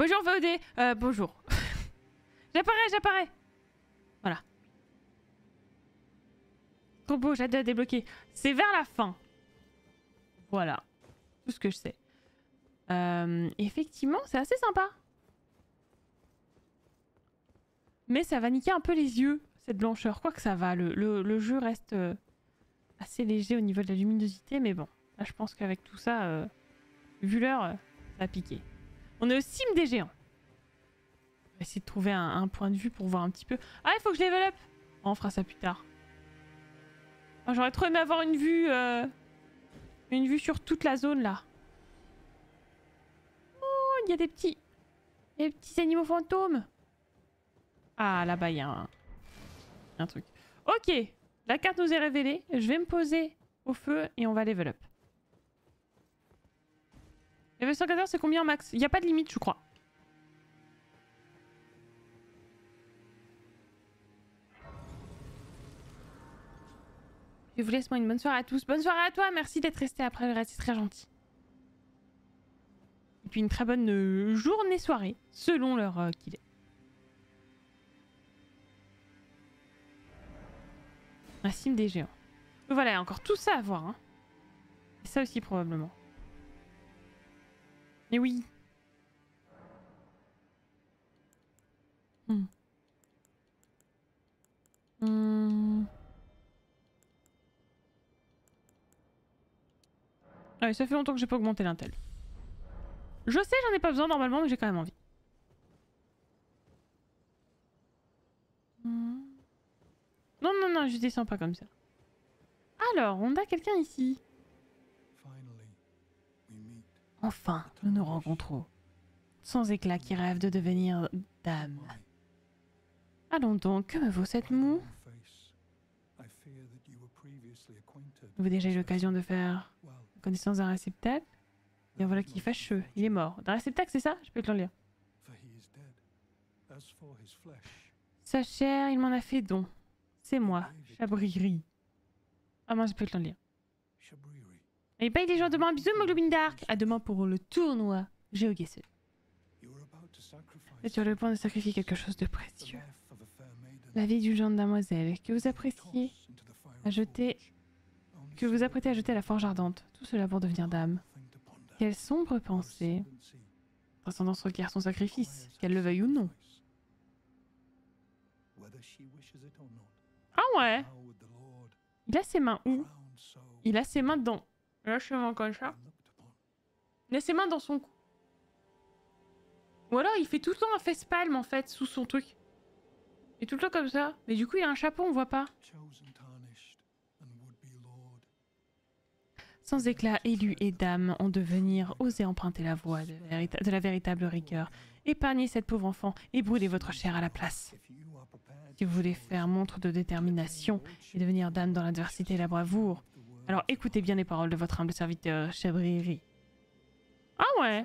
Bonjour VOD. Bonjour. J'apparais. Voilà. Trop beau, j'ai hâte de débloquer. C'est vers la fin. Voilà. Tout ce que je sais. Effectivement, c'est assez sympa. Mais ça va niquer un peu les yeux, cette blancheur. Quoique ça va, le jeu reste assez léger au niveau de la luminosité. Mais bon, là je pense qu'avec tout ça, vu l'heure, ça a piqué. On est au cime des géants. On va essayer de trouver un point de vue pour voir un petit peu. Ah, il faut que je level up. On fera ça plus tard. Oh, j'aurais trop aimé avoir une vue sur toute la zone là. Oh, il y a des petits animaux fantômes. Ah, là-bas, il y a un truc. Ok, la carte nous est révélée. Je vais me poser au feu et on va level up. Level 114, c'est combien max? Il n'y a pas de limite, je crois. Je vous laisse, moi, une bonne soirée à tous. Bonne soirée à toi, merci d'être resté après le reste, c'est très gentil. Et puis une très bonne journée-soirée, selon l'heure qu'il est. La cime des géants. Voilà, il y a encore tout ça à voir. Hein. Et ça aussi probablement. Mais oui. Ouais, ça fait longtemps que j'ai pas augmenté l'intel. Je sais, j'en ai pas besoin normalement, mais j'ai quand même envie. Non, non, non, je descends pas comme ça. Alors, on a quelqu'un ici. Enfin, nous nous rencontrons. Sans éclat qui rêve de devenir dame. Allons donc, que me vaut cette moue? Vous avez déjà eu l'occasion de faire connaissance d'un réceptacle? Bien voilà qui est fâcheux, il est mort. D'un réceptacle, c'est ça? Je peux te le lire. Sa chair, il m'en a fait don. C'est moi, Chabrieri. Ah moi, je peux te le lire. Et paye les gens demain, bisous mon globine d'arc. À demain pour le tournoi GeoGuessr. Tu es sur le point de sacrifier quelque chose de précieux. La vie d'une jeune damoiselle que vous appréciez à jeter, que vous apprêtez à jeter à la forge ardente. Tout cela pour devenir dame. Quelle sombre pensée. Transcendance requiert son sacrifice, qu'elle le veuille ou non. Ah ouais. Il a ses mains où? Il a ses mains dans... Là, je suis comme ça. Il a ses mains dans son cou. Ou alors, il fait tout le temps un facepalm, en fait, sous son truc. Il est tout le temps comme ça. Mais du coup, il a un chapeau, on voit pas. Sans éclat, élu et dame en devenir, osez emprunter la voie de la véritable rigueur. Épargnez cette pauvre enfant et brûlez votre chair à la place. Si vous voulez faire montre de détermination et devenir dame dans l'adversité et la bravoure, alors écoutez bien les paroles de votre humble serviteur, Chabrieri. Ah ouais.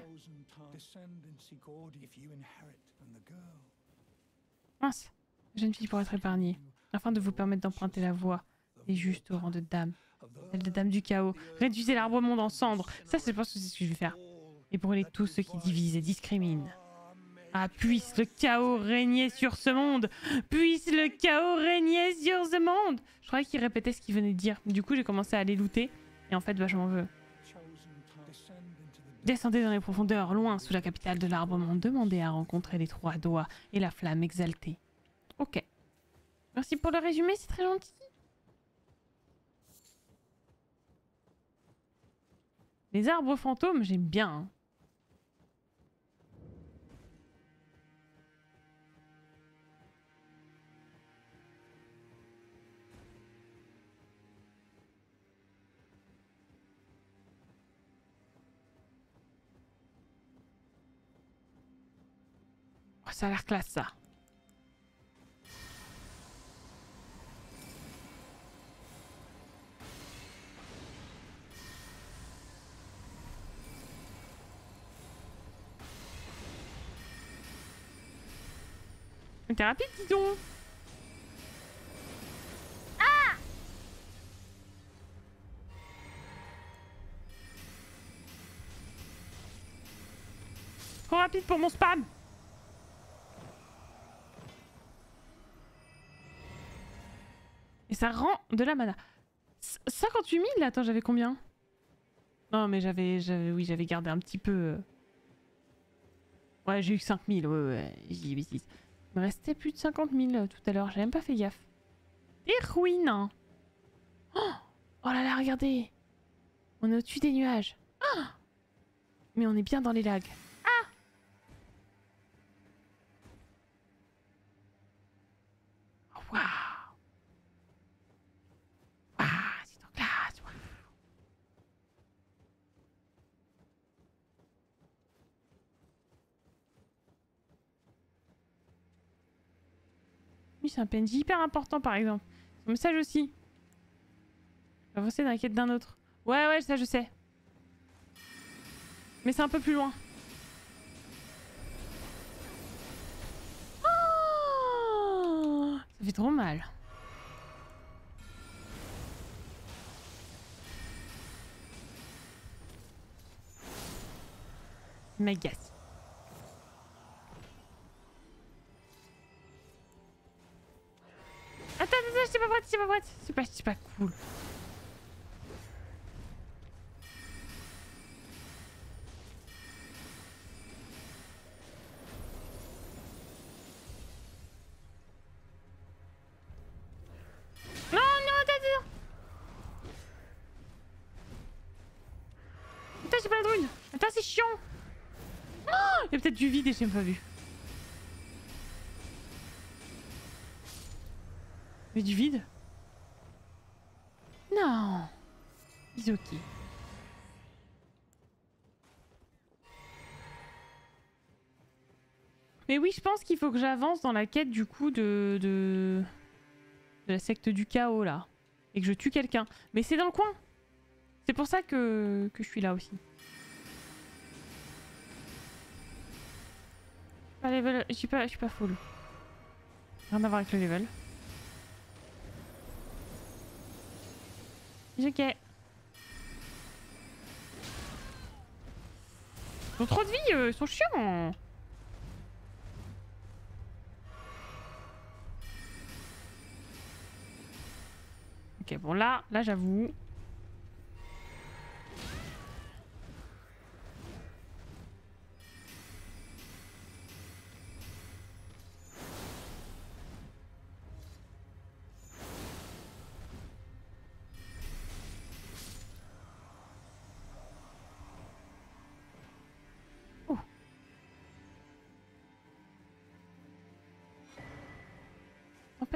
Mince, jeune fille pour être épargnée, afin de vous permettre d'emprunter la voie des justes au rang de dame, celle de dame du chaos. Réduisez l'arbre monde en cendres, ça je pense que c'est ce que je vais faire. Et brûlez tous ceux qui divisent et discriminent. Ah, puisse le chaos régner sur ce monde! Puisse le chaos régner sur ce monde! Je croyais qu'il répétait ce qu'il venait de dire. Du coup, j'ai commencé à aller looter. Et en fait, bah, je m'en veux. Descendez dans les profondeurs, loin sous la capitale de l'arbre-monde. Demandez à rencontrer les trois doigts et la flamme exaltée. Ok. Merci pour le résumé, c'est très gentil. Les arbres fantômes, j'aime bien. Hein. Ça a l'air classe, ça. T'es rapide, dis donc. Ah! Trop rapide. rapide pour mon spam. Et ça rend de la mana. 58 000 là, attends, j'avais combien? Non mais j'avais gardé un petit peu... Ouais, j'ai eu 5 000, ouais, j'ai eu 6. Il me restait plus de 50 000 tout à l'heure, j'ai même pas fait gaffe. Des ruines, hein. Oh, oh là là, regardez. On est au-dessus des nuages. Oh, mais on est bien dans les lags. Ah. Oh, waouh. Waouh, c'est donc là. Wow. Oui, c'est un PNJ hyper important par exemple. Son message aussi. Je vais avancer dans la quête d'un autre. Ouais, ouais, ça je sais. Mais c'est un peu plus loin. Oh, ça fait trop mal. M'agace. Attends, attends, j'étais pas prête, j'étais pas prête. C'est pas cool. Il y a peut-être du vide et j'ai même pas vu. Mais du vide? Non. It's ok. Mais oui, je pense qu'il faut que j'avance dans la quête du coup de la secte du chaos là. Et que je tue quelqu'un. Mais c'est dans le coin. C'est pour ça que je suis là aussi. Level, je suis pas full. Rien à voir avec le level. Ok. Ils ont trop de vie, ils sont chiants. Ok, bon là j'avoue.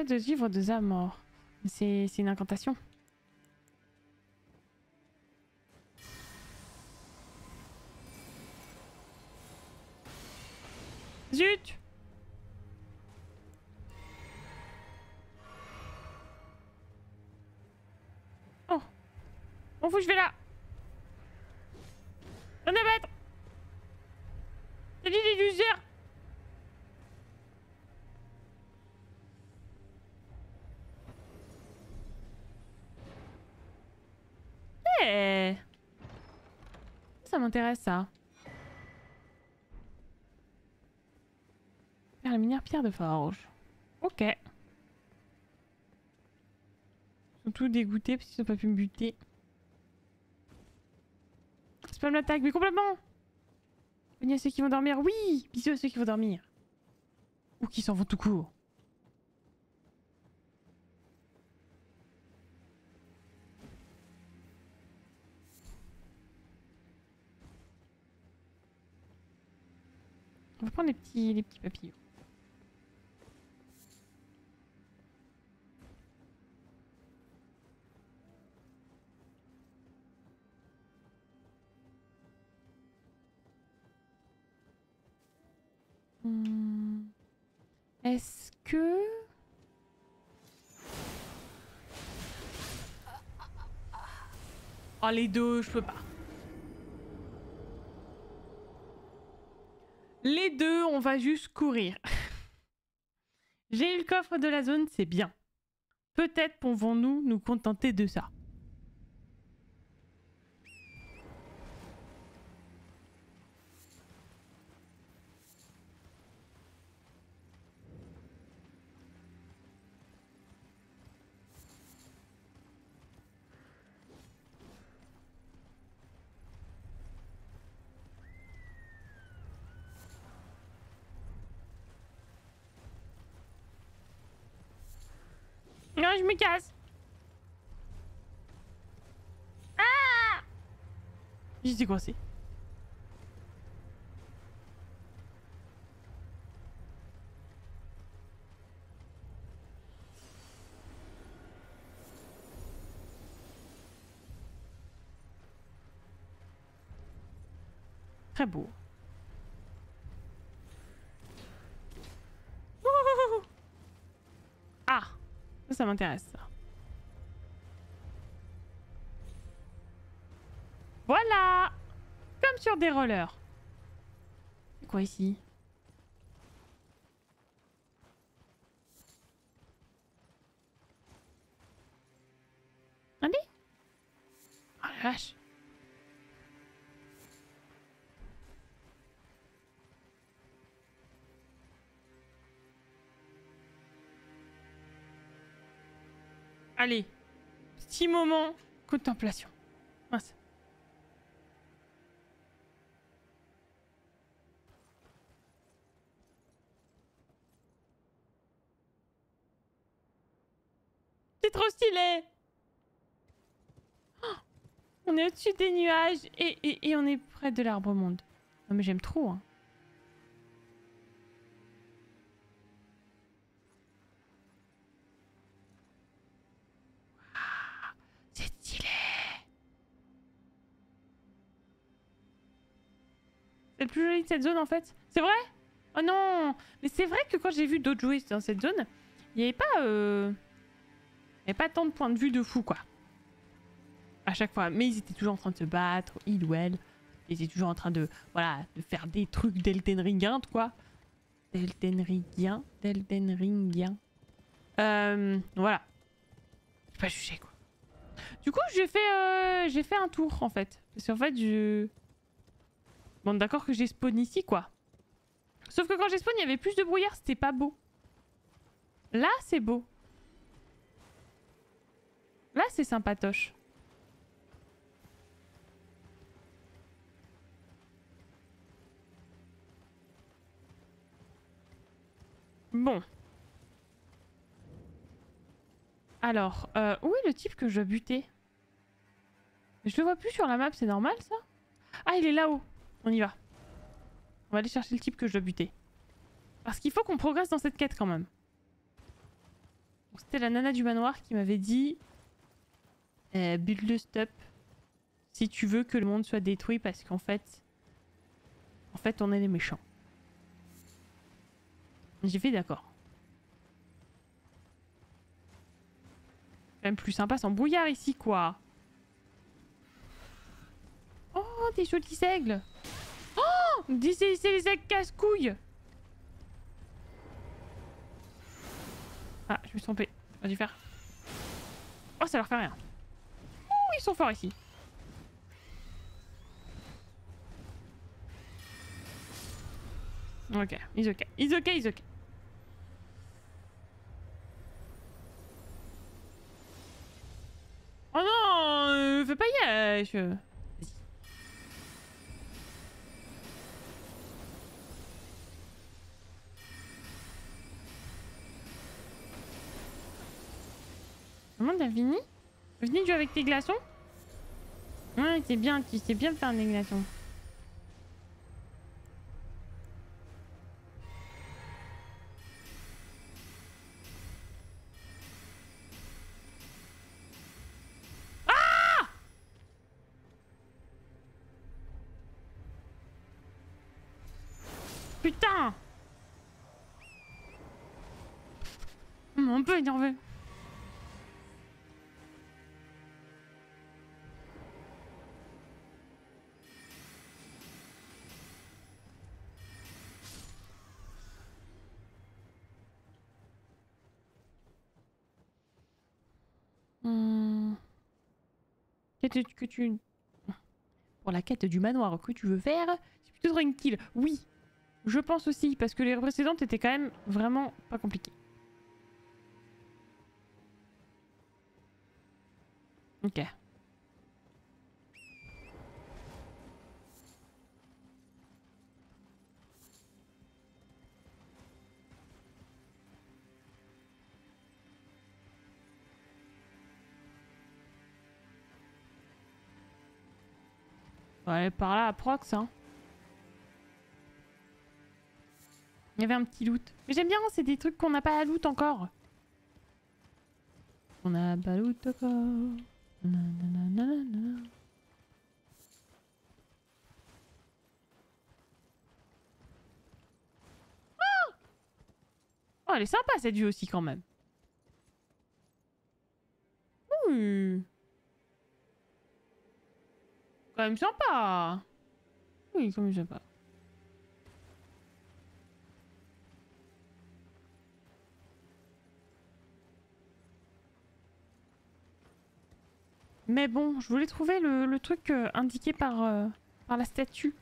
De vivre de Zamor. C'est une incantation. Zut! Oh! On fout, je vais là! On va battre! Salut les losers! Ça m'intéresse ça. Vers la minière pierre de forge. Ok. Ils sont tous dégoûtés parce qu'ils n'ont pas pu me buter. Spam l'attaque, mais complètement. Venez à ceux qui vont dormir. Oui, bisous à ceux qui vont dormir. Ou qui s'en vont tout court. On va prendre les petits papillons. Est-ce que... Oh les deux, je peux pas. Les deux, on va juste courir. J'ai eu le coffre de la zone, c'est bien. Peut-être pouvons-nous nous contenter de ça. je me casse. Ah! J'y suis coincé. Très beau. Ah, ça m'intéresse. Voilà, comme sur des rollers. C'est quoi ici? Allez. Oh la vache. Allez, petit moment contemplation. Mince. C'est trop stylé. Oh, on est au-dessus des nuages et on est près de l'arbre monde. Non mais j'aime trop, hein. C'est le plus joli de cette zone en fait. C'est vrai? Oh non! Mais c'est vrai que quand j'ai vu d'autres jouer dans cette zone, il n'y avait pas... Il n'y avait pas tant de points de vue de fou quoi. À chaque fois. Mais ils étaient toujours en train de se battre, ils ou elles. Ils étaient toujours en train de, voilà, de faire des trucs d'Elden Ringien quoi. d'Elden Ringien. Voilà. Je suis pas jugé quoi. Du coup j'ai fait un tour en fait. Parce qu'en fait je... Bon, d'accord que j'ai spawn ici, quoi. Sauf que quand j'ai spawn, il y avait plus de brouillard, c'était pas beau. Là, c'est beau. Là, c'est sympatoche. Bon. Alors, où est le type que je dois buter? Je le vois plus sur la map, c'est normal, ça? Ah, il est là-haut. On y va. On va aller chercher le type que je dois buter. Parce qu'il faut qu'on progresse dans cette quête quand même. C'était la nana du manoir qui m'avait dit build the stuff si tu veux que le monde soit détruit parce qu'en fait... En fait on est les méchants. J'ai fait d'accord. Même plus sympa sans brouillard ici quoi. Oh des jolis aigles. Oh c'est les aigles casse-couilles. Ah, je me suis trompée. J'ai dû faire... Oh, ça leur fait rien. Oh, ils sont forts ici. Ok, ils ok. Ils ok, ils ok. Oh non, fais pas yèche. Vini, Vini, jouer avec tes glaçons. Ouais, c'est bien, tu sais bien faire des glaçons. Ah! Putain! On peut énerver. Que tu... Pour la quête du manoir que tu veux faire, c'est plutôt tranquille. Oui, je pense aussi, parce que les précédentes étaient quand même vraiment pas compliquées. Ok. On va aller par là à prox, hein. Il y avait un petit loot. Mais j'aime bien, c'est des trucs qu'on n'a pas à loot encore. On n'a pas loot encore. Nanana. Ah oh, elle est sympa cette vue aussi quand même. Ouh. Quand même sympa. Oui, quand même sympa. Mais bon, je voulais trouver le truc indiqué par, par la statue.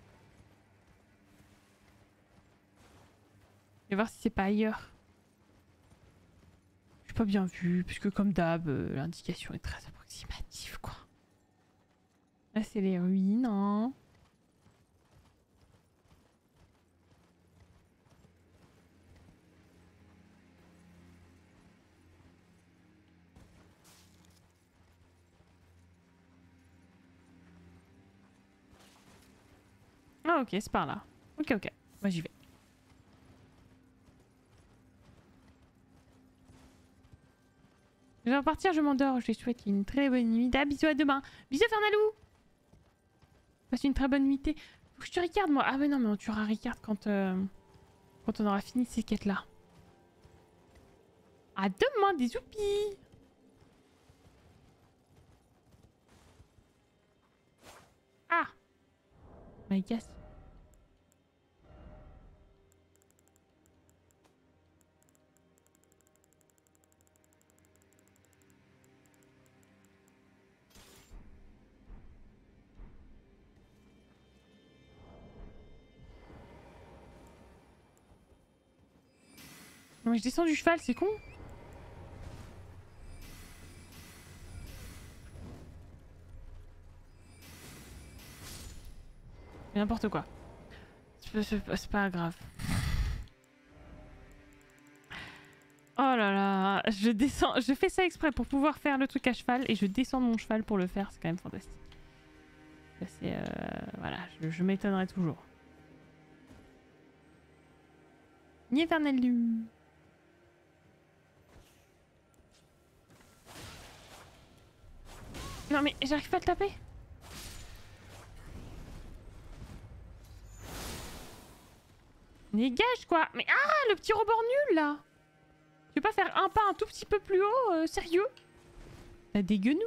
Je vais voir si c'est pas ailleurs. Je suis pas bien vue, puisque comme d'hab, l'indication est très approximative, quoi. Là, c'est les ruines, hein. Ah ok, c'est par là. Ok, ok. Moi j'y vais. Je vais repartir, je m'endors. Je te souhaite une très bonne nuit. Ah, bisous à demain. Bisous Fernalou. Passe une très bonne nuitée. Faut que je te regarde moi. Ah mais non, mais on tuera Ricard quand, quand on aura fini ces quêtes-là. À demain, des zoupis. Ah my guess. Non mais je descends du cheval, c'est con. N'importe quoi. C'est pas grave. Oh là là, je descends, je fais ça exprès pour pouvoir faire le truc à cheval et je descends mon cheval pour le faire, c'est quand même fantastique. C'est voilà, je m'étonnerai toujours. Ni éternel du... Non mais j'arrive pas à le taper. Dégage quoi. Mais ah le petit rebord nul là. Tu veux pas faire un pas un tout petit peu plus haut sérieux. T'as des guenous.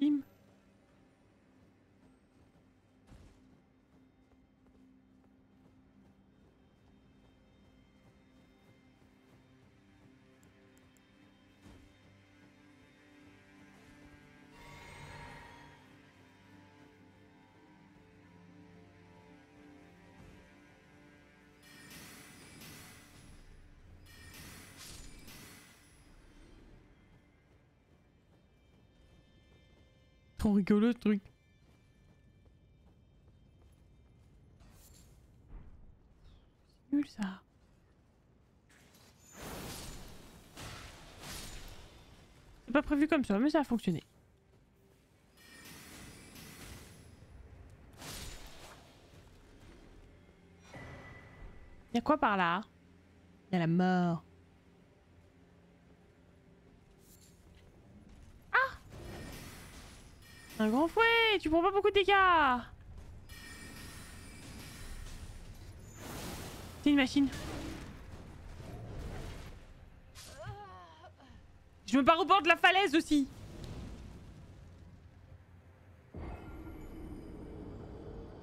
Bim. Rigolo ce truc. C'est nul ça. C'est pas prévu comme ça mais ça a fonctionné. Y'a quoi par là? Y'a la mort. Un grand fouet, tu prends pas beaucoup de dégâts. C'est une machine. Je me barre au bord de la falaise aussi.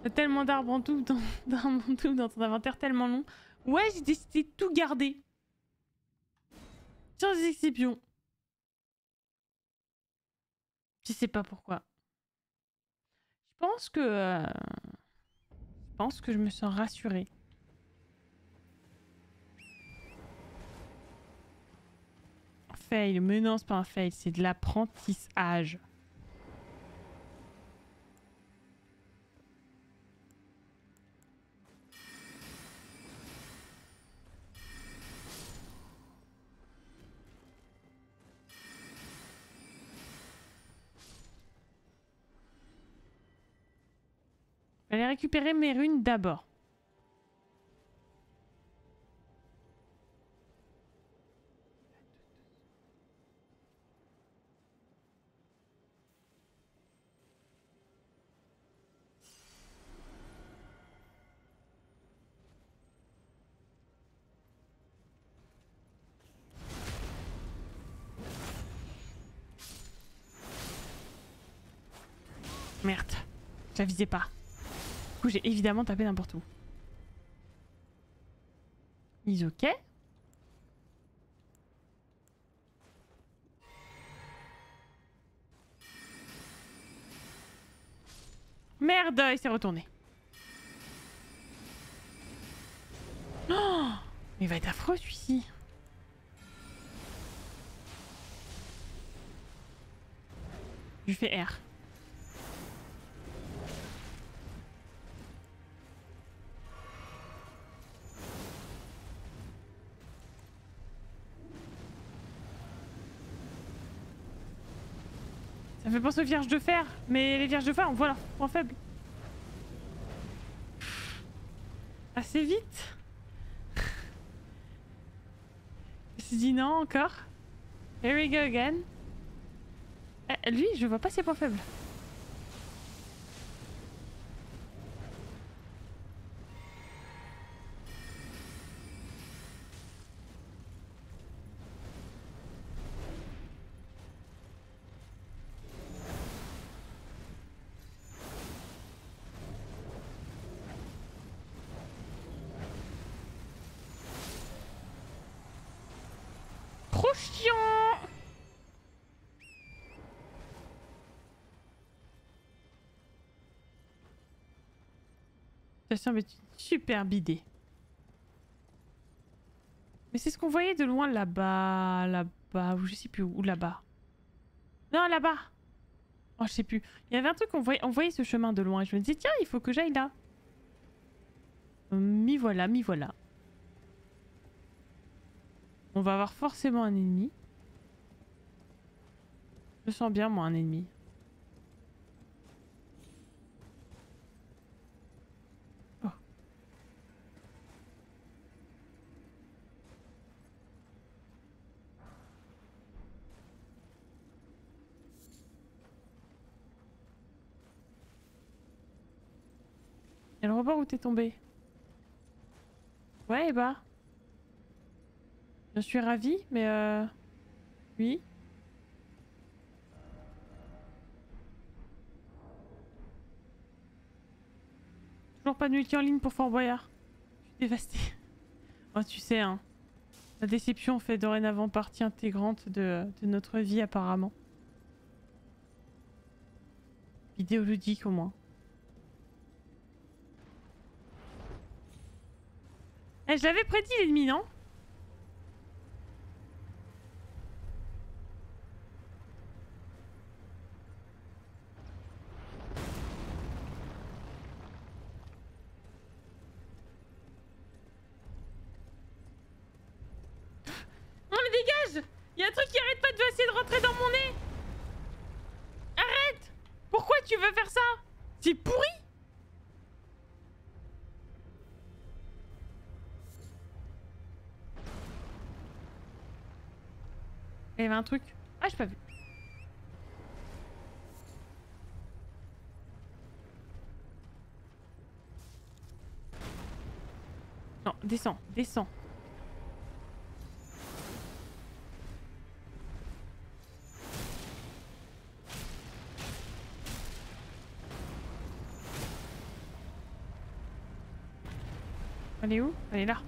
T'as tellement d'arbres en tout dans ton inventaire tellement long. Ouais, j'ai décidé de tout garder. Sans exception. Je sais pas pourquoi. Je pense que je me sens rassurée. Fail, mais non c'est pas un fail, c'est de l'apprentissage. Je vais aller récupérer mes runes d'abord. Merde, j'avisais pas. Du coup, j'ai évidemment tapé n'importe où. Is ok. Merde, il s'est retourné. Oh, il va être affreux celui-ci. Je fais R. Ça me fait penser aux vierges de fer, mais les vierges de fer, on voit leur point faible. Assez vite. Je me suis dit non encore. Here we go again. Lui, je vois pas ses points faibles. Ça semble être une superbe idée. Mais c'est ce qu'on voyait de loin là-bas, ou je sais plus où, là-bas. Non, là-bas. Oh, je sais plus. Il y avait un truc, on voyait ce chemin de loin. Et je me disais, tiens, il faut que j'aille là. M'y voilà, m'y voilà. On va avoir forcément un ennemi. Je sens bien, moi, un ennemi. Y'a le rebord où t'es tombé. Ouais, et bah. Je suis ravie, mais oui. Toujours pas de multi en ligne pour Fort Boyard. Je suis dévastée. Oh, tu sais, hein. La déception fait dorénavant partie intégrante de notre vie, apparemment. Vidéoludique, au moins. Eh, je l'avais prédit l'ennemi, non? Non mais dégage! Y'a un truc qui arrête pas de essayer de rentrer dans mon nez! Arrête! Pourquoi tu veux faire ça? C'est pourri! Il y avait un truc. Ah, j'ai pas vu. Non, descends, descends. Elle est où? Elle est là.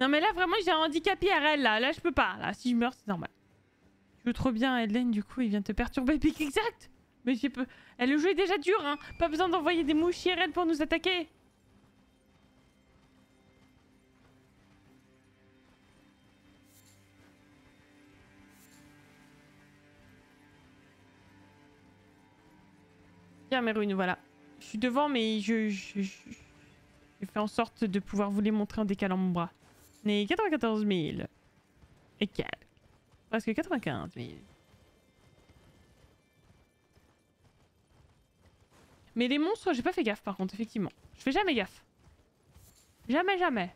Non mais là vraiment j'ai un handicap IRL là, je peux pas, là si je meurs c'est normal. Tu joues trop bien Edlane, du coup il vient te perturber, pique exact. Mais j'ai peu... Eh, le jeu est déjà dur hein, pas besoin d'envoyer des mouches IRL pour nous attaquer. Bien mes runes, voilà. Je suis devant, mais je fais en sorte de pouvoir vous les montrer en décalant mon bras. On est 94 000. Et quel? Presque 95 000. Mais les monstres, j'ai pas fait gaffe par contre, effectivement. Je fais jamais gaffe. Jamais, jamais.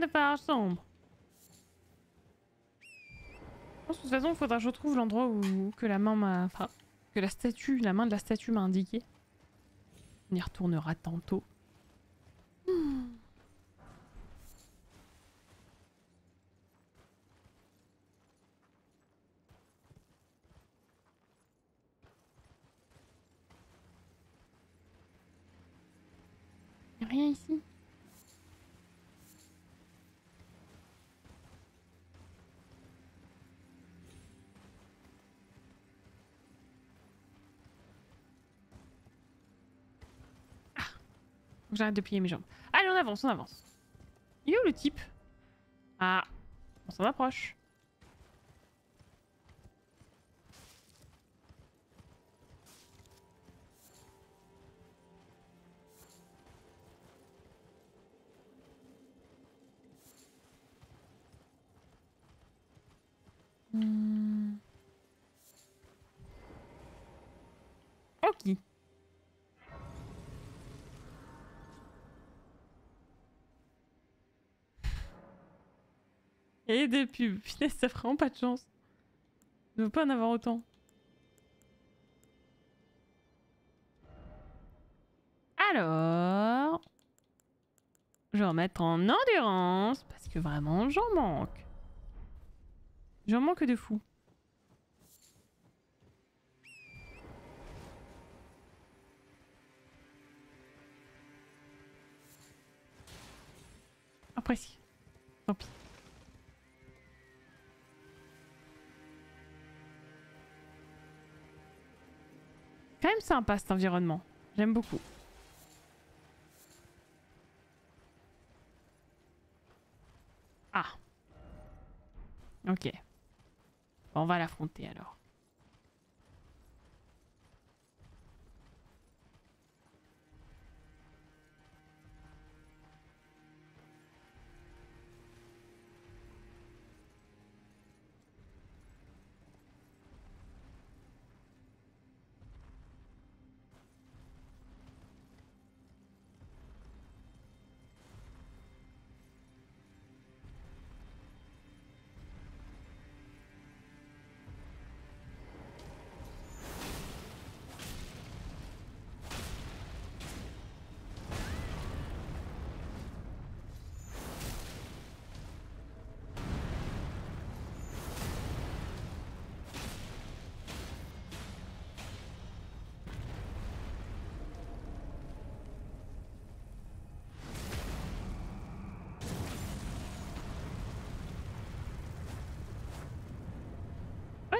De part sombre. Je pense que de toute façon, il faudra que je retrouve l'endroit où que la main m'a, enfin, que la statue, la main de la statue m'a indiqué. On y retournera tantôt. Y a rien ici. J'arrête de plier mes jambes. Allez, on avance, on avance. Il est où le type? Ah, on s'en approche. Ok. Et des pubs. Putain, ça ferait vraiment pas de chance. Je ne veux pas en avoir autant. Alors... je vais remettre en endurance, parce que vraiment, j'en manque. J'en manque de fou. Après si. Tant pis. C'est quand même sympa cet environnement, j'aime beaucoup. Ah. Ok. Bon, on va l'affronter alors.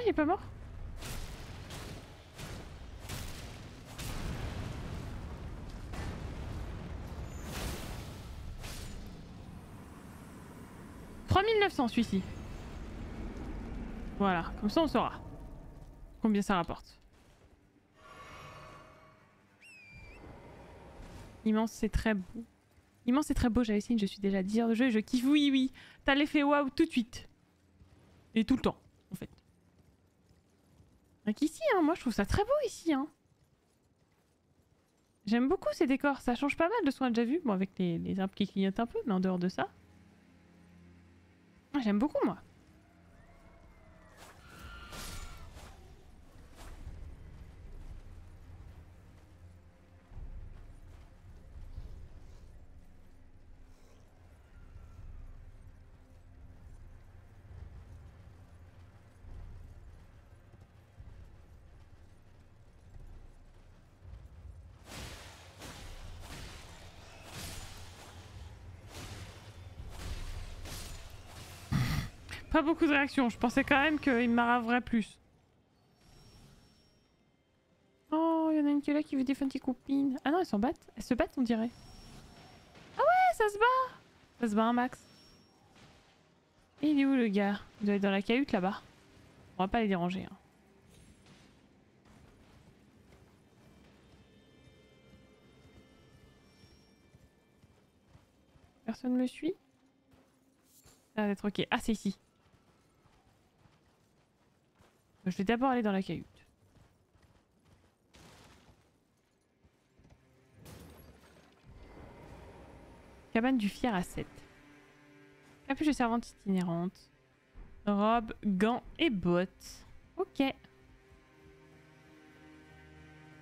Il est pas mort? $3900 celui-ci. Voilà, comme ça on saura combien ça rapporte. Immense, c'est très beau. Immense, c'est très beau, j'avais signé, je suis déjà 10 heures de jeu et je kiffe. Oui, oui, t'as l'effet waouh tout de suite. Et tout le temps, en fait. Ici, hein, moi je trouve ça très beau ici. Hein. J'aime beaucoup ces décors, ça change pas mal de ce qu'on a déjà vu. Bon, avec les arbres qui clignotent un peu, mais en dehors de ça. J'aime beaucoup moi. Pas beaucoup de réactions, je pensais quand même qu'il m'arraverait plus. qu'il y en a qui veut défendre tes copines. Ah non, elles s'en battent. Elles se battent, on dirait. Ah ouais, ça se bat. Ça se bat un max. Et il est où le gars? Il doit être dans la cahute là-bas. On va pas les déranger. Hein. Personne me suit? Ça va être ok. Ah, c'est ici. Je vais d'abord aller dans la cahute. Cabane du fier à 7. Capuche de servante itinérante. Robe, gants et bottes. Ok.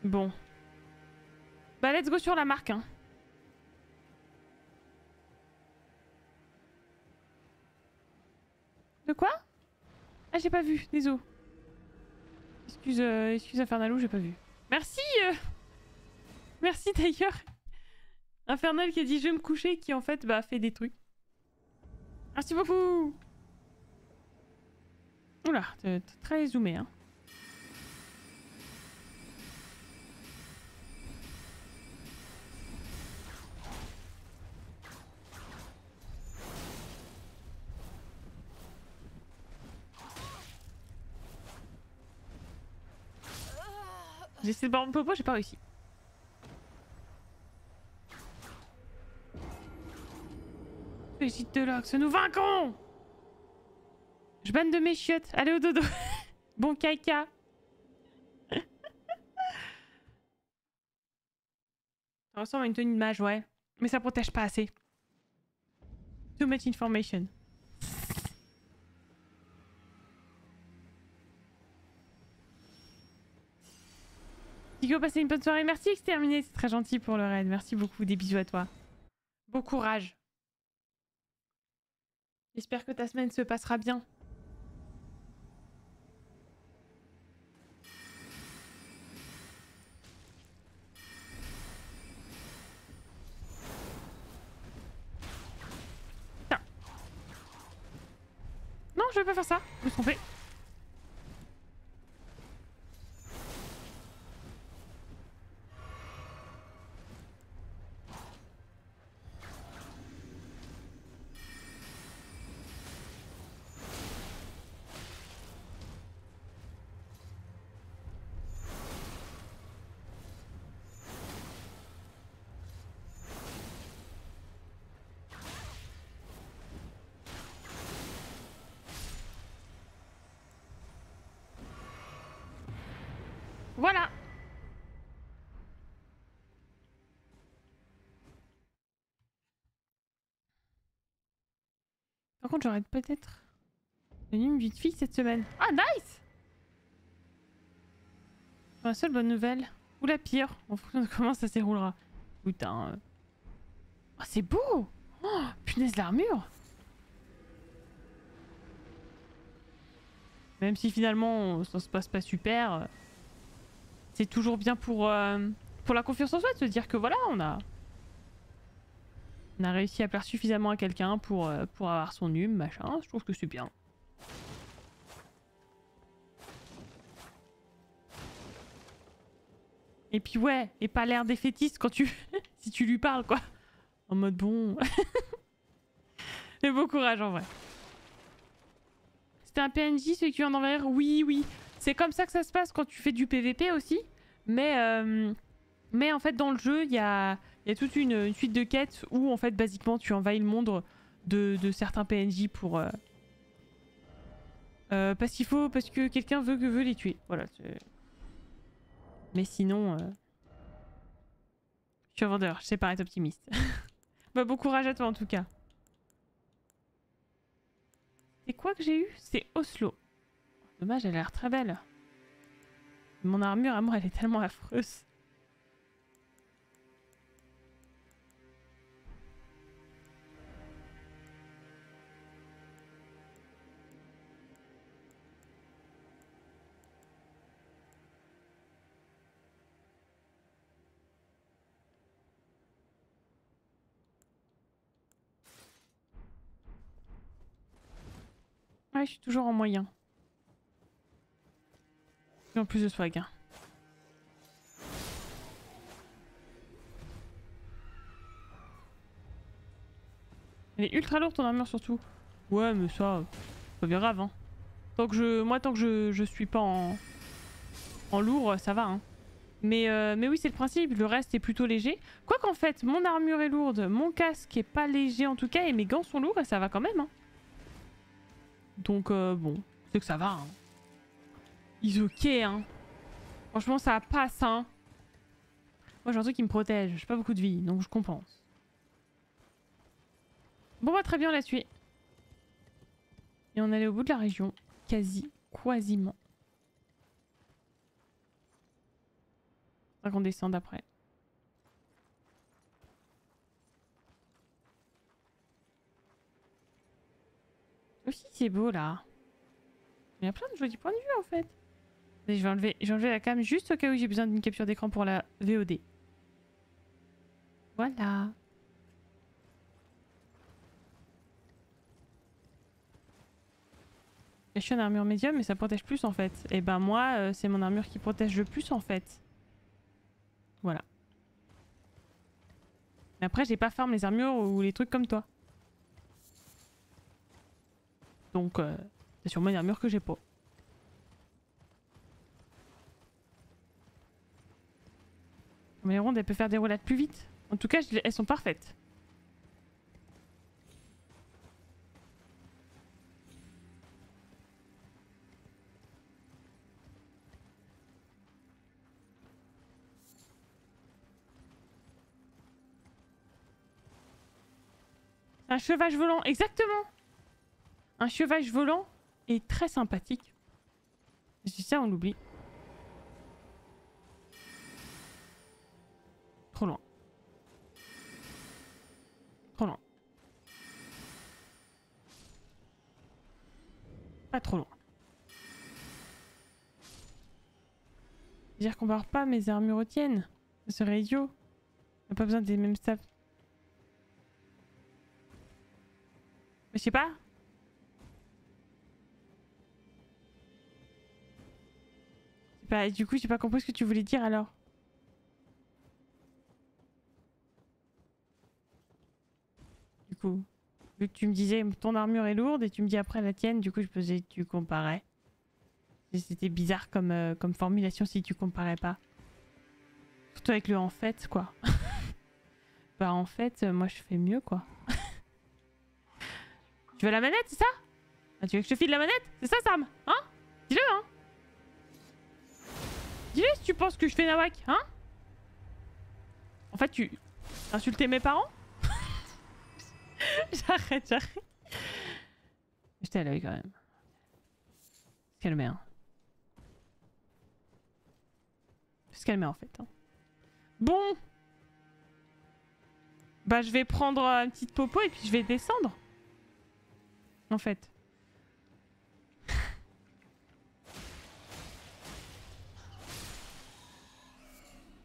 Bon. Bah let's go sur la marque. Hein. De quoi? Ah j'ai pas vu, désolé. Excuse Infernalou, j'ai pas vu. Merci merci d'ailleurs. Infernal qui a dit je vais me coucher, qui en fait bah fait des trucs. Merci beaucoup. Oula, t'es très zoomé hein. J'ai essayé de boire mon popo, j'ai pas réussi. Petite de Loxe, nous vaincrons! Je banne de mes chiottes, allez au dodo! Bon caca! Ça ressemble à une tenue de mage, ouais. Mais ça protège pas assez. Too much information. Tico, passez une bonne soirée. Merci Exterminé, c'est très gentil pour le raid. Merci beaucoup, des bisous à toi. Bon courage. J'espère que ta semaine se passera bien. Tiens. Non, je vais pas faire ça. Je me suis trompée. Voilà. Par contre, j'aurais peut-être donné une vie de fille cette semaine. Ah, nice! C'est la seule bonne nouvelle. Ou la pire, en fonction de comment ça s'éroulera. Putain. Oh, c'est beau! Oh, punaise, l'armure! Même si finalement, ça se passe pas super... C'est toujours bien pour la confiance en soi de se dire que voilà, on a réussi à plaire suffisamment à quelqu'un pour avoir son hume, machin. Je trouve que c'est bien. Et puis ouais, et pas l'air défaitiste quand tu... si tu lui parles quoi. En mode bon... Mais bon courage en vrai. C'était un PNJ celui qui vient d'envahir? Oui, oui. C'est comme ça que ça se passe quand tu fais du PVP aussi, mais en fait dans le jeu il y a toute une suite de quêtes où en fait basiquement tu envahis le monde de certains PNJ pour parce qu'il faut, parce que quelqu'un veut les tuer, voilà. Mais sinon, je suis un vendeur, je sais pas être optimiste. Bah bon courage à toi en tout cas. C'est quoi que j'ai eu? C'est Oslo. Dommage, elle a l'air très belle. Mon armure à moi, elle est tellement affreuse. Ouais, je suis toujours en moyen. En plus de swag. Elle est ultra lourde ton armure surtout. Ouais mais ça, pas grave hein. Tant que je, moi tant que je suis pas en lourd, ça va hein. Mais oui c'est le principe, le reste est plutôt léger. Quoi qu'en fait, mon armure est lourde, mon casque est pas léger en tout cas, et mes gants sont lourds et ça va quand même hein. Donc bon, c'est que ça va hein. Ils ok hein. Franchement ça passe hein. Moi j'ai un truc qui me protège, j'ai pas beaucoup de vie, donc je compense. Bon bah très bien, on l'a tué. Et on allait au bout de la région, quasiment. Faudra qu'on descende après. Aussi c'est beau là. Il y a plein de jolis points de vue en fait. Et je vais enlever la cam juste au cas où j'ai besoin d'une capture d'écran pour la VOD. Voilà. Je suis en armure médium mais ça protège plus en fait. Et ben moi c'est mon armure qui protège le plus en fait. Voilà. Mais après j'ai pas farm les armures ou les trucs comme toi. Donc c'est sûrement une armure que j'ai pas. Mais les rondes, elles peuvent faire des roulades plus vite. En tout cas, elles sont parfaites. Un chevage volant, exactement. Un chevage volant est très sympathique. Je dis ça, on l'oublie. Trop loin. Trop loin. Pas trop loin. Dire qu'on barre pas mes armures aux tiennes. Ce serait idiot. On n'a pas besoin des mêmes stats. Mais je sais pas. Du coup, j'ai pas compris ce que tu voulais dire alors. Vu que tu me disais ton armure est lourde et tu me dis après la tienne, du coup je pensais que tu comparais. C'était bizarre comme, comme formulation si tu comparais pas. Surtout avec le en fait quoi. Bah en fait moi je fais mieux quoi. Tu veux la manette c'est ça? Ah, tu veux que je te file la manette? C'est ça Sam? Hein? Dis-le hein? Dis-le si tu penses que je fais nawak hein? En fait tu insultais mes parents? J'arrête. J'étais à l'œil quand même. Se calmer, hein. Se calmer en fait. Hein. Bon. Bah je vais prendre une petite popo et puis je vais descendre. En fait.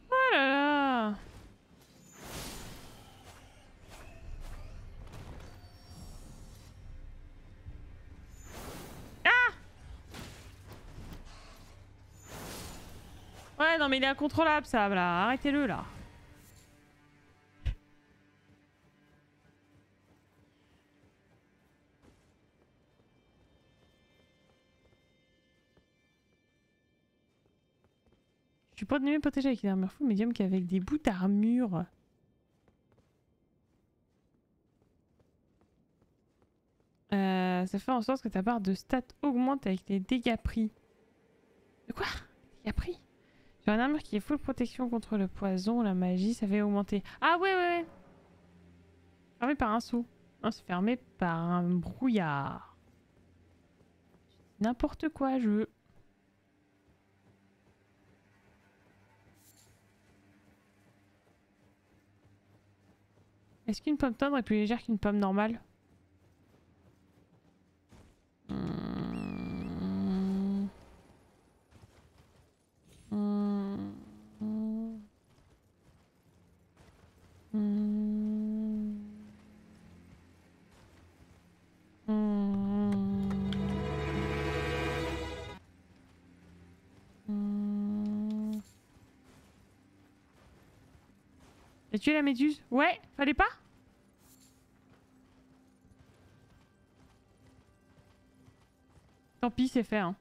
Oh là là. Ouais, non mais il est incontrôlable ça, là. Arrêtez-le là. Je suis pas de mieux protégé avec une armure full médium qu'avec des bouts d'armure. Ça fait en sorte que ta barre de stats augmente avec les dégâts pris. De quoi? Dégâts pris? J'ai une armure qui est full protection contre le poison, la magie, ça fait augmenter. Ah ouais. Fermé par un seau. Non, c'est fermé par un brouillard. N'importe quoi, je veux. Est-ce qu'une pomme tendre est plus légère qu'une pomme normale? T'as tué la méduse? Ouais, fallait pas? Tant pis, c'est fait, hein.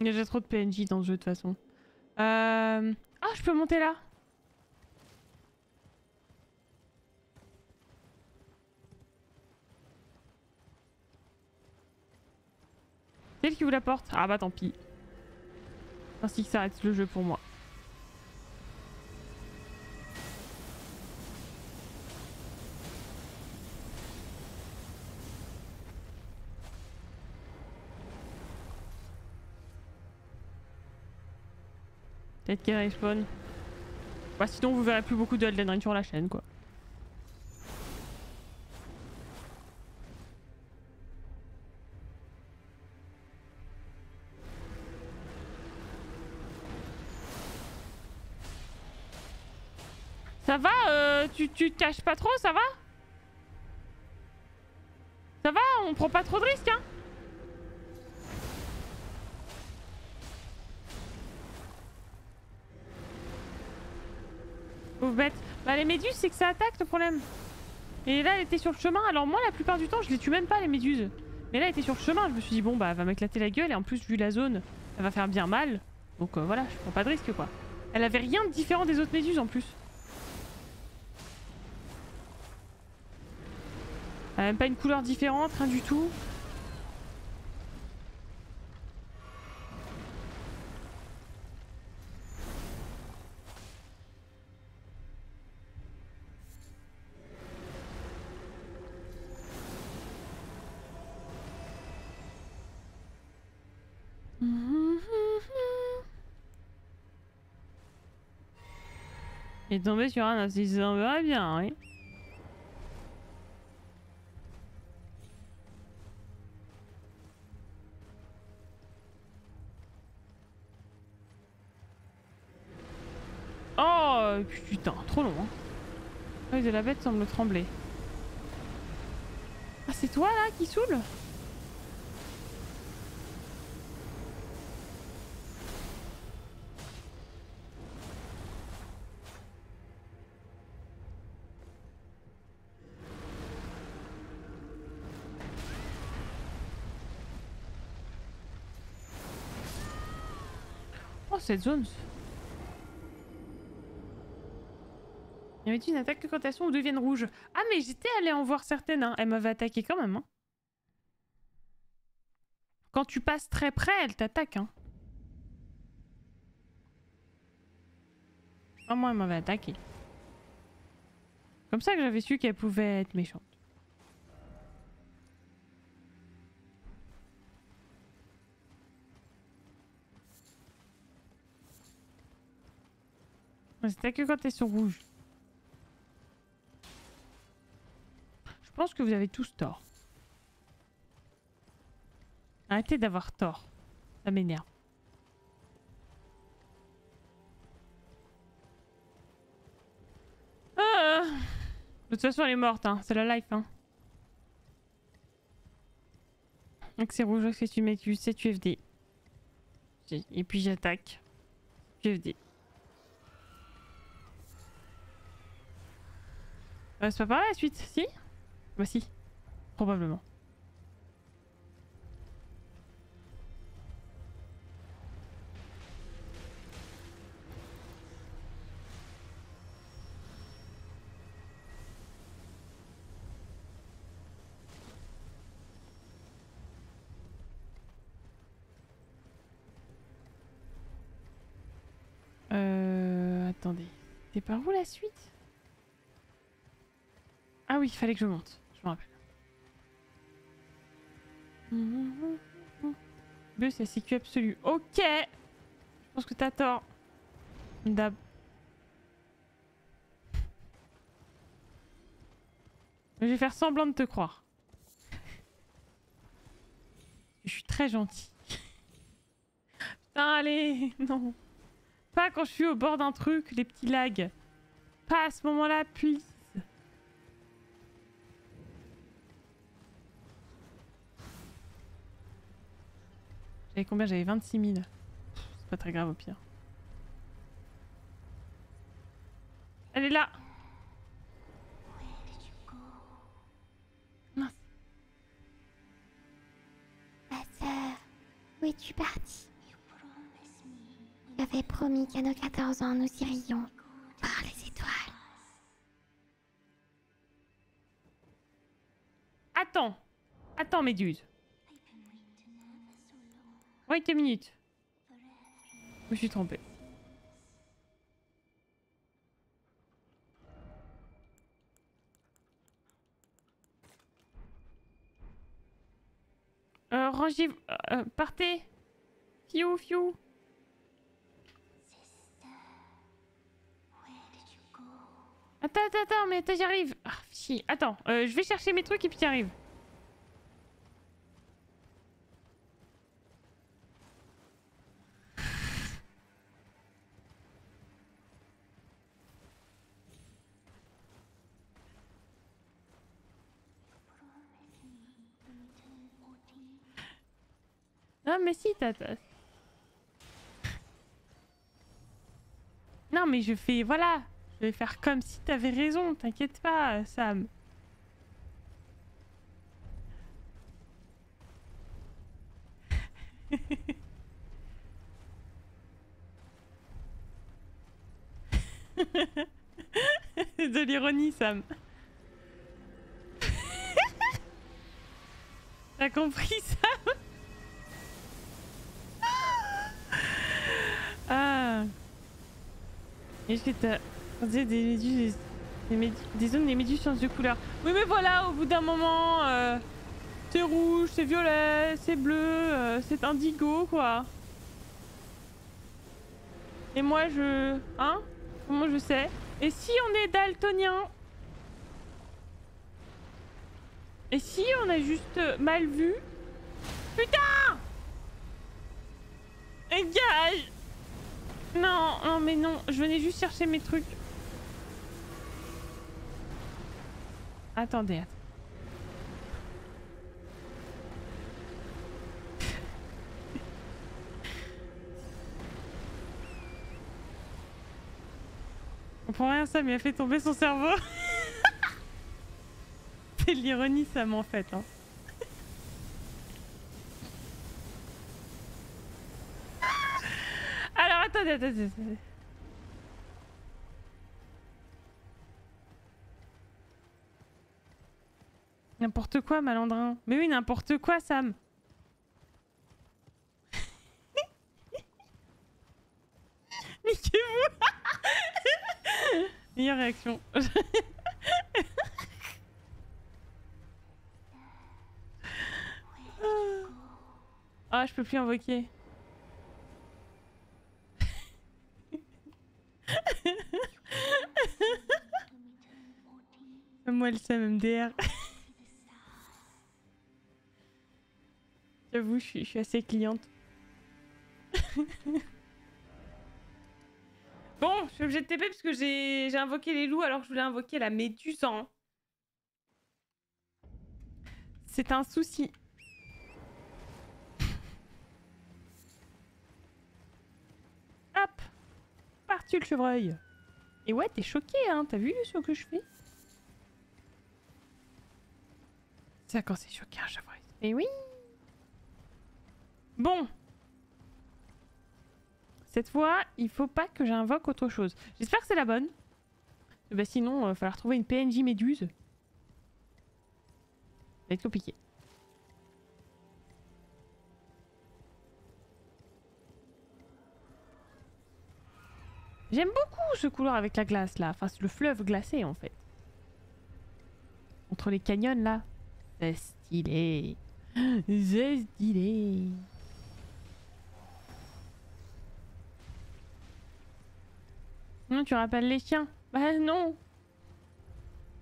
Il y a déjà trop de PNJ dans ce jeu de toute façon. Ah, je peux monter là. C'est elle qui vous la porte. Ah bah tant pis. Ainsi que s'arrête le jeu pour moi. Peut-être qu'elle respawn. Bah sinon vous verrez plus beaucoup de Elden Ring sur la chaîne quoi. Ça va tu te caches pas trop, ça va? Ça va? On prend pas trop de risques hein? Bête. Bah les méduses c'est que ça attaque le problème. Et là elle était sur le chemin, alors moi la plupart du temps je les tue même pas les méduses. Mais là elle était sur le chemin, je me suis dit bon bah elle va m'éclater la gueule et en plus vu la zone elle va faire bien mal. Donc voilà je prends pas de risque quoi. Elle avait rien de différent des autres méduses en plus. Elle a même pas une couleur différente, rien du tout. J'ai tombé sur un assistant, bah bien, oui. Oh putain, trop long. Hein. L'œil de la bête semble trembler. Ah, c'est toi là qui saoule? Cette zone. Il y avait une attaque quand elles sont ou deviennent rouges. Ah mais j'étais allée en voir certaines, hein. Elles m'avaient attaqué quand même. Hein. Quand tu passes très près, elles t'attaquent. Hein. Ah, moi, elles m'avaient attaqué. Comme ça que j'avais su qu'elles pouvaient être méchantes. C'était que quand elles sont rouges. Je pense que vous avez tous tort. Arrêtez d'avoir tort. Ça m'énerve. De toute façon, elle est morte. Hein. C'est la life. Hein. Donc c'est rouge, que tu m'écuses, c'est QFD. Et puis j'attaque. QFD. C'est pas par là la suite, si? Bah si, probablement. Attendez, c'est par où la suite? Ah oui, il fallait que je monte, je me rappelle. Bleu, c'est CQ absolu. Ok. Je pense que t'as tort. Dab. Je vais faire semblant de te croire. Je suis très gentille. Putain, allez, non. Pas quand je suis au bord d'un truc, les petits lags. Pas à ce moment-là, puis... J'avais combien? J'avais 26 000. C'est pas très grave au pire. Elle est là. Mince. Ma sœur, où es-tu partie? Tu avais promis qu'à nos 14 ans, nous irions par les étoiles. Attends. Attends, Méduse. Wait a minute. Je me suis trompée. Rangez... partez. Fiou, fiou. Attends, attends, attends, mais attends, j'y arrive. Ah, si. Attends, je vais chercher mes trucs et puis j'y arrive. Ah mais si, tata. Non mais je fais... Voilà. Je vais faire comme si t'avais raison. T'inquiète pas, Sam. De l'ironie, Sam. T'as compris, Sam? Ah. Est-ce que t'as des méduses, des zones des méduses changent de couleur? Oui mais voilà, au bout d'un moment, c'est rouge, c'est violet, c'est bleu, c'est indigo quoi. Et moi je... Hein? Comment je sais? Et si on est daltonien? Et si on a juste mal vu? Putain! Un gage! Non, non mais non, je venais juste chercher mes trucs. Attendez. On prend rien, Sam, il a fait tomber son cerveau. C'est de l'ironie, Sam, en fait. Hein. Attendez, attendez, attendez. N'importe quoi, malandrin. Mais oui, n'importe quoi, Sam. Niquez-vous. Meilleure réaction. Ah, oh, je peux plus invoquer. Moi le Sam MDR. J'avoue, je suis assez cliente. Bon, je suis obligée de TP parce que j'ai invoqué les loups alors que je voulais invoquer la méduse. Hein. C'est un souci. Hop, parti le chevreuil. Et ouais, t'es choqué, hein, t'as vu ce que je fais? Ça quand c'est choquant, j'avoue. Mais oui. Bon. Cette fois, il faut pas que j'invoque autre chose. J'espère que c'est la bonne. Bah sinon, il va falloir trouver une PNJ méduse. Ça va être compliqué. J'aime beaucoup ce couloir avec la glace là. Enfin, le fleuve glacé en fait. Entre les canyons là. C'est stylé. C'est stylé. Non, tu rappelles les chiens. Bah non.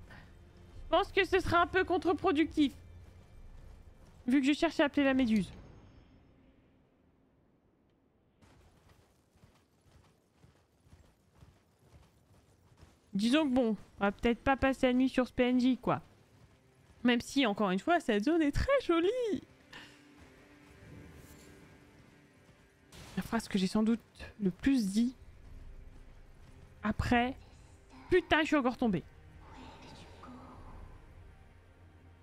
Je pense que ce serait un peu contre-productif. Vu que je cherche à appeler la méduse. Disons que bon, on va peut-être pas passer la nuit sur ce PNJ quoi. Même si, encore une fois, cette zone est très jolie. La phrase que j'ai sans doute le plus dit après Putain, je suis encore tombée.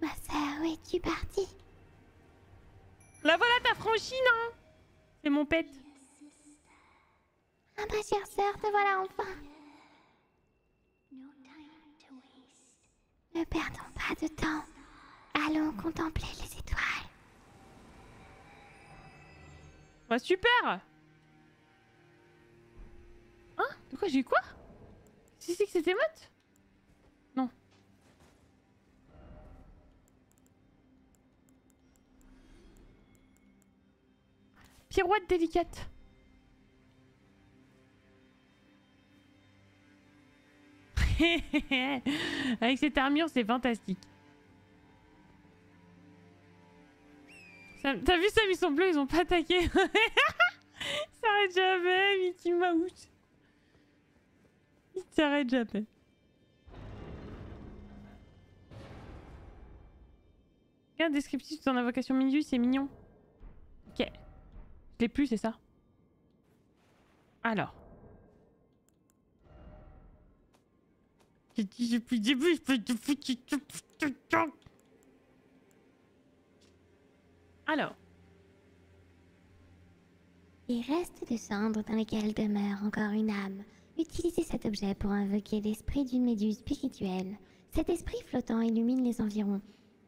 Ma sœur, où es-tu partie? La voilà, t'as franchi, non? C'est mon pet. Ah ma chère sœur, te voilà enfin. Ne perdons pas de temps. Allons contempler les étoiles. Bah super! Hein? De quoi j'ai eu quoi? C'est que c'était motte? Non. Pirouette délicate. Avec cette armure, c'est fantastique. T'as vu ça, ils sont bleus, ils ont pas attaqué. Ça arrête jamais, Mickey Mouse. Il s'arrête jamais. Regarde, descriptif dans invocation minuit, c'est mignon. Ok. Je l'ai plus, c'est ça. Alors. J'ai plus de début, je peux te foutre. Alors. Des restes de cendres dans lesquels demeure encore une âme. Utilisez cet objet pour invoquer l'esprit d'une méduse spirituelle. Cet esprit flottant illumine les environs.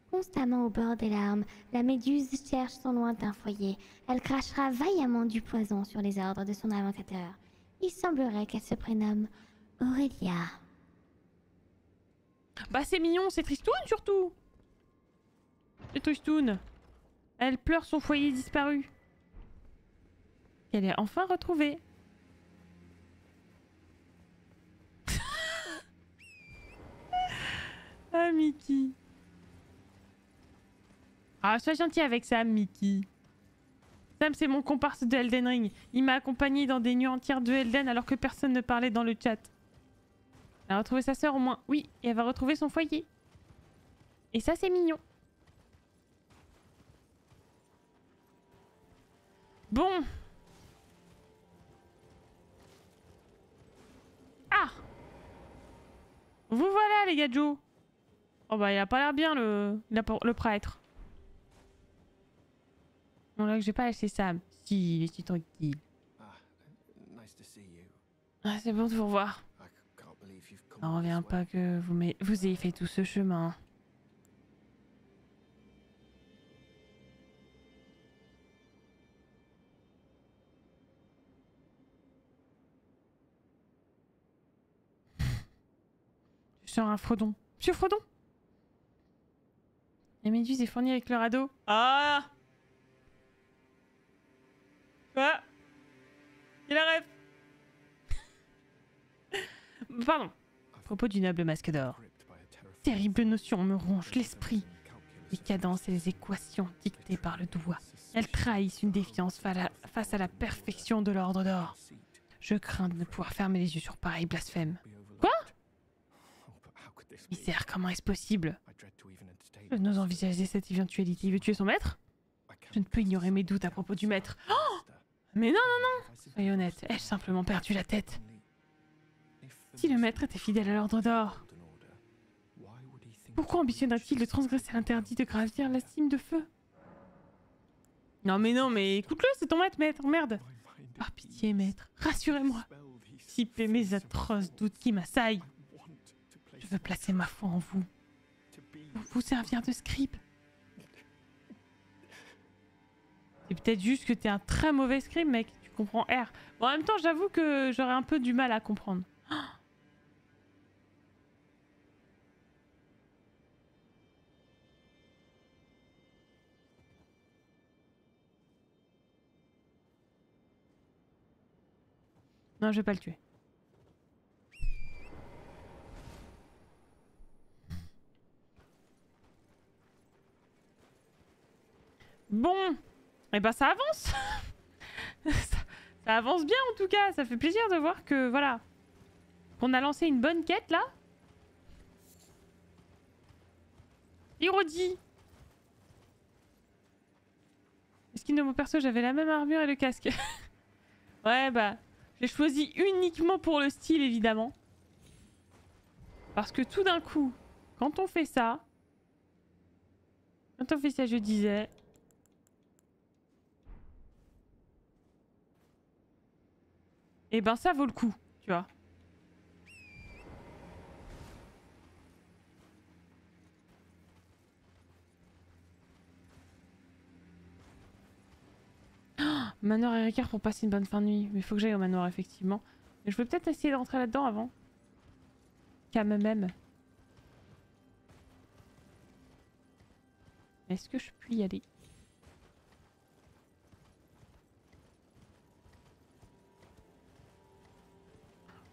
Constamment au bord des larmes, la méduse cherche son lointain foyer. Elle crachera vaillamment du poison sur les ordres de son invocateur. Il semblerait qu'elle se prénomme Aurélia. Bah c'est mignon, c'est Tristoun surtout. C'est Tristoun. Elle pleure son foyer disparu. Elle est enfin retrouvée. Ah Mickey. Ah sois gentil avec Sam, Mickey. Sam c'est mon comparse de Elden Ring. Il m'a accompagné dans des nuits entières de Elden alors que personne ne parlait dans le chat. Elle a retrouvé sa sœur au moins. Oui, et elle va retrouver son foyer. Et ça c'est mignon. Bon. Ah. Vous voilà les gadjos. Oh bah il a pas l'air bien le prêtre. Non là que j'ai pas lâché Sam. Si, il est si tranquille. Ah c'est bon de vous revoir. On revient pas que vous ayez fait tout ce chemin. Je sors un Frodon. Monsieur Frodon? La méduse est fournie avec le radeau. Ah quoi? Il a rêve. Pardon. Propos du noble masque d'or. Terrible notion me ronge l'esprit. Les cadences et les équations dictées par le doigt. Elles trahissent une défiance face à la perfection de l'ordre d'or. Je crains de ne pouvoir fermer les yeux sur pareil blasphème. Quoi? Misère, comment est-ce possible? Je n'ose envisager cette éventualité. Il veut tuer son maître? Je ne peux ignorer mes doutes à propos du maître. Oh mais non. Soyez honnête, ai-je simplement perdu la tête? Si le maître était fidèle à l'ordre d'or, pourquoi ambitionnerait-il de transgresser l'interdit de gravir la cime de feu? Non mais non, mais écoute-le, c'est ton maître, merde. Par pitié, maître, rassurez-moi. Dissipez mes atroces doutes qui m'assaillent. Je veux placer ma foi en vous. Pour vous servir de scribe. C'est peut-être juste que t'es un très mauvais scribe, mec. Tu comprends R. Bon, en même temps, j'avoue que j'aurais un peu du mal à comprendre. Non, je vais pas le tuer. Bon, et ben ça avance. Ça avance bien en tout cas, ça fait plaisir de voir que voilà. Qu'on a lancé une bonne quête là. Hirodi. Est-ce qu'il de mon perso j'avais la même armure et le casque? Ouais bah. J'ai choisi uniquement pour le style évidemment. Parce que tout d'un coup, quand on fait ça, je disais... Eh ben ça vaut le coup, tu vois. Manoir et Ricard pour passer une bonne fin de nuit. Mais il faut que j'aille au manoir, effectivement. Mais je vais peut-être essayer de rentrer là-dedans avant. Qu'à même. Est-ce que je puis y aller?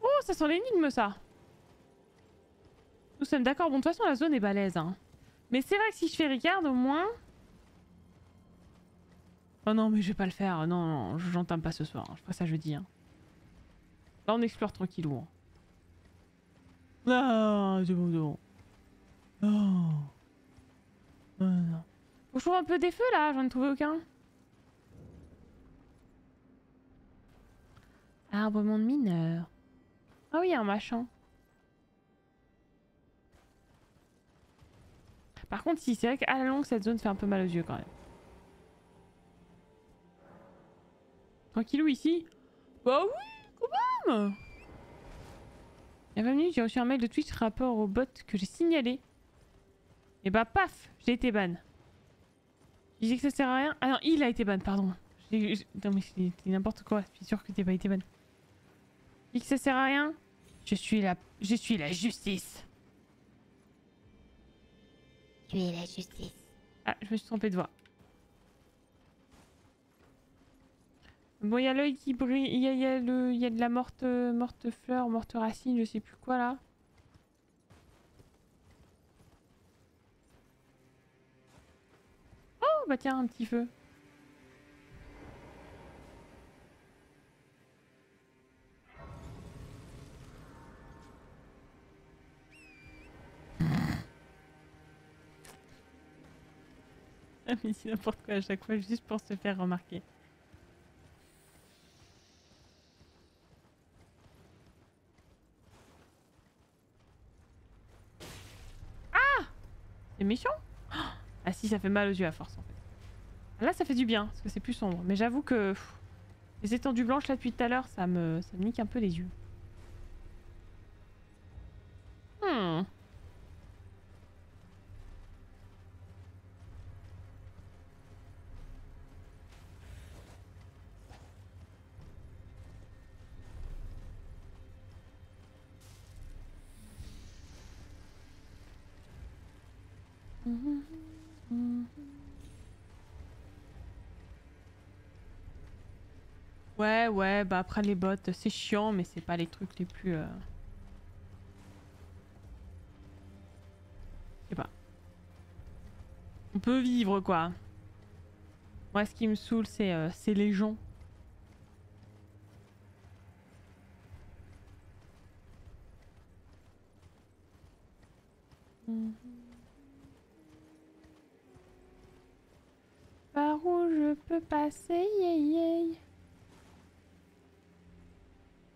Oh, ça sent l'énigme, ça. Nous sommes d'accord. Bon, de toute façon, la zone est balèze, hein. Mais c'est vrai que si je fais Ricard, au moins... Oh non, mais je vais pas le faire. Non, non, j'entame pas ce soir. Je ferai ça jeudi. Hein. Là, on explore tranquillou. Ah, c'est bon, c'est bon. Oh. Oh non. Faut que je trouve un peu des feux, là. J'en ai trouvé aucun. Arbrement de mineur. Ah oui, un machin. Par contre, si, c'est vrai qu'à la longue, cette zone fait un peu mal aux yeux, quand même. Tranquillou ici? Bah oui, quand même! Il y a 20 minutes, j'ai reçu un mail de Twitch rapport au bot que j'ai signalé. Et bah paf, j'ai été ban. Je disais que ça sert à rien. Ah non, il a été ban, pardon. Non mais c'est n'importe quoi, je suis sûre que t'es pas été ban. Je dis que ça sert à rien. Je suis la justice. Tu es la justice. Ah, je me suis trompée de voix. Bon, il y a l'œil qui brille, il y a de la morte fleur, morte racine, je sais plus quoi là. Oh, bah tiens, un petit feu. Ah, mais c'est n'importe quoi à chaque fois, juste pour se faire remarquer. Méchant. Ah si, ça fait mal aux yeux à force en fait. Là ça fait du bien parce que c'est plus sombre, mais j'avoue que pff, les étendues blanches là depuis tout à l'heure ça me nique un peu les yeux. Ouais, ouais, bah après les bots, c'est chiant, mais c'est pas les trucs les plus... Je sais pas. On peut vivre, quoi. Moi, ce qui me saoule, c'est les gens. Par où je peux passer, yeah, yeah.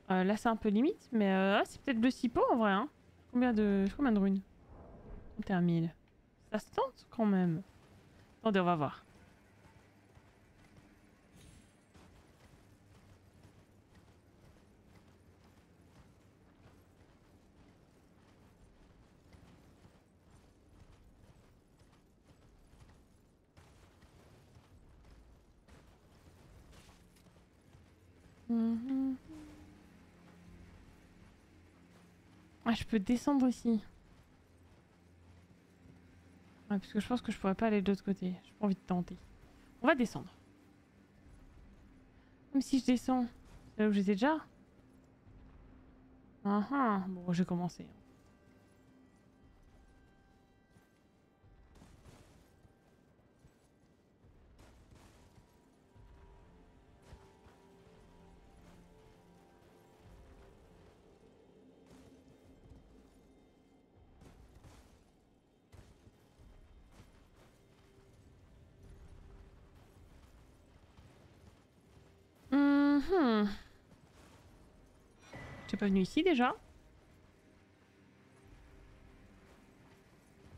Là c'est un peu limite, mais c'est peut-être 2 cipots en vrai. Hein. Combien de runes? 31 000. Ça se tente quand même. Attendez, on va voir. Ah, je peux descendre aussi. Ouais, parce que je pense que je pourrais pas aller de l'autre côté. J'ai pas envie de tenter. On va descendre. Même si je descends, c'est là où j'étais déjà. Bon, j'ai commencé. J'étais pas venu ici déjà.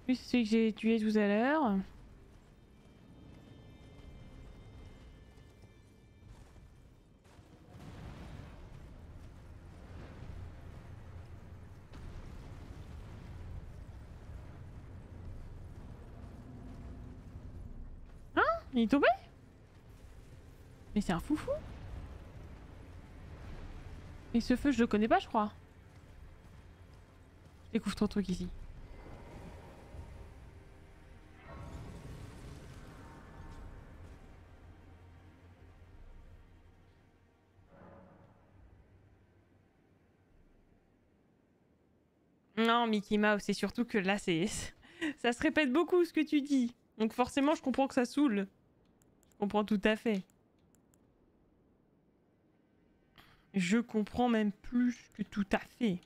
Lui c'est celui que j'ai tué tout à l'heure. Hein? Il est tombé? Mais c'est un foufou. Et ce feu je le connais pas je crois. Je découvre trop de trucs ici. Non Mickey Mouse, c'est surtout que là c'est... ça se répète beaucoup ce que tu dis. Donc forcément je comprends que ça saoule. Je comprends tout à fait. Je comprends même plus que tout à fait.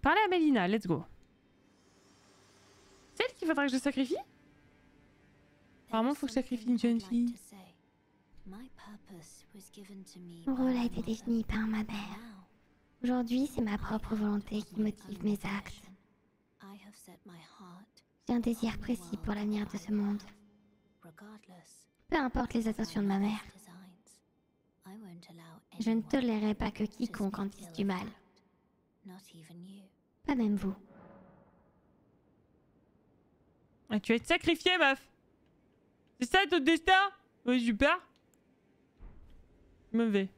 Parlez à Melina, let's go. Celle qu'il faudrait que je sacrifie? Apparemment, il faut que je sacrifie une jeune fille. Mon rôle a été défini par ma mère. Aujourd'hui, c'est ma propre volonté qui motive mes actes. J'ai un désir précis pour l'avenir de ce monde. Peu importe les intentions de ma mère. Je ne tolérerai pas que quiconque en dise du mal. Pas même vous. Ah, tu vas être sacrifié, meuf. C'est ça ton destin? Oui, super. Je me vais.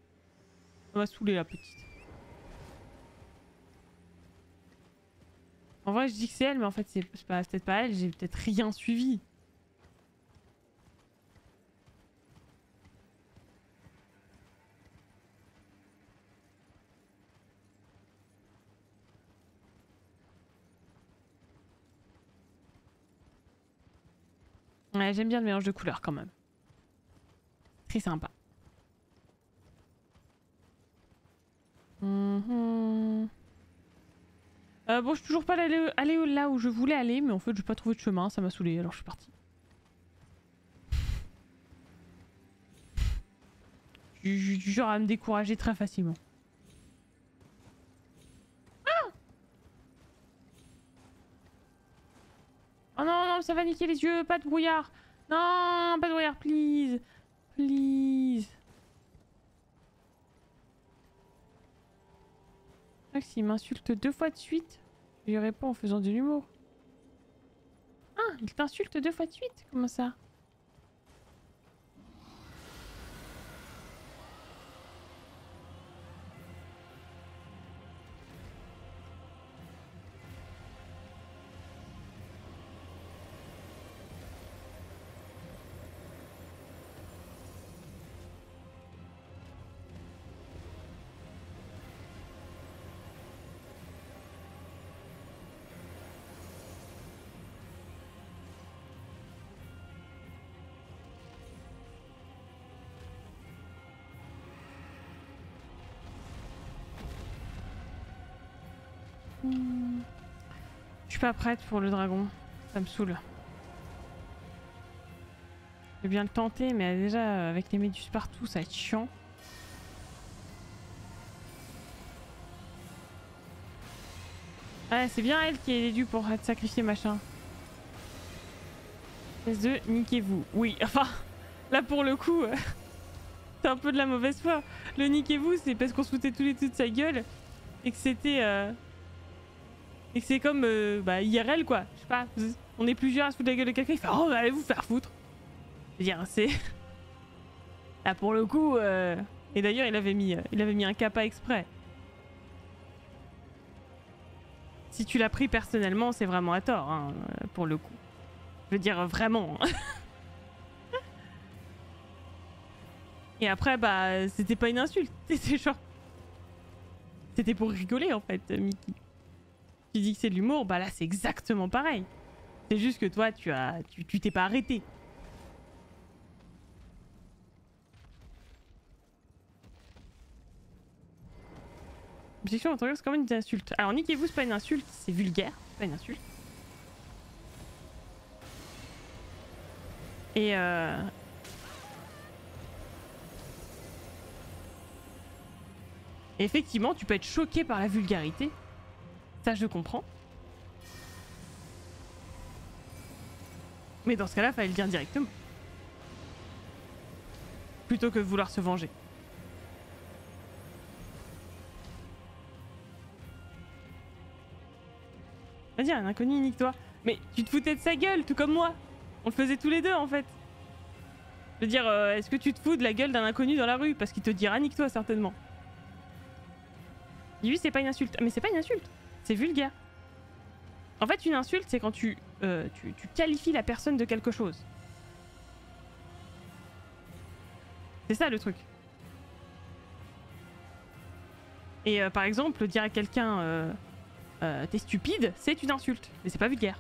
On va saouler la petite. En vrai, je dis que c'est elle, mais en fait, c'est peut-être pas elle. J'ai peut-être rien suivi. Ouais, j'aime bien le mélange de couleurs quand même. Très sympa. Bon, je suis toujours pas allée là où je voulais aller, mais en fait, j'ai pas trouvé de chemin, ça m'a saoulée, alors je suis partie. Je suis genre à me décourager très facilement. Ah! Oh non, non, ça va niquer les yeux, pas de brouillard! Non, pas de brouillard, please! Please! S'il m'insulte 2 fois de suite, je lui réponds en faisant de l'humour. Ah, il t'insulte 2 fois de suite? Comment ça? Je suis pas prête pour le dragon, ça me saoule. Je vais bien le tenter, mais déjà avec les méduses partout, ça va être chiant. Ah, c'est bien elle qui est due pour être sacrifiée, machin. Espèce de niquez-vous. Oui, enfin, là pour le coup, c'est un peu de la mauvaise foi. Le niquez-vous, c'est parce qu'on se foutait tous les deux de sa gueule et que c'était. Et c'est comme bah, IRL quoi, je sais pas, on est plusieurs à se foutre la gueule de quelqu'un, il fait oh bah, allez vous faire foutre. Je veux dire, c'est... Là pour le coup, et d'ailleurs il avait mis un kappa exprès. Si tu l'as pris personnellement, c'est vraiment à tort, hein, pour le coup. Je veux dire, vraiment. Et après, bah, c'était pas une insulte, c'était genre... C'était pour rigoler en fait, Mickey. Tu dis que c'est de l'humour, bah là c'est exactement pareil. C'est juste que toi tu t'es pas arrêté. Objection, c'est quand même une insulte. Alors niquez-vous, c'est pas une insulte, c'est vulgaire, c'est pas une insulte. Et effectivement, tu peux être choqué par la vulgarité. Ça, je comprends. Mais dans ce cas-là, fallait le dire directement. Plutôt que de vouloir se venger. Vas-y, un inconnu, nique-toi. Mais tu te foutais de sa gueule, tout comme moi. On le faisait tous les deux, en fait. Je veux dire, est-ce que tu te fous de la gueule d'un inconnu dans la rue? Parce qu'il te dira nique-toi, certainement. Dis oui, c'est pas une insulte. Mais c'est pas une insulte, c'est vulgaire. En fait, une insulte, c'est quand tu qualifies la personne de quelque chose. C'est ça, le truc. Et par exemple, dire à quelqu'un t'es stupide, c'est une insulte. Mais c'est pas vulgaire.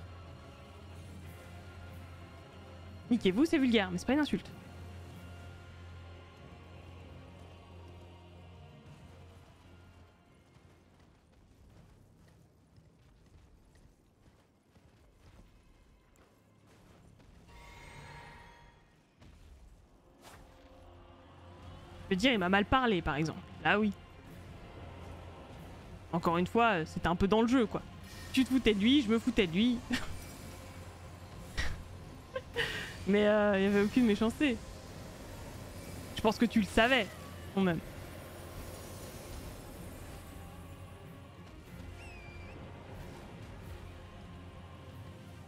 Niquez-vous, c'est vulgaire, mais c'est pas une insulte. Je veux dire, il m'a mal parlé, par exemple. Là, oui. Encore une fois, c'était un peu dans le jeu, quoi. Tu te foutais de lui, je me foutais de lui. Mais il n'y avait aucune méchanceté. Je pense que tu le savais, quand même.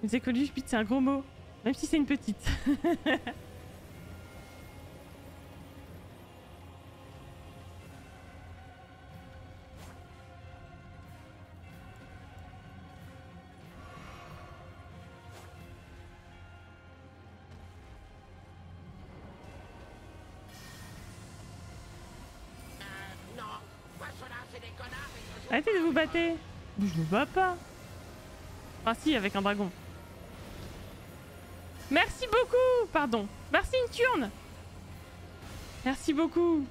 Mais c'est que lui, je pite, c'est un gros mot. Même si c'est une petite. Arrêtez de vous battre. Je me bats pas. Ah si, avec un dragon. Merci beaucoup. Pardon. Merci Nocturne. Merci beaucoup.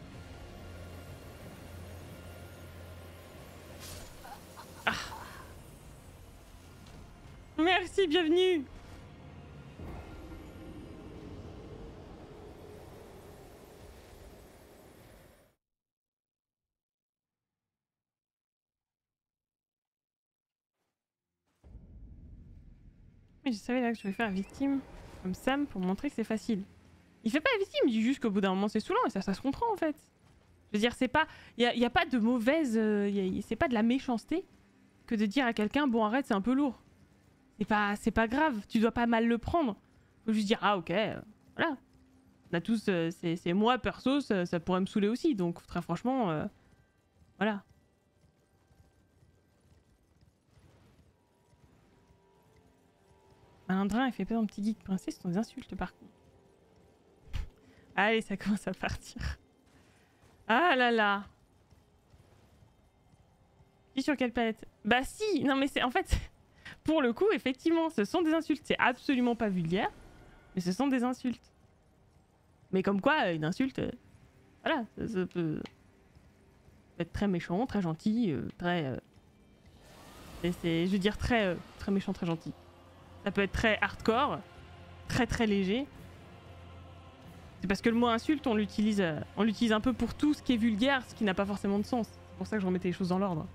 Ah. Merci, bienvenue. Je savais là que je vais faire la victime comme Sam pour montrer que c'est facile. Il fait pas la victime, il dit juste qu'au bout d'un moment c'est saoulant et ça se comprend en fait. Je veux dire, c'est pas, y a pas de mauvaise, c'est pas de la méchanceté que de dire à quelqu'un bon arrête c'est un peu lourd. C'est pas grave, tu dois pas mal le prendre. Faut juste dire ah ok, voilà. On a tous, c'est moi perso, ça pourrait me saouler aussi donc très franchement, voilà. Malindrin, il fait pas un petit geek princesse, sans insulte par contre. Allez, ça commence à partir. Ah là là. Qui sur quelle planète? Bah si, non mais c'est en fait, pour le coup, effectivement, ce sont des insultes. C'est absolument pas vulgaire, mais ce sont des insultes. Mais comme quoi, une insulte, voilà, ça peut être très méchant, très gentil, très... je veux dire très méchant, très gentil. Ça peut être très hardcore, très léger. C'est parce que le mot insulte, on l'utilise un peu pour tout ce qui est vulgaire, ce qui n'a pas forcément de sens. C'est pour ça que je remettais les choses dans l'ordre.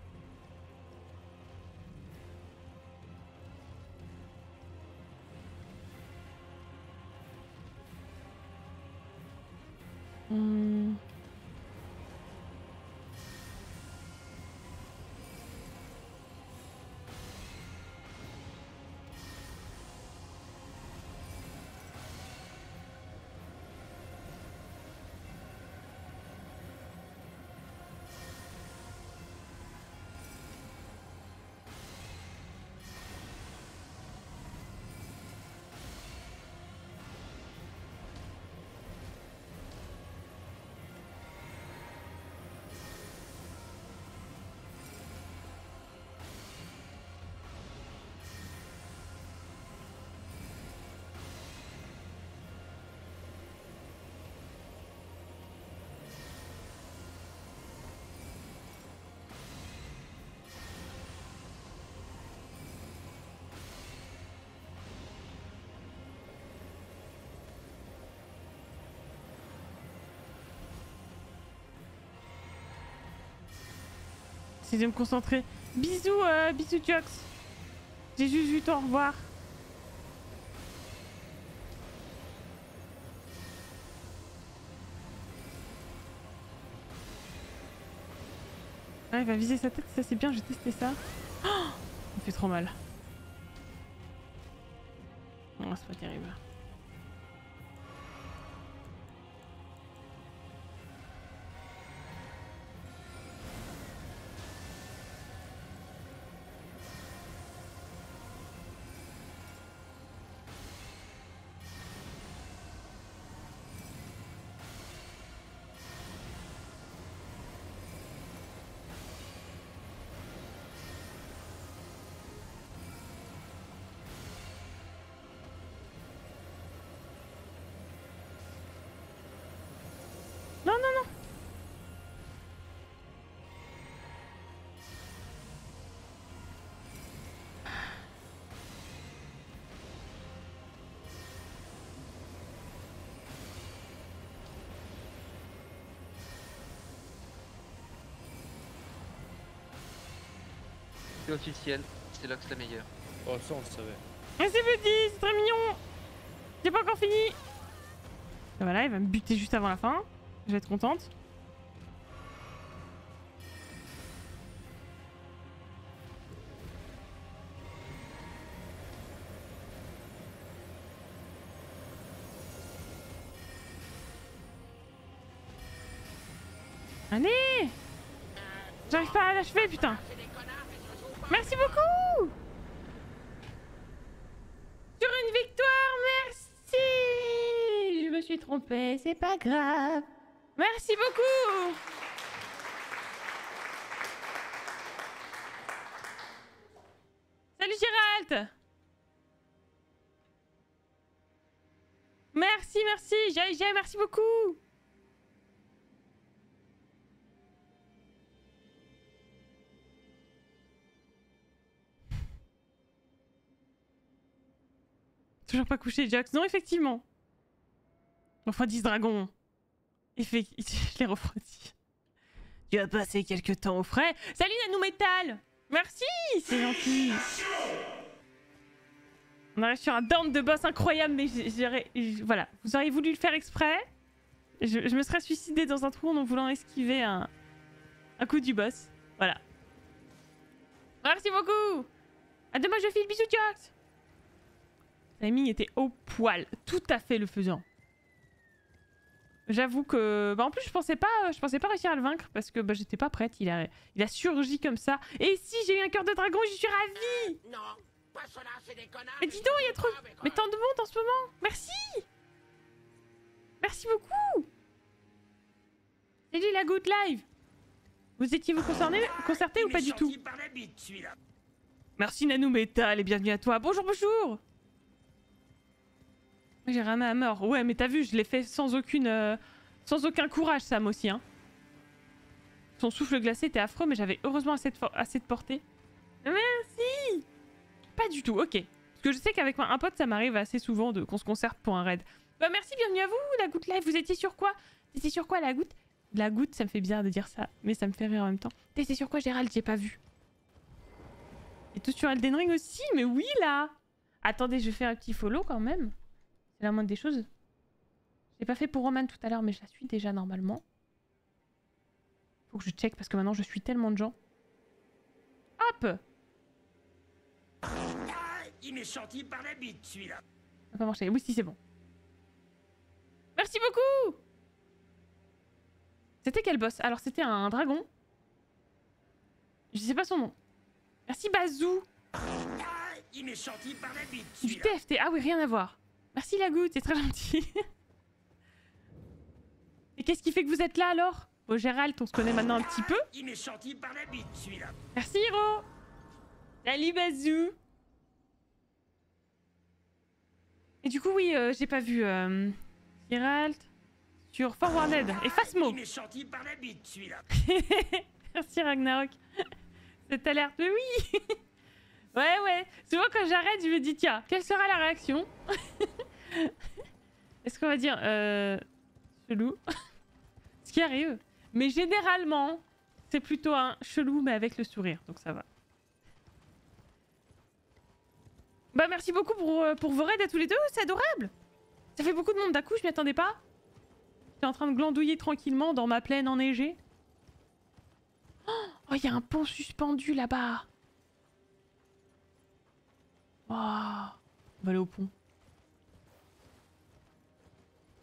si je vais me concentrer. Bisous, bisous Diox. J'ai juste vu ton au revoir. Ah, il va viser sa tête, ça c'est bien, j'ai testé ça. Oh, il fait trop mal. Non, c'est pas terrible. C'est officiel, c'est Loxe la meilleure. Oh ça on le savait. Mais c'est petit, c'est très mignon. J'ai pas encore fini. Et voilà, il va me buter juste avant la fin. Je vais être contente. Allez! J'arrive pas à l'achever, putain! Merci beaucoup! Sur une victoire, merci! Je me suis trompée, c'est pas grave. Merci beaucoup! Salut Gérald! Merci, merci, j'ai merci beaucoup! Toujours pas couché, Jax. Non, effectivement. Refroidis ce dragon. Je l'ai refroidi. Tu as passé quelques temps au frais. Salut, Nanou Metal. Merci, c'est gentil. On arrive sur un down de boss incroyable, mais voilà. Vous auriez voulu le faire exprès. Je me serais suicidée dans un trou en voulant esquiver un coup du boss. Voilà. Merci beaucoup. À demain, je file. Bisous, Jax. Timing était au poil, tout à fait le faisant. J'avoue que... Bah en plus je pensais pas réussir à le vaincre parce que bah, j'étais pas prête, il a surgi comme ça. Et si j'ai eu un cœur de dragon, je suis ravie. Non, pas cela, c'est des connards. Mais dis donc, il y a trop... Mais tant de monde en ce moment. Merci. Merci beaucoup. Salut la Good Live. Vous étiez-vous concerté ou pas du tout? Merci Nanou Metal et bienvenue à toi. Bonjour, bonjour. J'ai ramé à mort. Ouais, mais t'as vu, je l'ai fait sans aucun courage, Sam aussi. Hein. Son souffle glacé était affreux, mais j'avais heureusement assez de portée. Merci. Pas du tout, ok. Parce que je sais qu'avec un pote, ça m'arrive assez souvent qu'on se concerte pour un raid. Bah merci, bienvenue à vous, la Goutte Live. Vous étiez sur quoi? T'étais sur quoi, la Goutte? La Goutte, ça me fait bizarre de dire ça, mais ça me fait rire en même temps. T'étais sur quoi, Gérald? J'ai pas vu. Et tout sur Elden Ring aussi? Mais oui, là. Attendez, je vais faire un petit follow quand même. C'est la moindre des choses. Je l'ai pas fait pour Roman tout à l'heure, mais je la suis déjà normalement. Faut que je check parce que maintenant je suis tellement de gens. Hop! Ah, il m'est sorti par la bite celui-là. Ça n'a pas marché. Oui, si, c'est bon. Merci beaucoup! C'était quel boss? Alors, c'était un dragon. Je sais pas son nom. Merci, Bazou! Ah, il m'est sorti par la bite celui-là. Du TFT. Ah oui, rien à voir. Merci la Goutte, c'est très gentil. Et qu'est-ce qui fait que vous êtes là alors? Bon Gérald, on se connaît maintenant un petit peu. Il m'est sorti par la bite celui-là. Merci Hiro. Salut Bazou. Et du coup oui, j'ai pas vu Gérald sur Forwarded et Fasmo. Il m'est sorti par la bite celui-là. Merci Ragnarok. Cette alerte, mais oui. Ouais, ouais. Souvent, quand j'arrête, je me dis, tiens, quelle sera la réaction? Est-ce qu'on va dire... chelou. Ce qui arrive. Mais généralement, C'est plutôt un chelou, mais avec le sourire, donc ça va. Bah merci beaucoup pour vos raids à tous les deux, c'est adorable. Ça fait beaucoup de monde d'un coup, je m'y attendais pas. J'étais en train de glandouiller tranquillement dans ma plaine enneigée. Oh, il y a un pont suspendu là-bas. Oh, on va aller au pont.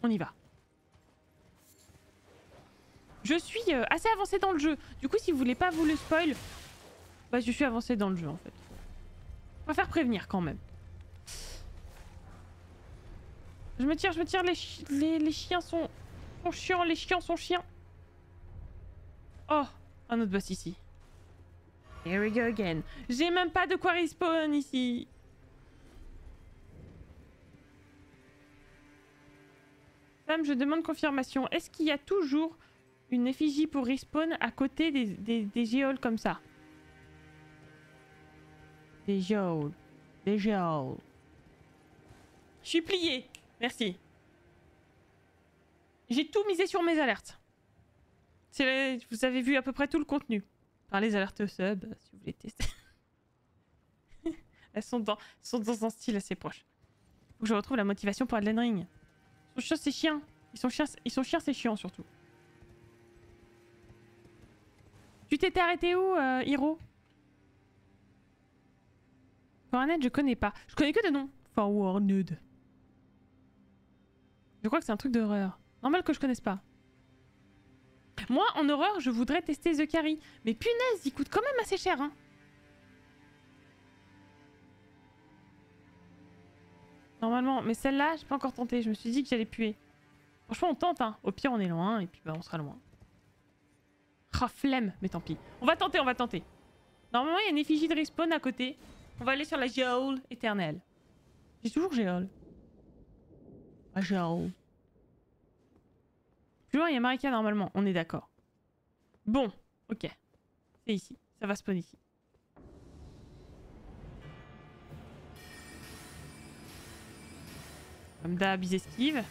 On y va. Je suis assez avancée dans le jeu. Du coup, si vous voulez pas vous le spoil, bah je suis avancée dans le jeu en fait. On va faire prévenir quand même. Je me tire, les chiens sont chiants, les chiens sont chiens. Oh, un autre boss ici. Here we go again. J'ai même pas de quoi respawn ici. Sam, je demande confirmation. Est-ce qu'il y a toujours une effigie pour respawn à côté des géoles comme ça? Des géoles. Des géoles. Je suis pliée. Merci. J'ai tout misé sur mes alertes. Vous avez vu à peu près tout le contenu. Enfin, les alertes au sub, si vous voulez tester. Elles sont dans un style assez proche. Faut que je retrouve la motivation pour Elden Ring. Ils sont chiants, c'est chiant. Ils sont chiants, c'est chiant surtout. Tu t'étais arrêté où, Hiro? Fortnite, je connais pas. Je connais que de nom. Forward. Je crois que c'est un truc d'horreur. Normal que je connaisse pas. Moi, en horreur, je voudrais tester The Carrie. Mais punaise, il coûte quand même assez cher, hein. Normalement, mais celle-là, j'ai pas encore tenté. Je me suis dit que j'allais puer. Franchement, on tente, hein. Au pire, on est loin et puis bah, on sera loin. Ah, flemme, mais tant pis. On va tenter. Normalement, il y a une effigie de respawn à côté. On va aller sur la géole éternelle. J'ai toujours géole. Ah, géole. Plus loin, il y a Marika normalement, on est d'accord. Bon, ok. C'est ici, ça va spawn ici. Comme d'hab, ils esquivent.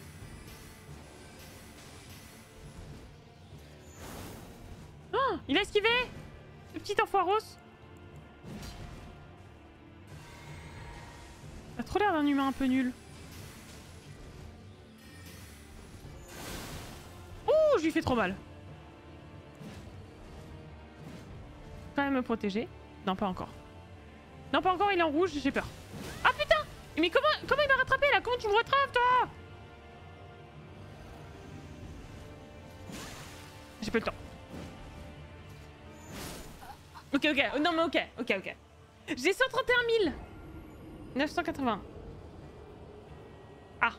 Oh, il a esquivé! Le petit enfoiros! Ça a trop l'air d'un humain un peu nul. Ouh, je lui fais trop mal. Quand même me protéger. Non, pas encore. Non, pas encore, il est en rouge, j'ai peur. Ah putain! Mais comment il m'a rattrapé là? Comment tu me rattrapes toi? J'ai pas le temps. Ok, non mais ok. J'ai 131 980. Ah.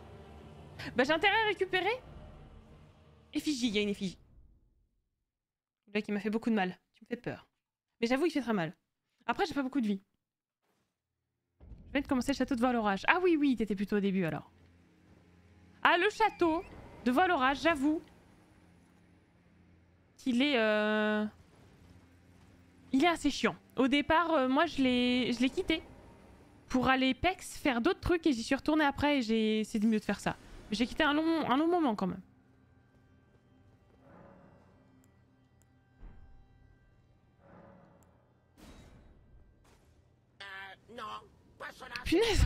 Bah j'ai intérêt à récupérer. Effigie, il y a une effigie. Le mec il m'a fait beaucoup de mal, tu me fais peur. Mais j'avoue il fait très mal. Après j'ai pas beaucoup de vie. Je viens de commencer le château de Valorage. Ah oui, t'étais plutôt au début alors. Ah le château de Valorage, j'avoue. Qu'il est... Il est assez chiant. Au départ, moi, je l'ai quitté pour aller pex, faire d'autres trucs et j'y suis retournée après et c'est mieux de faire ça. Mais j'ai quitté un long moment quand même. Non, pas cela. Punaise.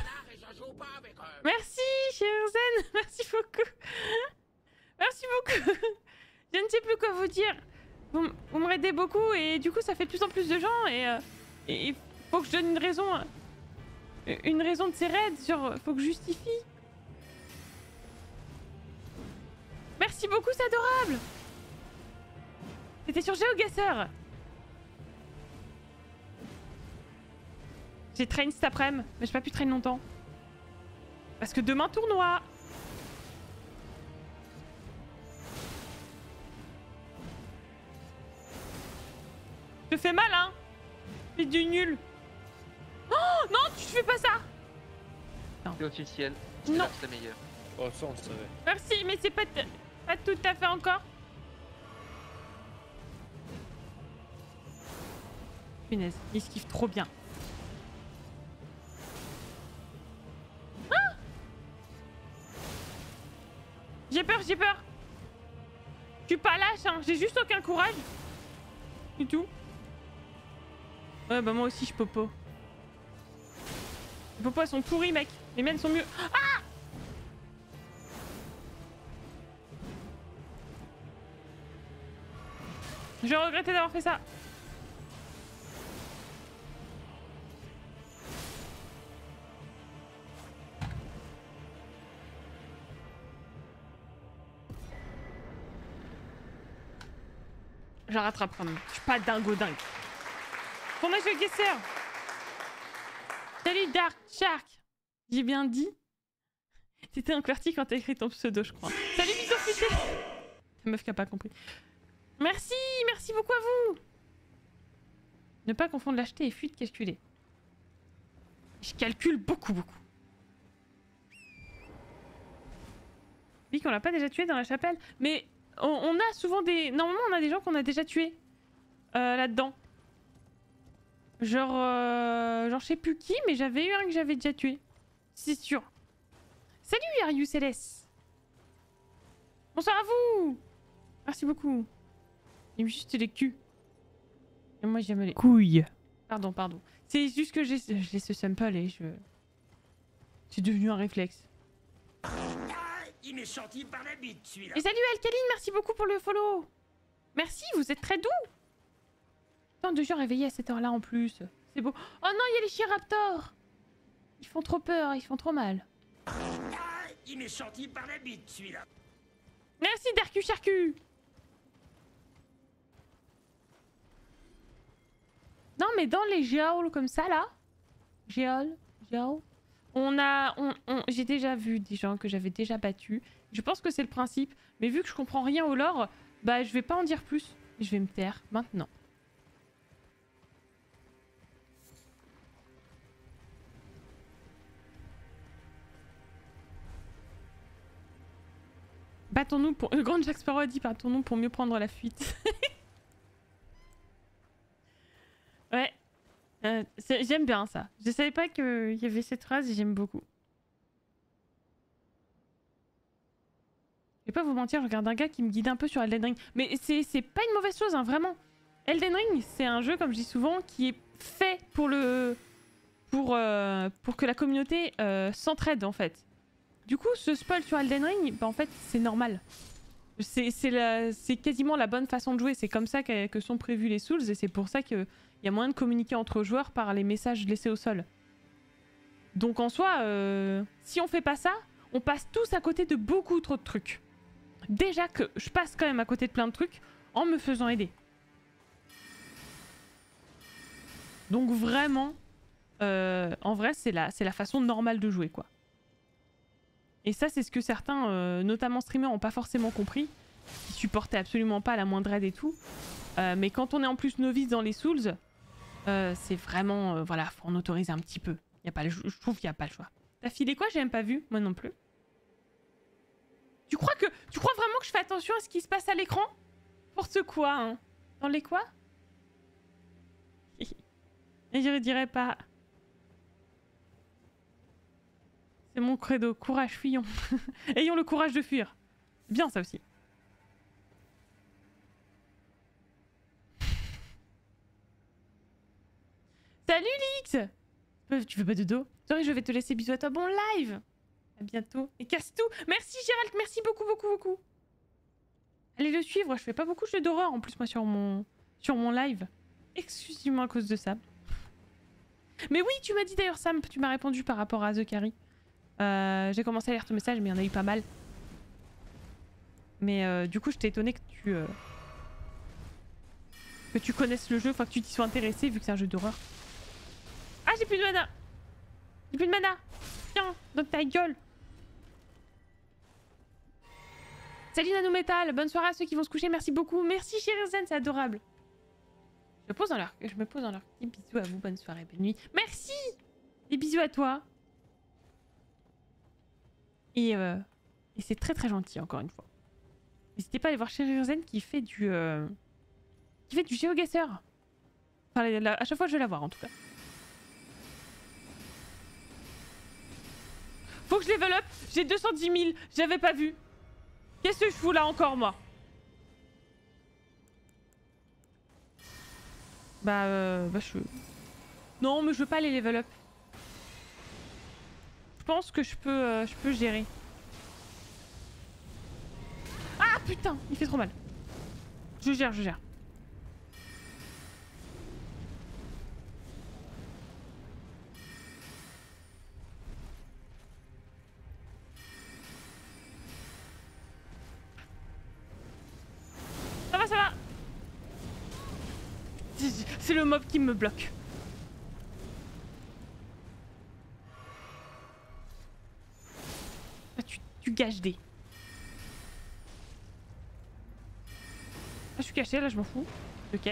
Merci, cher Zen. Merci beaucoup. Merci beaucoup. Je ne sais plus quoi vous dire. Vous me aidez beaucoup et du coup ça fait de plus en plus de gens et faut que je donne une raison de ces raids, genre faut que je justifie. Merci beaucoup, c'est adorable. C'était sur GeoGuessr. J'ai train cet après-midi, mais j'ai pas pu train longtemps. Parce que demain tournoi. Je te fais mal, hein? Fais du nul. Oh non, tu fais pas ça. Non. C'est officiel. Non. C'est la meilleure. Oh, ça on le savait. Merci, mais c'est pas tout à fait encore. Punaise, il esquive trop bien. Ah, j'ai peur. Je suis pas lâche, hein. J'ai juste aucun courage. du tout. Ouais, bah moi aussi je peux pas. Les popos sont pourris, mec. Les miennes sont mieux. Ah! Je regrettais d'avoir fait ça. Je la rattrape quand même. Je suis pas dingo. Pour moi, je suis guesseur. Salut Dark Shark. J'ai bien dit. T'étais un QWERTY quand t'as écrit ton pseudo, je crois. Salut Mitofiché. La meuf qui a pas compris. Merci, merci beaucoup à vous. Ne pas confondre lâcheté et fuite calculée. Je calcule beaucoup. Oui, qu'on l'a pas déjà tué dans la chapelle. Mais on a souvent des... Normalement, on a des gens qu'on a déjà tués là-dedans. Genre... Genre, je sais plus qui, mais j'avais eu un que j'avais déjà tué. C'est sûr. Salut, Arius LS. Bonsoir à vous. Merci beaucoup. J'aime juste les culs. Et moi, j'aime les... couilles. Pardon. C'est juste que j'ai ce sample et je... C'est devenu un réflexe. Il est sorti par la bite, celui-là. Et salut Alkaline, merci beaucoup pour le follow. Merci, vous êtes très doux. Tant de gens réveillés à cette heure-là en plus. C'est beau. Oh non, il y a les chiraptors. Ils font trop peur, ils font trop mal. Il est sorti par la bite, celui-là. Merci Darku Charcu. Non mais dans les geôles comme ça là. Geôles. J'ai déjà vu des gens que j'avais déjà battus. Je pense que c'est le principe. Mais vu que je comprends rien au lore, bah je vais pas en dire plus. Je vais me taire maintenant. Battons-nous pour... Le grand Jack Sparrow a dit battons-nous pour mieux prendre la fuite. Ouais. J'aime bien ça. Je savais pas qu'il y avait cette phrase et j'aime beaucoup. Je vais pas vous mentir, je regarde un gars qui me guide un peu sur Elden Ring. Mais c'est pas une mauvaise chose, hein, vraiment. Elden Ring, c'est un jeu, comme je dis souvent, qui est fait pour le... pour que la communauté s'entraide, en fait. Du coup, ce spoil sur Elden Ring, bah en fait, c'est normal. C'est quasiment la bonne façon de jouer. C'est comme ça que sont prévus les Souls et c'est pour ça que... Il y a moyen de communiquer entre joueurs par les messages laissés au sol. Donc en soi, si on fait pas ça, on passe tous à côté de beaucoup trop de trucs. Déjà que je passe quand même à côté de plein de trucs en me faisant aider. Donc vraiment, en vrai, c'est la façon normale de jouer, quoi. Et ça, c'est ce que certains, notamment streamers, n'ont pas forcément compris, qui supportaient absolument pas la moindre aide et tout. Mais quand on est en plus novice dans les Souls, c'est vraiment... voilà, faut en autoriser un petit peu. Y a pas le, je trouve qu'il n'y a pas le choix. T'as filé quoi? J'ai même pas vu. Moi non plus. Tu crois vraiment que je fais attention à ce qui se passe à l'écran? Pour ce quoi, hein? Dans les quoi? Et je dirais pas... C'est mon credo. Courage, fuyons. Ayons le courage de fuir. Bien, ça aussi. Salut Lix! Tu veux pas de dos? Sorry, je vais te laisser. Bisous à toi. Bon live! À bientôt. Et casse tout! Merci Gérald, merci beaucoup. Allez le suivre, je fais pas beaucoup de jeux d'horreur en plus moi sur mon live. Exclusivement à cause de ça. Mais oui, tu m'as dit d'ailleurs Sam, tu m'as répondu par rapport à The Carrie. J'ai commencé à lire ton message mais il y en a eu pas mal. Mais du coup, j'étais étonnée que tu connaisses le jeu, enfin que tu t'y sois intéressé vu que c'est un jeu d'horreur. Ah, j'ai plus de mana! Tiens, dans ta gueule! Salut Nanométal, bonne soirée à ceux qui vont se coucher, merci beaucoup. Merci chérie Zen, c'est adorable. Je me pose dans leur... Des bisous à vous, bonne soirée, bonne nuit. Merci! Des bisous à toi. Et c'est très très gentil, encore une fois. N'hésitez pas à aller voir chérie Zen qui fait du... GeoGuessr. Enfin, à chaque fois, je vais la voir, en tout cas. Faut que je level up, j'ai 210 000, j'avais pas vu. Qu'est-ce que je fous là encore, moi? Je... Non, mais je veux pas les level up. Je pense que je peux gérer. Ah putain, il fait trop mal. Je gère, je gère. Ça va C'est le mob qui me bloque. Ah, tu gâches des... Ah, je suis caché là, je m'en fous. Ok.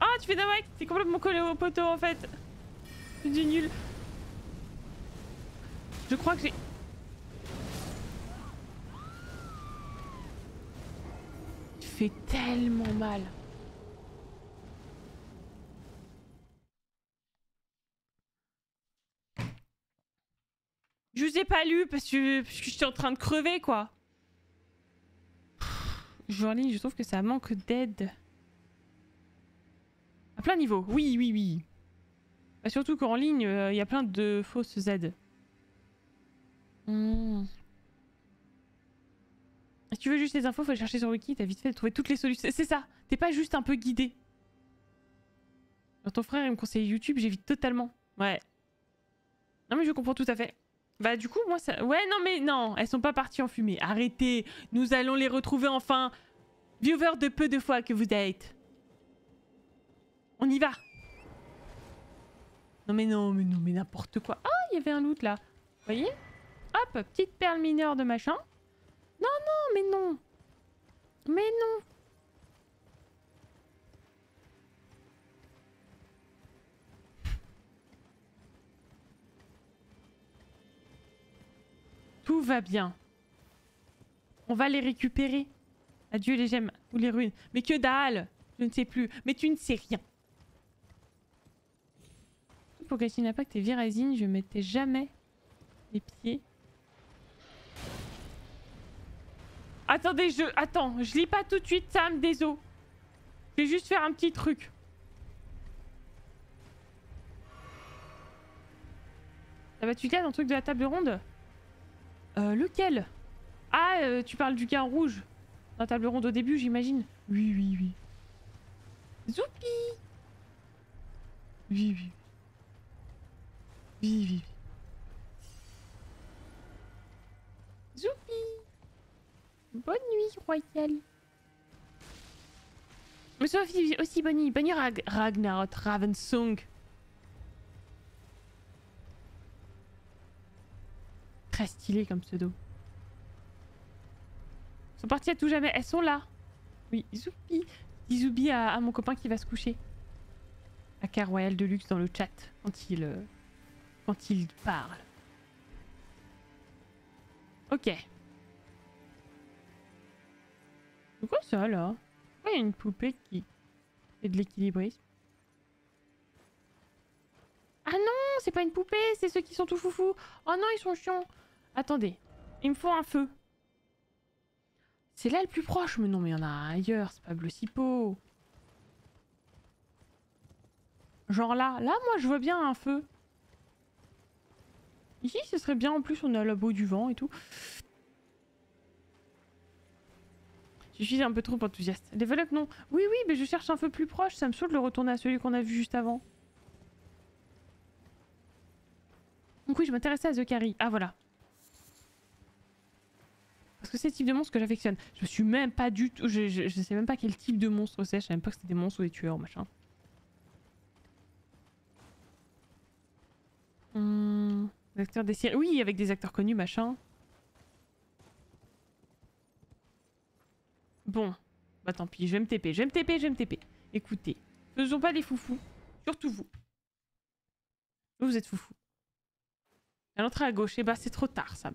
Ah, tu fais damac, t'es complètement collé au poteau en fait. C'est du nul. Je crois que j'ai... Tu fais tellement mal. Je vous ai pas lu parce que j'étais en train de crever quoi. Journée, je trouve que ça manque d'aide. À plein niveau, oui, oui, oui. Bah, surtout qu'en ligne, il y a plein de fausses aides. Si tu veux juste les infos, faut les chercher sur Wiki, t'as vite fait de trouver toutes les solutions. C'est ça, t'es pas juste un peu guidé. Quand ton frère il me conseille YouTube, j'évite totalement. Ouais. Non mais je comprends tout à fait. Bah du coup moi ça... Ouais non mais non, elles sont pas parties en fumée. Arrêtez, nous allons les retrouver enfin. Viewers de peu de fois que vous êtes. On y va. Non mais non, mais non, mais n'importe quoi. Ah, il y avait un loot là. Vous voyez? Hop, petite perle mineure de machin. Non, non, mais non. Mais non. Tout va bien. On va les récupérer. Adieu les gemmes ou les ruines. Mais que dalle! Je ne sais plus. Mais tu ne sais rien. Pour Cassine Impact et Virazine, je mettais jamais les pieds. Attendez, je... Attends, je lis pas tout de suite, ça me désolé. Je vais juste faire un petit truc. Ça va, tu gagnes un truc de la table ronde? Lequel? Ah, tu parles du gars en rouge. Dans la table ronde au début, j'imagine. Oui, oui, oui. Zoupi! Oui, oui. Oui, oui. Zoupi! Bonne nuit, royale. Mais Sophie, aussi bonne nuit. Bonne nuit, Ragnarok, Ravensong. Très stylé comme pseudo. Elles sont parties à tout jamais. Elles sont là. Oui, Zoupi. Dis Zoupi à mon copain qui va se coucher. AK Royal Deluxe dans le chat quand il parle. Ok. C'est quoi ça là? Il y a une poupée qui fait de l'équilibrisme. Ah non, c'est pas une poupée, c'est ceux qui sont tout foufou. Oh non, ils sont chiants. Attendez, il me faut un feu. C'est là le plus proche, mais non, mais il y en a ailleurs, c'est pas bleu cipo. Genre là, là moi je vois bien un feu. Ici ce serait bien, en plus on a le beau du vent et tout. Je suis un peu trop enthousiaste. Level up non. Oui oui, mais je cherche un feu plus proche, ça me saoule de le retourner à celui qu'on a vu juste avant. Donc oui, je m'intéressais à The Carrie. Ah voilà. Parce que c'est le type de monstre que j'affectionne. Je suis même pas du tout... Je sais même pas quel type de monstre c'est. Je savais même pas que c'était des monstres ou des tueurs, machin. Des acteurs des séries... Oui, avec des acteurs connus, machin. Bon. Bah tant pis, je vais me TP, je vais me TP, je vais me TP. Écoutez, faisons pas des foufous. Surtout vous. Vous êtes foufous. À l'entrée à gauche, et bah c'est trop tard ça.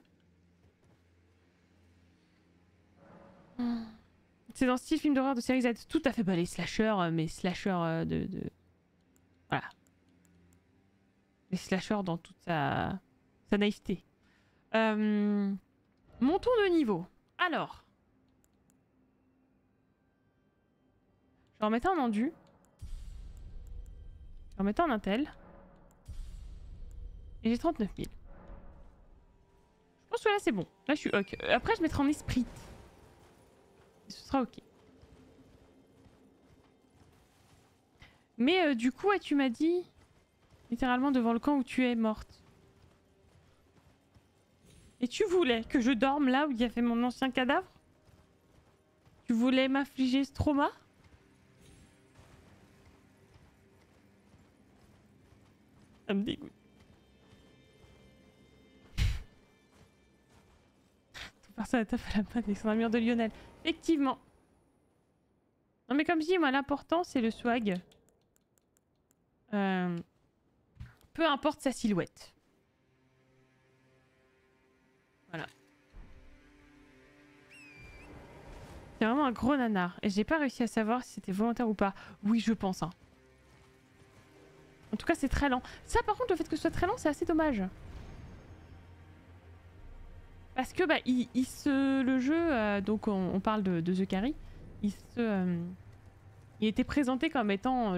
C'est dans ce style film d'horreur de série Z, tout à fait pas les slashers, mais slashers de... Voilà. Les slashers dans toute sa naïveté. Montons de niveau. Alors. Je vais remettre un enduit. en mettant un intel. Et j'ai 39 000. Je pense que là c'est bon. Là je suis ok. Après je mettrai en esprit. Et ce sera ok. Mais du coup, ouais, tu m'as dit littéralement devant le camp où tu es morte. Et tu voulais que je dorme là où il y avait mon ancien cadavre? Tu voulais m'affliger ce trauma? Ça me dégoûte. Tout personne à tape à la panne avec son armure de Lionel. Effectivement. Non mais comme je dis, moi l'important c'est le swag. Peu importe sa silhouette. Voilà. C'est vraiment un gros nanar. Et j'ai pas réussi à savoir si c'était volontaire ou pas. Oui, je pense. Hein. En tout cas, c'est très lent. Ça, par contre, le fait que ce soit très lent, c'est assez dommage. Parce que bah, le jeu, donc on parle de The Carrie, il était présenté comme étant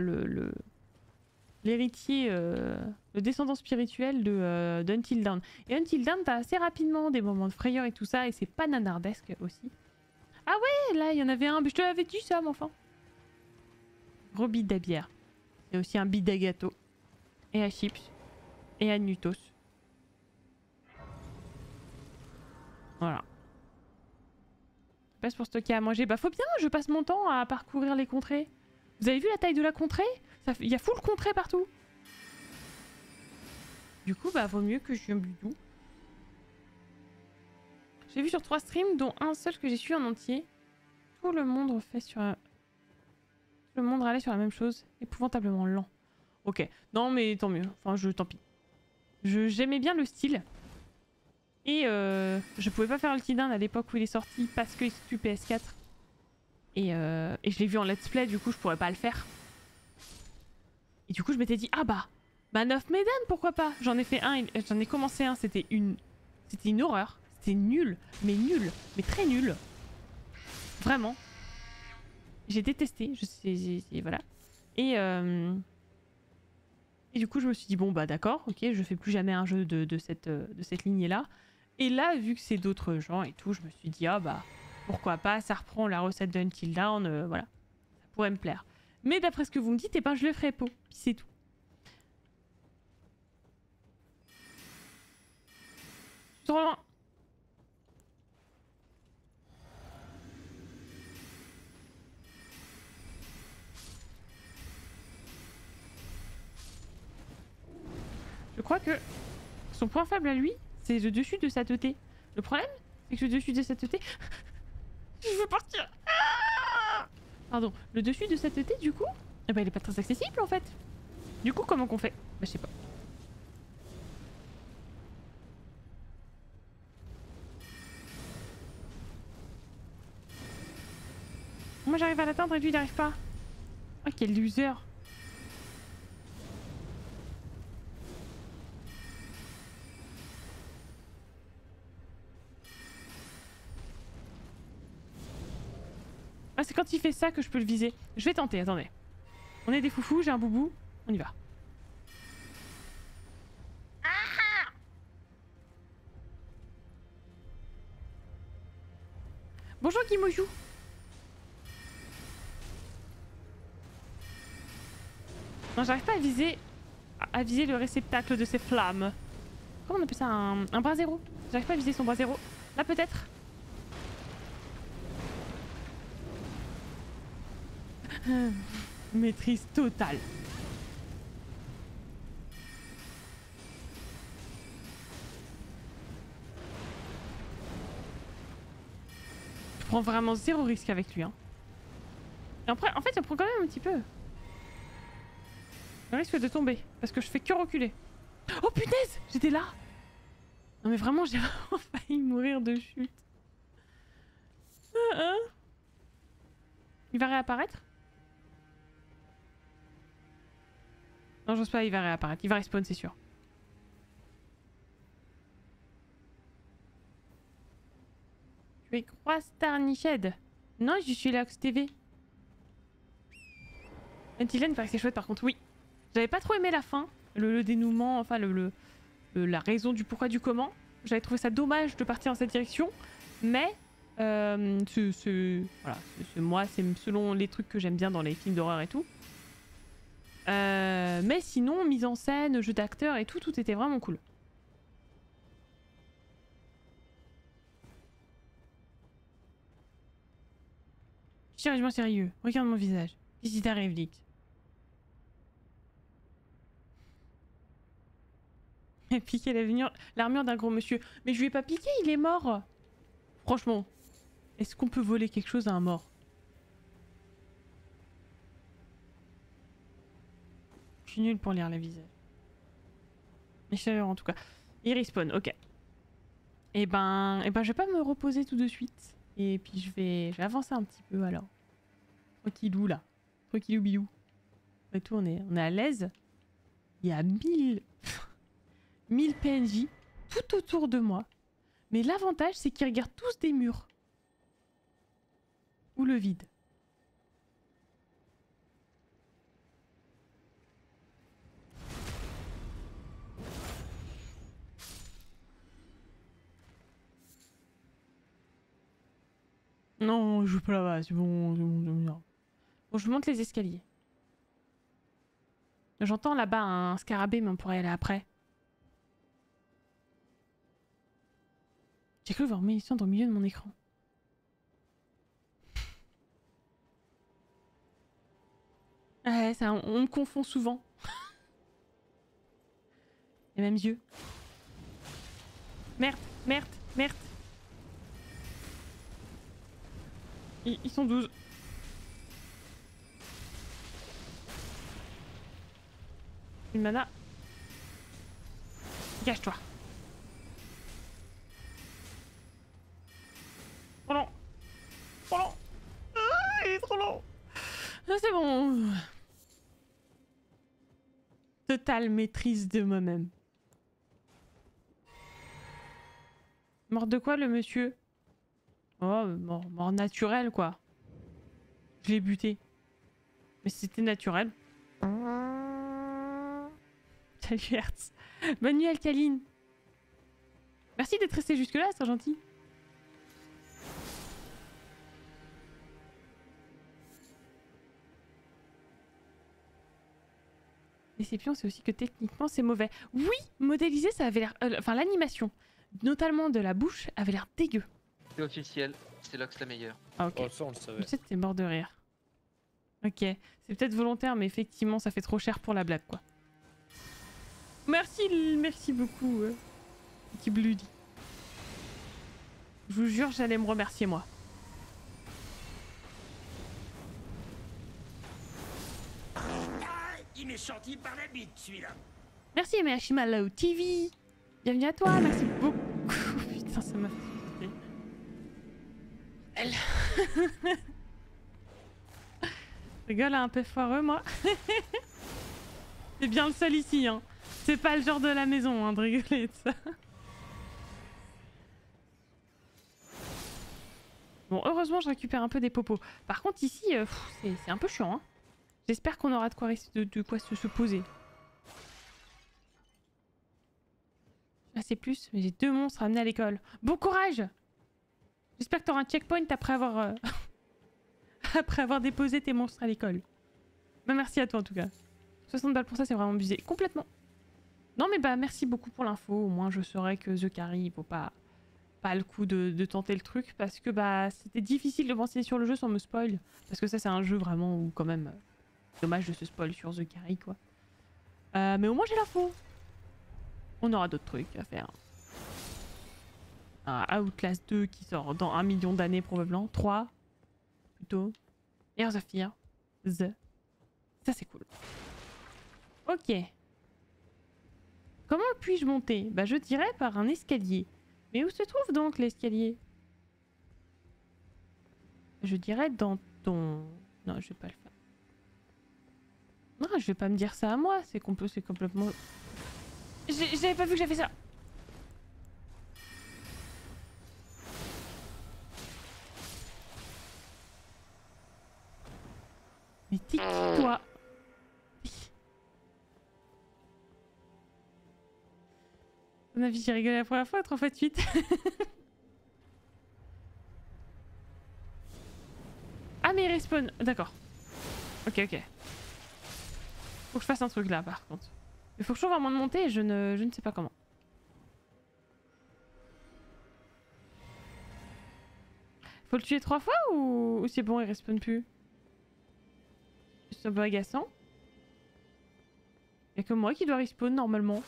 l'héritier, le descendant spirituel d'Until Dawn. Et Until Dawn, t'as assez rapidement des moments de frayeur et tout ça, et c'est pas nanardesque aussi. Ah ouais, là, il y en avait un, mais je te l'avais dit ça, mon enfant. Gros bide à bière. C'est aussi un bide à gâteau. Et à chips. Et à nutos. Voilà. Je passe pour stocker à manger. Bah faut bien, je passe mon temps à parcourir les contrées. Vous avez vu la taille de la contrée? Il y a full contrée partout. Du coup, bah vaut mieux que je me doux. J'ai vu sur 3 streams, dont un seul que j'ai suivi en entier. Tout le monde allait sur la même chose. Épouvantablement lent. Ok. Non mais tant mieux. Enfin, tant pis. J'aimais bien le style. Et je pouvais pas faire le Tidin à l'époque où il est sorti parce que il est PS4. Et je l'ai vu en let's play, du coup je pourrais pas le faire. Et du coup je m'étais dit, ah bah, Man of Medan, pourquoi pas? J'en ai fait un, j'en ai commencé un, c'était une horreur. C'était nul, mais très nul. Vraiment. J'ai détesté, je sais, voilà. Et du coup je me suis dit, bon bah d'accord, ok, je fais plus jamais un jeu de cette lignée-là. Et là, vu que c'est d'autres gens et tout, je me suis dit, ah bah... Pourquoi pas, ça reprend la recette d'Until Dawn, voilà. Ça pourrait me plaire. Mais d'après ce que vous me dites, eh ben je le ferai pas. Puis c'est tout. Trop loin. Je crois que son point faible à lui, c'est le dessus de sa teuté. Le problème, c'est que le dessus de sa teuté... Je veux partir. Ah pardon. Le dessus de cette tête, du coup, eh ben, il est pas très accessible en fait. Du coup, comment qu'on fait? Bah, je sais pas. Moi, j'arrive à l'atteindre et lui, il n'arrive pas. Oh, quel loser. Ah, c'est quand il fait ça que je peux le viser. Je vais tenter, attendez. On est des foufous, j'ai un boubou. On y va. Ah, bonjour Guimojou. Non, j'arrive pas à viser... le réceptacle de ces flammes. Comment on appelle ça? Un bras zéro. J'arrive pas à viser son bras zéro. Là peut-être. Maîtrise totale. Je prends vraiment zéro risque avec lui. Hein. Et après, en fait, je prends quand même un petit peu. Le risque de tomber, parce que je fais que reculer. Oh punaise, j'étais là. Non mais vraiment, j'ai vraiment failli mourir de chute. Il va réapparaître ? Non, j'ose pas, il va réapparaître. Il va respawn, c'est sûr. Tu es Croisstar Niched. Non, je suis Loxe TV. Until Dawn, c'est chouette par contre, oui. J'avais pas trop aimé la fin, le dénouement, enfin la raison du pourquoi du comment. J'avais trouvé ça dommage de partir dans cette direction, mais voilà, moi, c'est selon les trucs que j'aime bien dans les films d'horreur et tout. Mais sinon, mise en scène, jeu d'acteur et tout, tout était vraiment cool. Sérieusement sérieux, regarde mon visage. Qu'est-ce qui t'arrive, Lick? Il a piqué l'armure d'un gros monsieur. Mais je lui ai pas piqué, il est mort. Franchement, est-ce qu'on peut voler quelque chose à un mort? Je suis nulle pour lire les visages. Les chaleurs en tout cas. Il respawn, ok. Et ben je vais pas me reposer tout de suite. Et puis je vais avancer un petit peu alors. Tranquillou là. Tranquillou bilou. Après tout on est à l'aise. Il y a 1000 PNJ tout autour de moi. Mais l'avantage c'est qu'ils regardent tous des murs. Ou le vide. Non, je joue pas là-bas, c'est bon, non. Bon, je monte les escaliers. J'entends là-bas un scarabée, mais on pourrait y aller après. J'ai cru voir Mélisandre au milieu de mon écran. Ouais, ça, on me confond souvent. Les mêmes yeux. Merde, merde, merde. Ils sont 12. Une mana. Gâche-toi. Trop long. Trop long. Il est trop long. C'est bon. Totale maîtrise de moi-même. Mort de quoi le monsieur ? Oh, mort naturel quoi. Je l'ai buté. Mais c'était naturel. Salut Hertz. Bonne nuit Alcaline. Merci d'être resté jusque là, c'est gentil. Déception, c'est aussi que techniquement c'est mauvais. Oui, modéliser ça avait l'air... Enfin l'animation, notamment de la bouche, avait l'air dégueu. C'est officiel, c'est Loxe la meilleure. Ah ok. Oh, ça on le savait. Peut-être t'es mort de rire. Ok, c'est peut-être volontaire mais effectivement ça fait trop cher pour la blague quoi. Merci, merci beaucoup. Qui bloody. Je vous jure j'allais me remercier moi. Il m'est sorti par la bite celui-là. Merci Mashima Low TV. Bienvenue à toi, merci beaucoup. Putain ça m'a fait... Rigole un peu foireux moi. C'est bien le seul ici hein. C'est pas le genre de la maison hein, de rigoler de ça. Bon heureusement je récupère un peu des popos. Par contre ici c'est un peu chiant hein. J'espère qu'on aura de quoi se poser. Là c'est plus mais j'ai 2 monstres à amener à l'école. Bon courage. J'espère que t'auras un checkpoint après avoir, déposé tes monstres à l'école. Bah merci à toi en tout cas. 60 balles pour ça c'est vraiment abusé. Complètement. Non mais bah merci beaucoup pour l'info. Au moins je saurais que The Carrie il faut pas le coup de tenter le truc. Parce que bah c'était difficile de penser sur le jeu sans me spoil. Parce que ça c'est un jeu vraiment où quand même... dommage de se spoil sur The Carrie quoi. Mais au moins j'ai l'info. On aura d'autres trucs à faire. Outlast 2 qui sort dans 1 million d'années probablement, 3 plutôt, Years of Fear, The, ça c'est cool. Ok. Comment puis-je monter? Bah je dirais par un escalier. Mais où se trouve donc l'escalier? Je dirais dans ton... Non je vais pas le faire. Non je vais pas me dire ça à moi, c'est qu'on peut, c'est complètement... J'avais pas vu que j'avais ça. Mais t'es qui toi? Ma vie, j'ai rigolé la première fois, 3 fois de suite. Ah mais il respawn, d'accord. Ok, ok. Faut que je fasse un truc là par contre. Il faut que je trouve un moyen de monter et je ne sais pas comment. Faut le tuer 3 fois ou c'est bon, il respawn plus? C'est un peu agaçant. Y'a que moi qui dois respawn normalement.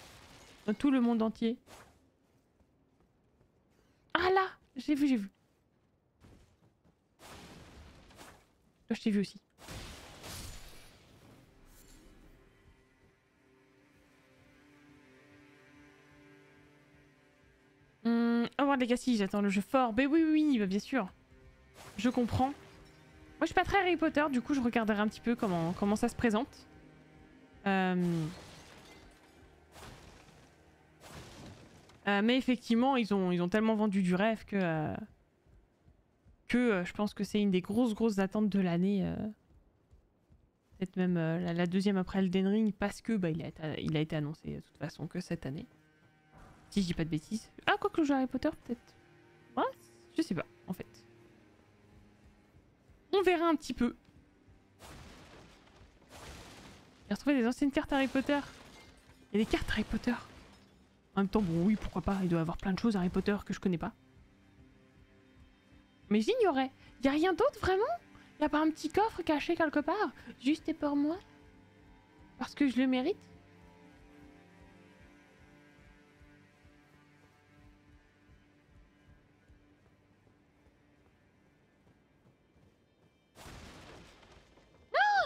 Dans tout le monde entier. Ah là, j'ai vu, j'ai vu. Toi, je t'ai vu aussi. Howard Legacy, j'attends le jeu fort. Mais oui, oui, oui, bah bien sûr. Je comprends. Moi, je suis pas très Harry Potter, du coup, je regarderai un petit peu comment ça se présente. Mais effectivement, ils ont tellement vendu du rêve que je pense que c'est une des grosses attentes de l'année. Peut-être même la deuxième après Elden Ring, parce que bah, il a été annoncé de toute façon que cette année. Si je dis pas de bêtises. Ah, quoi que le jeu Harry Potter, peut-être. Ouais, je sais pas, en fait. On verra un petit peu. J'ai retrouvé des anciennes cartes Harry Potter. Il y a des cartes Harry Potter. En même temps, bon oui, pourquoi pas, il doit y avoir plein de choses Harry Potter que je connais pas. Mais j'ignorais. Y'a rien d'autre, vraiment? Y'a pas un petit coffre caché quelque part? Juste et pour moi? Parce que je le mérite?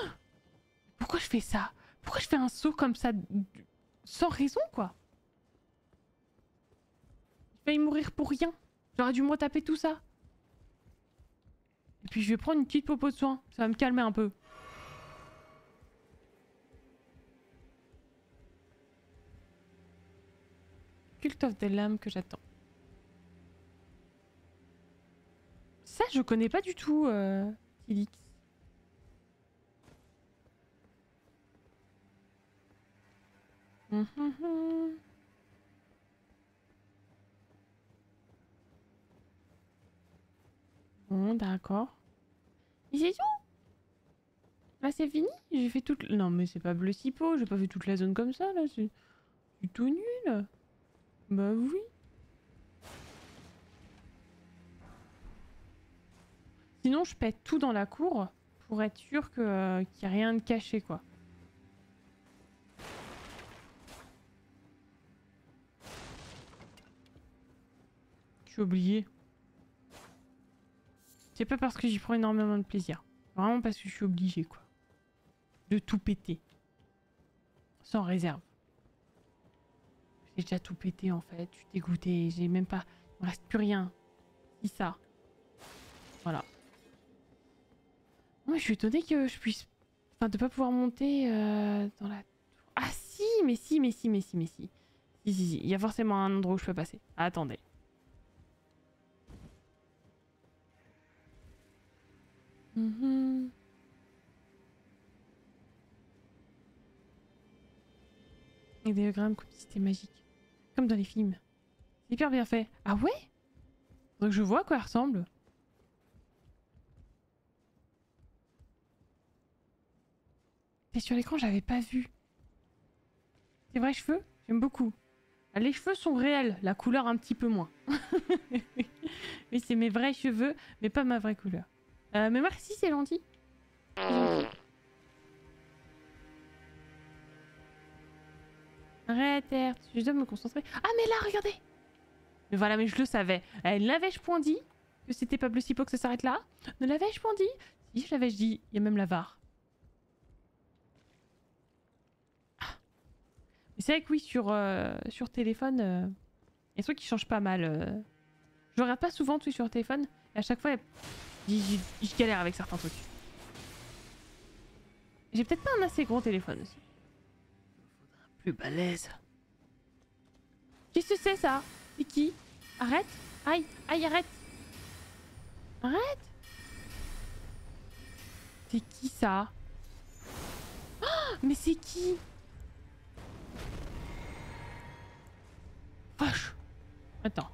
Ah! Pourquoi je fais ça? Pourquoi je fais un saut comme ça? Sans raison, quoi. Je vais mourir pour rien. J'aurais dû me taper tout ça. Et puis je vais prendre une petite popo de soin. Ça va me calmer un peu. Cult of the Lamb que j'attends. Ça, je connais pas du tout, Tilix. Bon, d'accord. Et c'est tout? Bah c'est fini? J'ai fait toute... Non mais c'est pas bleu si pot, j'ai pas fait toute la zone comme ça là, c'est tout nul. Bah oui. Sinon je pète tout dans la cour pour être sûr qu'il n'y a rien de caché quoi. Je suis oubliée. C'est pas parce que j'y prends énormément de plaisir. Vraiment parce que je suis obligée, quoi. De tout péter. Sans réserve. J'ai déjà tout pété, en fait. Je suis dégoûtée. J'ai même pas... Il me reste plus rien. Si ça. Voilà. Moi, je suis étonnée que je puisse... Enfin, de pas pouvoir monter dans la... Ah si, mais si, mais si, mais si, mais si. Si, si, si. Il y a forcément un endroit où je peux passer. Attendez. Et des grammes comme si c'était magique. Comme dans les films. C'est hyper bien fait. Ah ouais? Donc je vois à quoi elle ressemble. Et sur l'écran, j'avais pas vu. Ses vrais cheveux? J'aime beaucoup. Ah, les cheveux sont réels, la couleur un petit peu moins. Mais c'est mes vrais cheveux, mais pas ma vraie couleur. Mais merci, c'est gentil. Arrête, je dois me concentrer. Ah mais là, regardez. Mais voilà, mais je le savais. Ne l'avais-je point dit que c'était pas plus si beau que ça s'arrête là? Ne l'avais-je point dit? Si, je l'avais dit. Il y a même la VAR. Ah. C'est vrai que oui, sur téléphone, il y a des trucs qui changent pas mal. Je regarde pas souvent tout sur téléphone. Et à chaque fois, je galère avec certains trucs. J'ai peut-être pas un assez gros téléphone aussi. Plus balèze. Qu'est-ce que c'est ça? C'est qui? Arrête! Aïe! Aïe, arrête! Arrête! C'est qui ça? Oh, mais c'est qui? vache.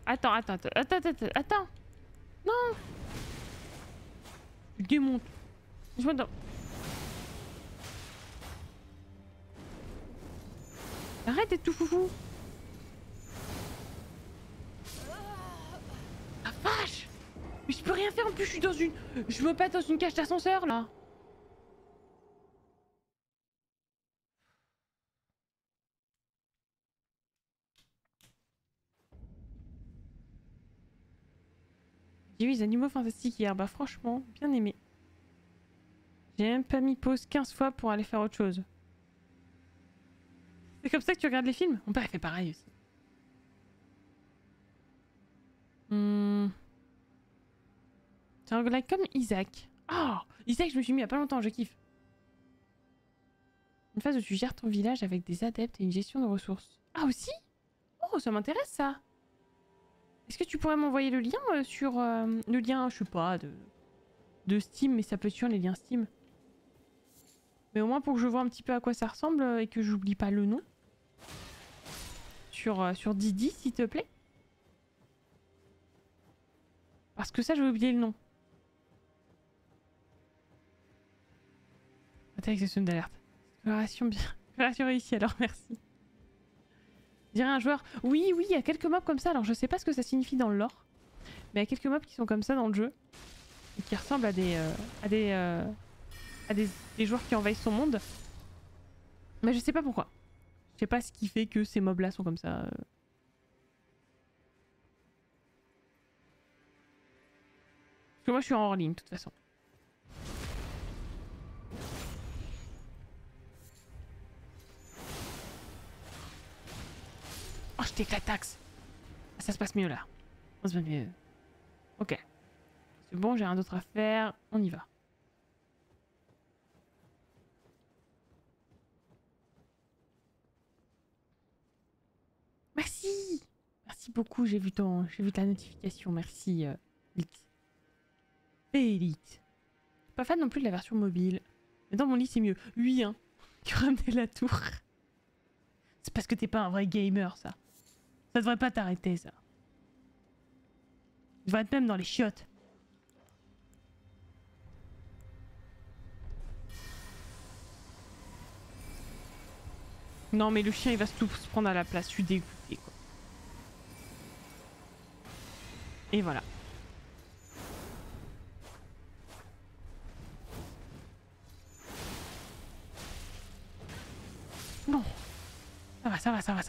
Attends. Non. Je démonte. Je m'attends. Arrête d'être tout foufou. Ah vache. Mais je peux rien faire en plus, je suis dans une... Je me pète dans une cage d'ascenseur là. J'ai vu les animaux fantastiques hier, bah franchement, bien aimé. J'ai même pas mis pause 15 fois pour aller faire autre chose. C'est comme ça que tu regardes les films? Mon père fait pareil aussi. C'est un roguelike comme Isaac. Oh Isaac, je me suis mis il y a pas longtemps, je kiffe. Une phase où tu gères ton village avec des adeptes et une gestion de ressources. Ah aussi? Oh, ça m'intéresse ça. Est-ce que tu pourrais m'envoyer le lien sur... le lien, je sais pas, de Steam, mais ça peut être sur les liens Steam. Mais au moins pour que je vois un petit peu à quoi ça ressemble et que j'oublie pas le nom. Sur Didi, s'il te plaît. Parce que ça, je vais oublier le nom. Attaque session d'alerte. Exploration bien. Exploration réussie, alors merci. Dirait un joueur... Oui, il y a quelques mobs comme ça, alors je sais pas ce que ça signifie dans le lore. Mais il y a quelques mobs qui sont comme ça dans le jeu. Et qui ressemblent à des joueurs qui envahissent son monde. Mais je sais pas pourquoi. Je sais pas ce qui fait que ces mobs là sont comme ça. Parce que moi je suis en hors ligne de toute façon. Oh, je t'éclate, Axe. Ça se passe mieux là. Ça se passe mieux. Ok. C'est bon, j'ai rien d'autre à faire. On y va. Merci. Merci beaucoup, j'ai vu ta notification. Merci, Félix. Félix. Pas fan non plus de la version mobile. Mais dans mon lit, c'est mieux. Oui, hein. Tu ramenais la tour. C'est parce que t'es pas un vrai gamer, ça. Ça devrait pas t'arrêter, ça. Tu devrais être même dans les chiottes. Non, mais le chien, il va tout se prendre à la place. Je suis dégoûtée, quoi. Et voilà. Bon. Ça va.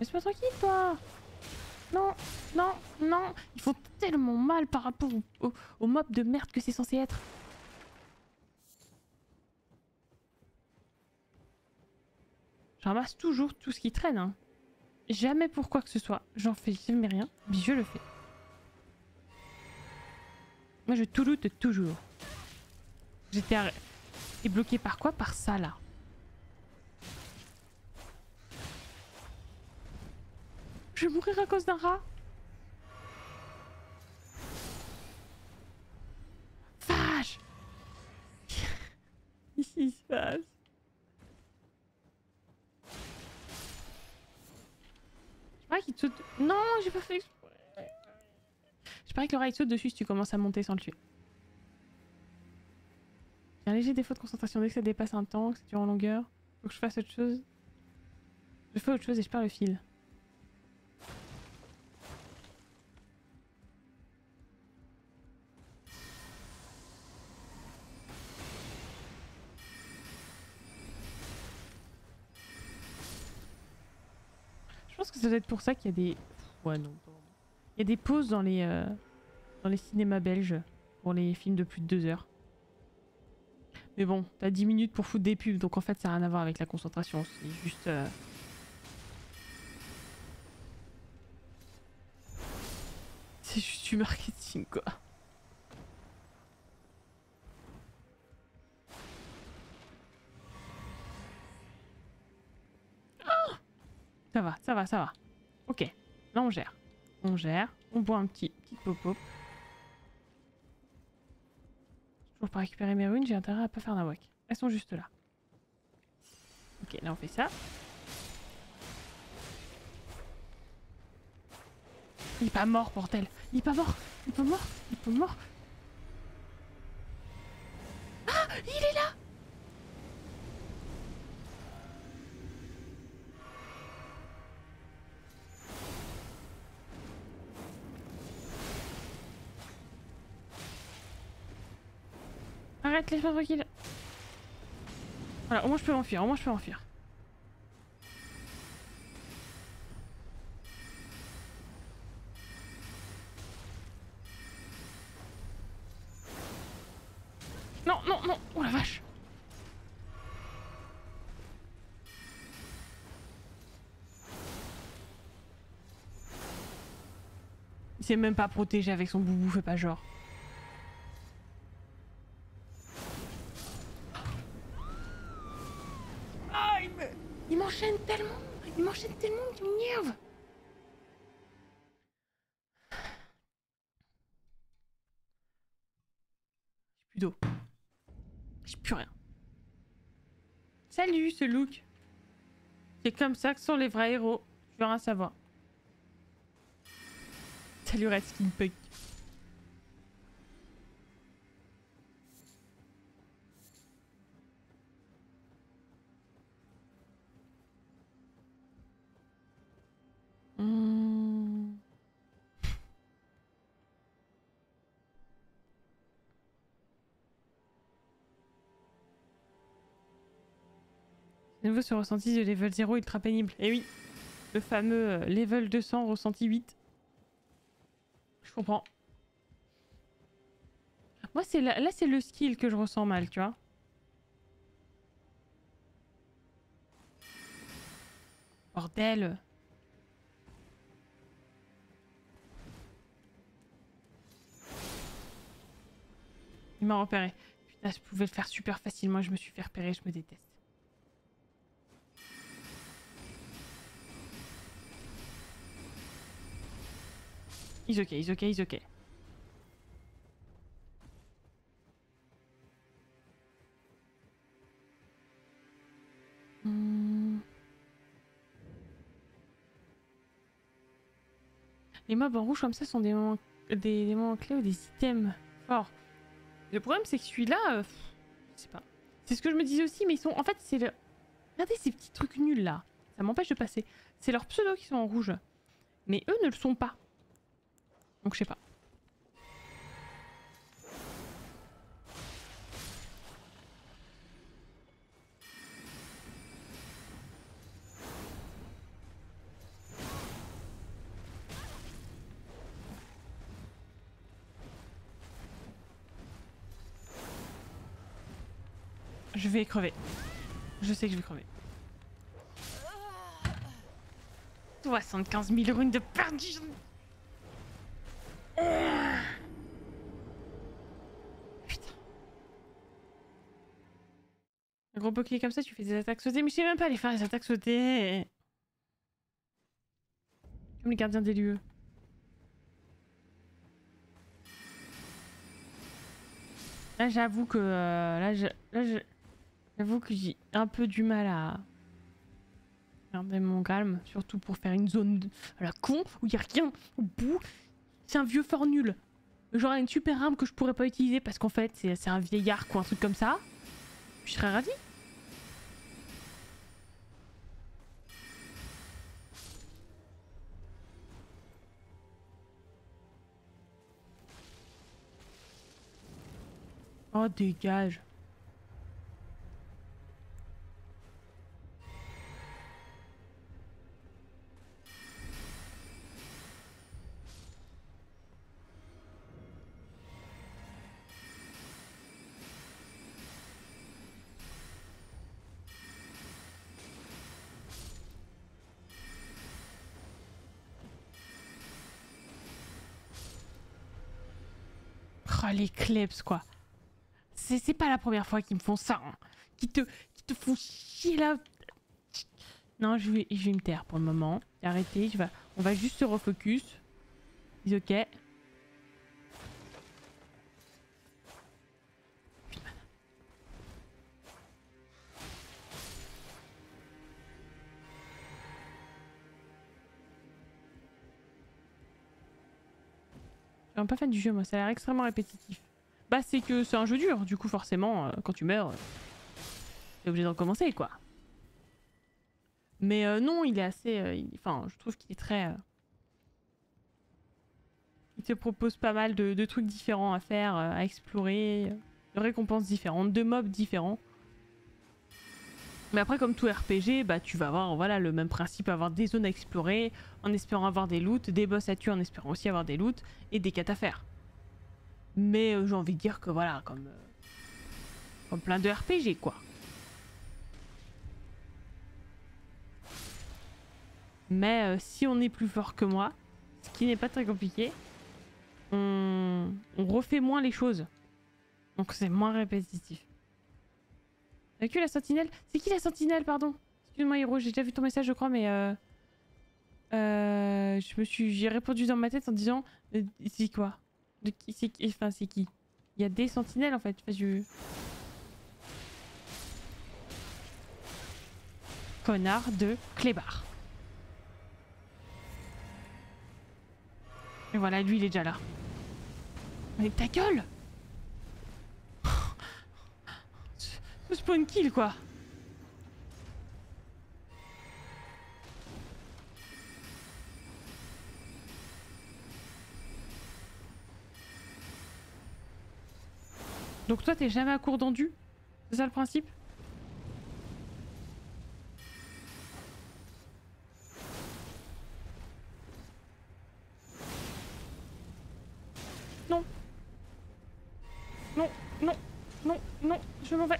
Laisse-moi tranquille, toi. Non. Ils font tellement mal par rapport au mob de merde que c'est censé être. Je ramasse toujours tout ce qui traîne. Hein. Jamais pour quoi que ce soit. J'en fais jamais rien, mais je le fais. Moi je tout loot toujours. J'étais bloqué par quoi? Par ça là. Je vais mourir à cause d'un rat. Vache. Qu'est-ce qui se passe? Non, j'ai pas fait exprès. Je parie que le rail saute dessus si tu commences à monter sans le tuer. J'ai un léger défaut de concentration dès que ça dépasse un temps, que c'est dur en longueur. Faut que je fasse autre chose. Je fais autre chose et je perds le fil. Je pense que ça doit être pour ça qu'il y a des... Ouais non. Il y a des pauses dans les cinémas belges pour les films de plus de 2 heures. Mais bon, t'as 10 minutes pour foutre des pubs, donc en fait ça n'a rien à voir avec la concentration, c'est juste... C'est juste du marketing quoi. Ça va. Ok, là on gère. On boit un petit pop-pop. Toujours pour récupérer mes runes, j'ai intérêt à pas faire d'un wack. Elles sont juste là. Ok, là on fait ça. Il est pas mort, bordel. Il est pas mort. Il est pas mort. Il est pas mort. Ah, il est là. Arrête, laisse-moi tranquille. Voilà, au moins je peux m'enfuir, au moins je peux m'enfuir. Non, non, non, oh la vache. Il s'est même pas protégé avec son boubou, fais pas genre. Il m'enchaîne tellement qu'il m'énerve. J'ai plus d'eau. J'ai plus rien. Salut ce look. C'est comme ça que sont les vrais héros. Tu veux rien savoir. Salut Red Skin Punk. Ce ressenti de level 0 ultra pénible. Et oui, le fameux level 200 ressenti 8. Je comprends. Moi, c'est là c'est le skill que je ressens mal, tu vois. Bordel. Il m'a repéré. Putain, je pouvais le faire super facilement. Je me suis fait repérer, je me déteste. He's okay, he's okay, he's okay. Les mobs en rouge comme ça sont des moments clés ou des items forts. Le problème c'est que celui-là, je sais pas. C'est ce que je me disais aussi, mais ils sont... En fait, c'est le... Regardez ces petits trucs nuls là. Ça m'empêche de passer. C'est leurs pseudos qui sont en rouge. Mais eux ne le sont pas. Donc je sais pas. Je vais crever. Je sais que je vais crever. 75 000 runes de perdition. Putain. Un gros bouclier comme ça, tu fais des attaques sautées, mais je sais même pas les faire, les attaques sautées. Et... Comme les gardiens des lieux. Là, j'avoue que. J'avoue que j'ai un peu du mal à. Garder mon calme, surtout pour faire une zone à la con où il n'y a rien au bout. C'est un vieux fort nul. Genre une super arme que je pourrais pas utiliser parce qu'en fait c'est un vieillard ou un truc comme ça. Je serais ravie. Oh dégage. Les kleps quoi. C'est pas la première fois qu'ils me font ça. Hein. Qui te font chier là. Non, je vais me taire pour le moment. Arrêtez, on va juste se refocus. Dis ok. Je suis un peu fan du jeu, moi, ça a l'air extrêmement répétitif. Bah, c'est que c'est un jeu dur, du coup, forcément, quand tu meurs, t'es obligé de recommencer, quoi. Mais non, il est assez... Enfin, je trouve qu'il est très... Il te propose pas mal de trucs différents à faire, à explorer, de récompenses différentes, de mobs différents. Mais après, comme tout RPG, bah, tu vas avoir voilà, le même principe, avoir des zones à explorer, en espérant avoir des loots, des boss à tuer en espérant aussi avoir des loots, et des quêtes à faire. Mais j'ai envie de dire que voilà, comme plein de RPG, quoi. Mais si on est plus fort que moi, ce qui n'est pas très compliqué, on refait moins les choses. Donc c'est moins répétitif. Avec la sentinelle. C'est qui la sentinelle, pardon? Excuse-moi, Hiro, j'ai déjà vu ton message, je crois, mais... J'ai répondu dans ma tête en disant... C'est quoi? Enfin, c'est qui? Il y a des sentinelles, en fait. Enfin, Connard de clébard. Et voilà, lui, il est déjà là. Mais ta gueule! Spawn kill, quoi. Donc toi t'es jamais à court d'endu? C'est ça le principe? Non. Non, non, non, non, je m'en vais.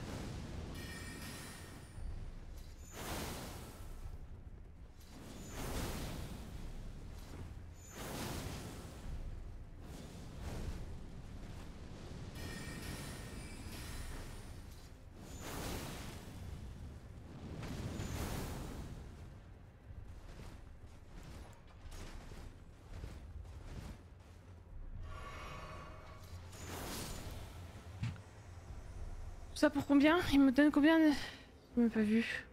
Ça pour combien? Il me donne combien de... Je n'ai pas vu.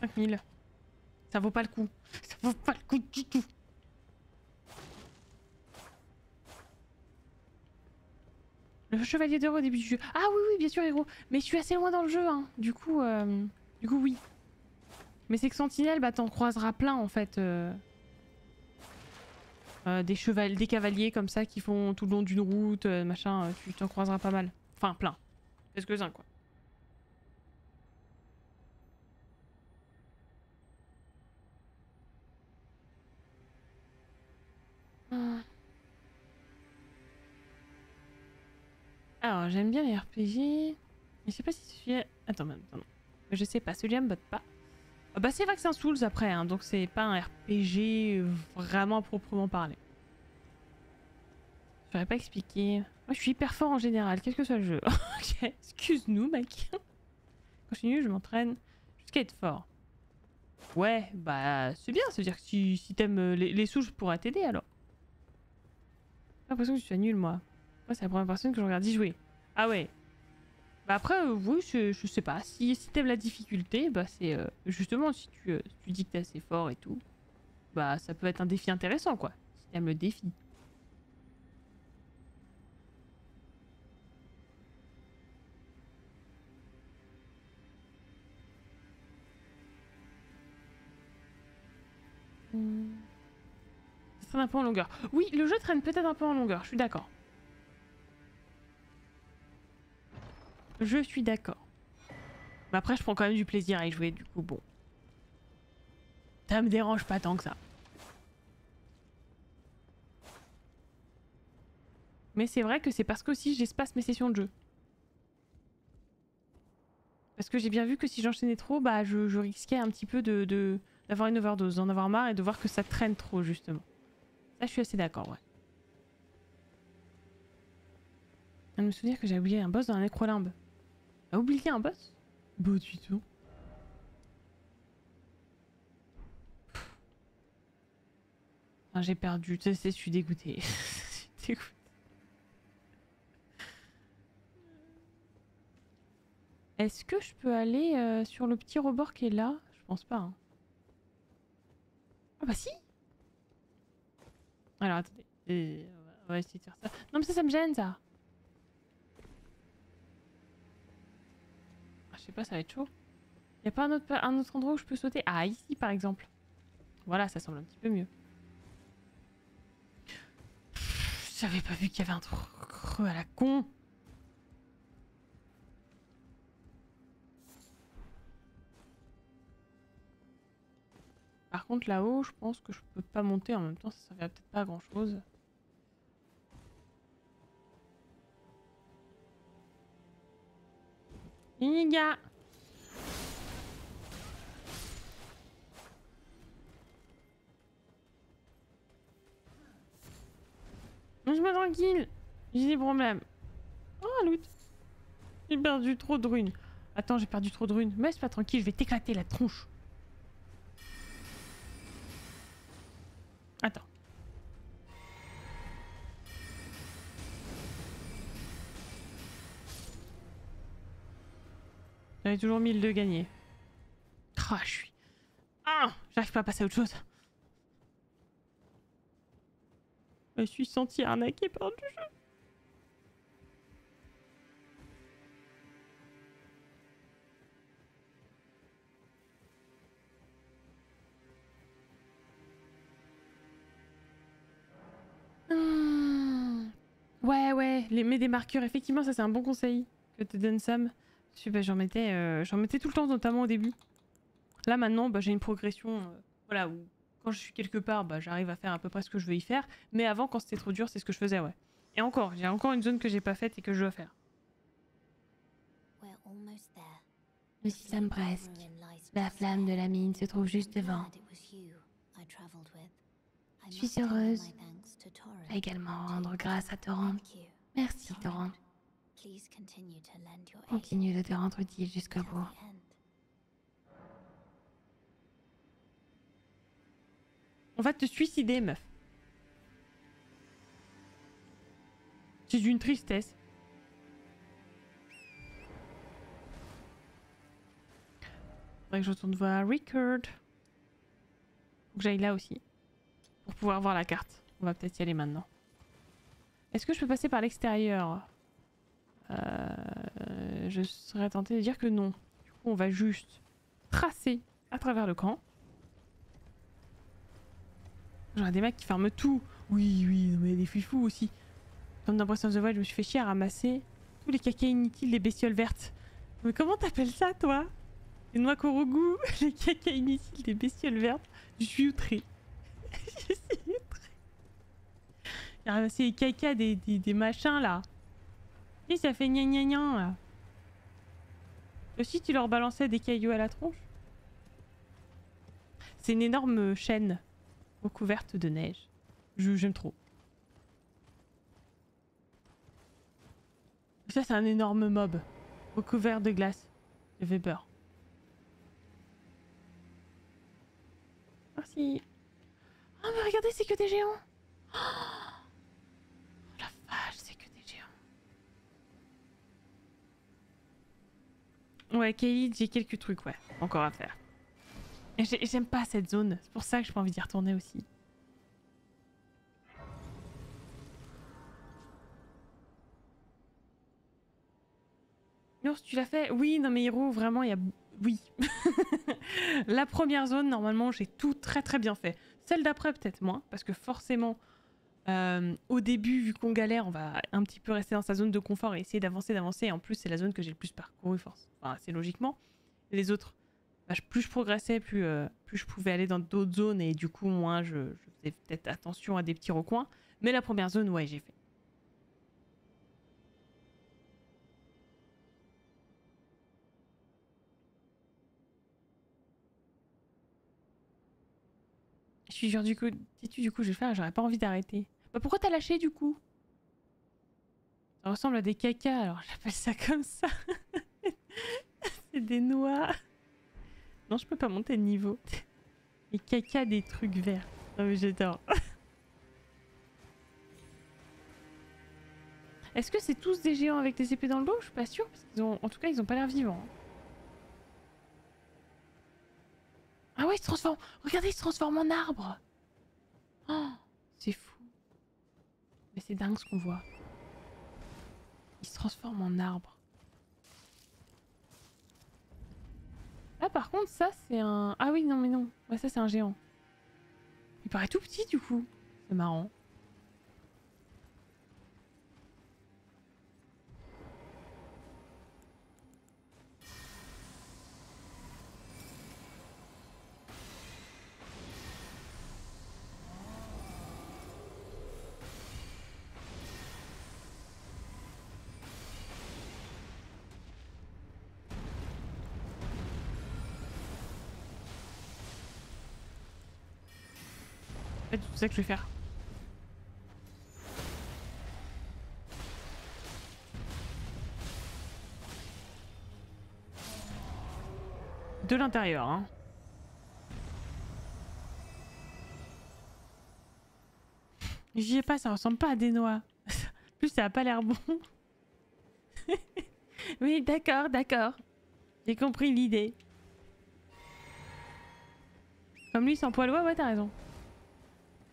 5000. Ça vaut pas le coup. Ça vaut pas le coup du tout. Le chevalier d'or au début du jeu. Ah oui, oui, bien sûr, héros. Mais je suis assez loin dans le jeu, hein. Du coup, oui. Mais c'est que Sentinelle, bah t'en croiseras plein, en fait. Des cavaliers comme ça qui font tout le long d'une route, machin, tu t'en croiseras pas mal. Enfin, plein. Parce que ça, quoi. Alors, j'aime bien les RPG. Mais je sais pas si celui-là... Attends, même, pardon. Je sais pas, celui-là me botte pas. Bah c'est Vaccin Souls après, hein, donc c'est pas un RPG vraiment proprement parlé. Je saurais pas expliquer. Moi je suis hyper fort en général, quel que soit le jeu. Ok, excuse-nous mec. Continue, je m'entraîne jusqu'à être fort. Ouais, bah c'est bien, ça veut dire que si t'aimes les sous, je pourrais t'aider alors. J'ai l'impression que je suis nul moi. Moi c'est la première personne que je regarde y jouer. Ah ouais. Bah après, oui, je sais pas, si t'aimes la difficulté, bah c'est justement si tu dis que t'es assez fort et tout, bah ça peut être un défi intéressant quoi, si t'aimes le défi. Ça traîne un peu en longueur. Oui, le jeu traîne peut-être un peu en longueur, je suis d'accord. Je suis d'accord. Mais après, je prends quand même du plaisir à y jouer, du coup, bon. Ça me dérange pas tant que ça. Mais c'est vrai que c'est parce qu'aussi j'espace mes sessions de jeu. Parce que j'ai bien vu que si j'enchaînais trop, bah je risquais un petit peu d'avoir une overdose, d'en avoir marre et de voir que ça traîne trop, justement. Ça, je suis assez d'accord, ouais. Je me souviens que j'ai oublié un boss dans la nécrolimbe. T'as oublié un boss? Bah du tout. Ah, j'ai perdu, tu sais, je suis dégoûtée. Je suis dégoûtée. Est-ce que je peux aller sur le petit rebord qui est là? Je pense pas. Hein. Ah bah si! Alors attendez, on va essayer de faire ça. Non mais ça, ça me gêne ça. Ah, je sais pas, ça va être chaud. Y'a pas un autre endroit où je peux sauter? Ah, ici par exemple. Voilà, ça semble un petit peu mieux. J'avais pas vu qu'il y avait un truc creux à la con. Par contre là-haut, je pense que je peux pas monter en même temps, ça servira peut-être pas à grand chose. Niga. Mange-moi tranquille, j'ai des problèmes. Oh loot. J'ai perdu trop de runes. Attends, j'ai perdu trop de runes. Mais c'est pas tranquille, je vais t'éclater la tronche. Attends. J'avais toujours 1000 de gagner. Ah, oh, je suis... Ah, j'arrive pas à passer à autre chose. Je suis senti arnaqué par le jeu. Ouais, ouais, mets des marqueurs. Effectivement, ça c'est un bon conseil que te donne Sam. Bah, j'en mettais tout le temps, notamment au début. Là maintenant, bah, j'ai une progression voilà, où quand je suis quelque part, bah, j'arrive à faire à peu près ce que je veux y faire. Mais avant, quand c'était trop dur, c'est ce que je faisais, ouais. Et encore, j'ai encore une zone que j'ai pas faite et que je dois faire. Nous sommes presque. La flamme de la mine se trouve juste devant. Je suis heureuse. Je vais également rendre grâce à Torrent. Merci Torrent. Continue de te rendre utile jusqu'au bout. On va te suicider, meuf. C'est d'une tristesse. Faudrait que je retourne voir Record. Faut que j'aille là aussi. Pour pouvoir voir la carte. On va peut-être y aller maintenant. Est-ce que je peux passer par l'extérieur? Je serais tentée de dire que non. Du coup, on va juste tracer à travers le camp. J'aurais des mecs qui ferment tout. Oui, oui, mais des fuifous aussi. Comme dans Breath of the Wild, je me suis fait chier à ramasser tous les caquets inutiles des bestioles vertes. Mais comment t'appelles ça, toi? Les noix Korogu, les caquets inutiles des bestioles vertes. Je suis outrée. Je suis outrée. J'ai ramassé les caca des machins, là. Et ça fait gna gna gna, là. Aussi, tu leur balançais des cailloux à la tronche. C'est une énorme chaîne recouverte de neige. J'aime trop. Ça, c'est un énorme mob. Recouvert de glace. J'avais peur. Merci. Oh, mais regardez, c'est que des géants. Oh la vache, c'est que des géants. Ouais, Kelly, j'ai quelques trucs, ouais, encore à faire. Et j'aime pas cette zone, c'est pour ça que j'ai pas envie d'y retourner aussi. L'ours, tu l'as fait? Oui, non mais Hiro, vraiment, il y a... Oui. La première zone, normalement, j'ai tout très très bien fait. Celle d'après, peut-être moins, parce que forcément, au début, vu qu'on galère, on va un petit peu rester dans sa zone de confort et essayer d'avancer. Et en plus, c'est la zone que j'ai le plus parcourue, enfin, c'est logiquement. Les autres, bah, plus je progressais, plus je pouvais aller dans d'autres zones et du coup, moins je faisais peut-être attention à des petits recoins. Mais la première zone, ouais, j'ai fait. Du coup, je vais faire, j'aurais pas envie d'arrêter. Bah pourquoi t'as lâché du coup? Ça ressemble à des cacas, alors j'appelle ça comme ça. C'est des noix. Non, je peux pas monter de niveau. Les cacas des trucs verts. Non mais j'adore. Est-ce que c'est tous des géants avec des épées dans le dos? Je suis pas sûre, parce qu'ils ont... En tout cas, ils ont pas l'air vivants. Ah ouais, il se transforme. Regardez, il se transforme en arbre. Oh, c'est fou. C'est dingue ce qu'on voit. Il se transforme en arbre. Ah par contre ça c'est un... Ah oui non mais non. Ouais ça c'est un géant. Il paraît tout petit du coup. C'est marrant. C'est ça que je vais faire. De l'intérieur, hein. J'y ai pas, ça ressemble pas à des noix. En plus, ça a pas l'air bon. Oui, d'accord, d'accord. J'ai compris l'idée. Comme lui, sans poil, ouais, t'as raison.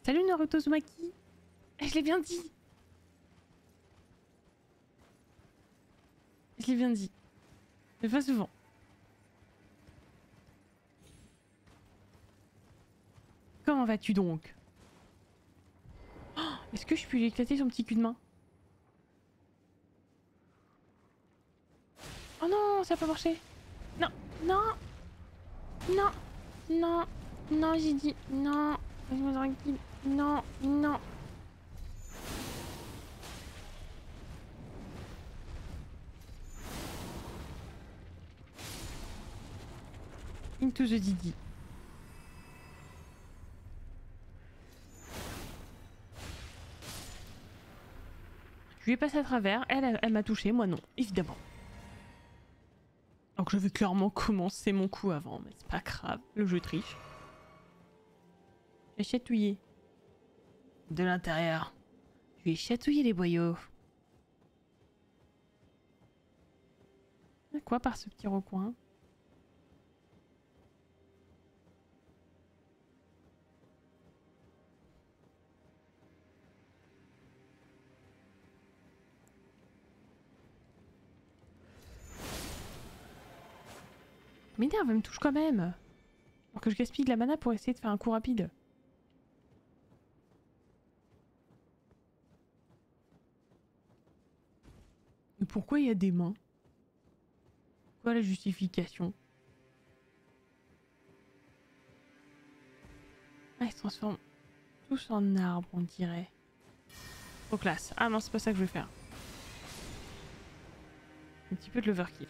Salut Naruto Zumaki. Je l'ai bien dit. Je l'ai bien dit. Mais pas souvent. Comment vas-tu donc? Oh, est-ce que je peux lui éclater son petit cul de main? Oh non, ça a pas marché. Non, non. Non, non, non, j'ai dit non. Laisse-moi tranquille. Non, non. Into the Didi. Je lui ai passé à travers, elle m'a touché, moi non, évidemment. Donc je vais clairement commencer mon coup avant, mais c'est pas grave, le jeu triche. J'ai chatouillé. De l'intérieur. Je lui ai chatouillé les boyaux. À quoi par ce petit recoin? Mais merde, elle me touche quand même. Alors que je gaspille de la mana pour essayer de faire un coup rapide. Mais pourquoi il y a des mains? Quoi la justification? Ah, ils se transforment tous en arbres, on dirait. Trop classe. Ah non, c'est pas ça que je vais faire. Un petit peu de l'overkill.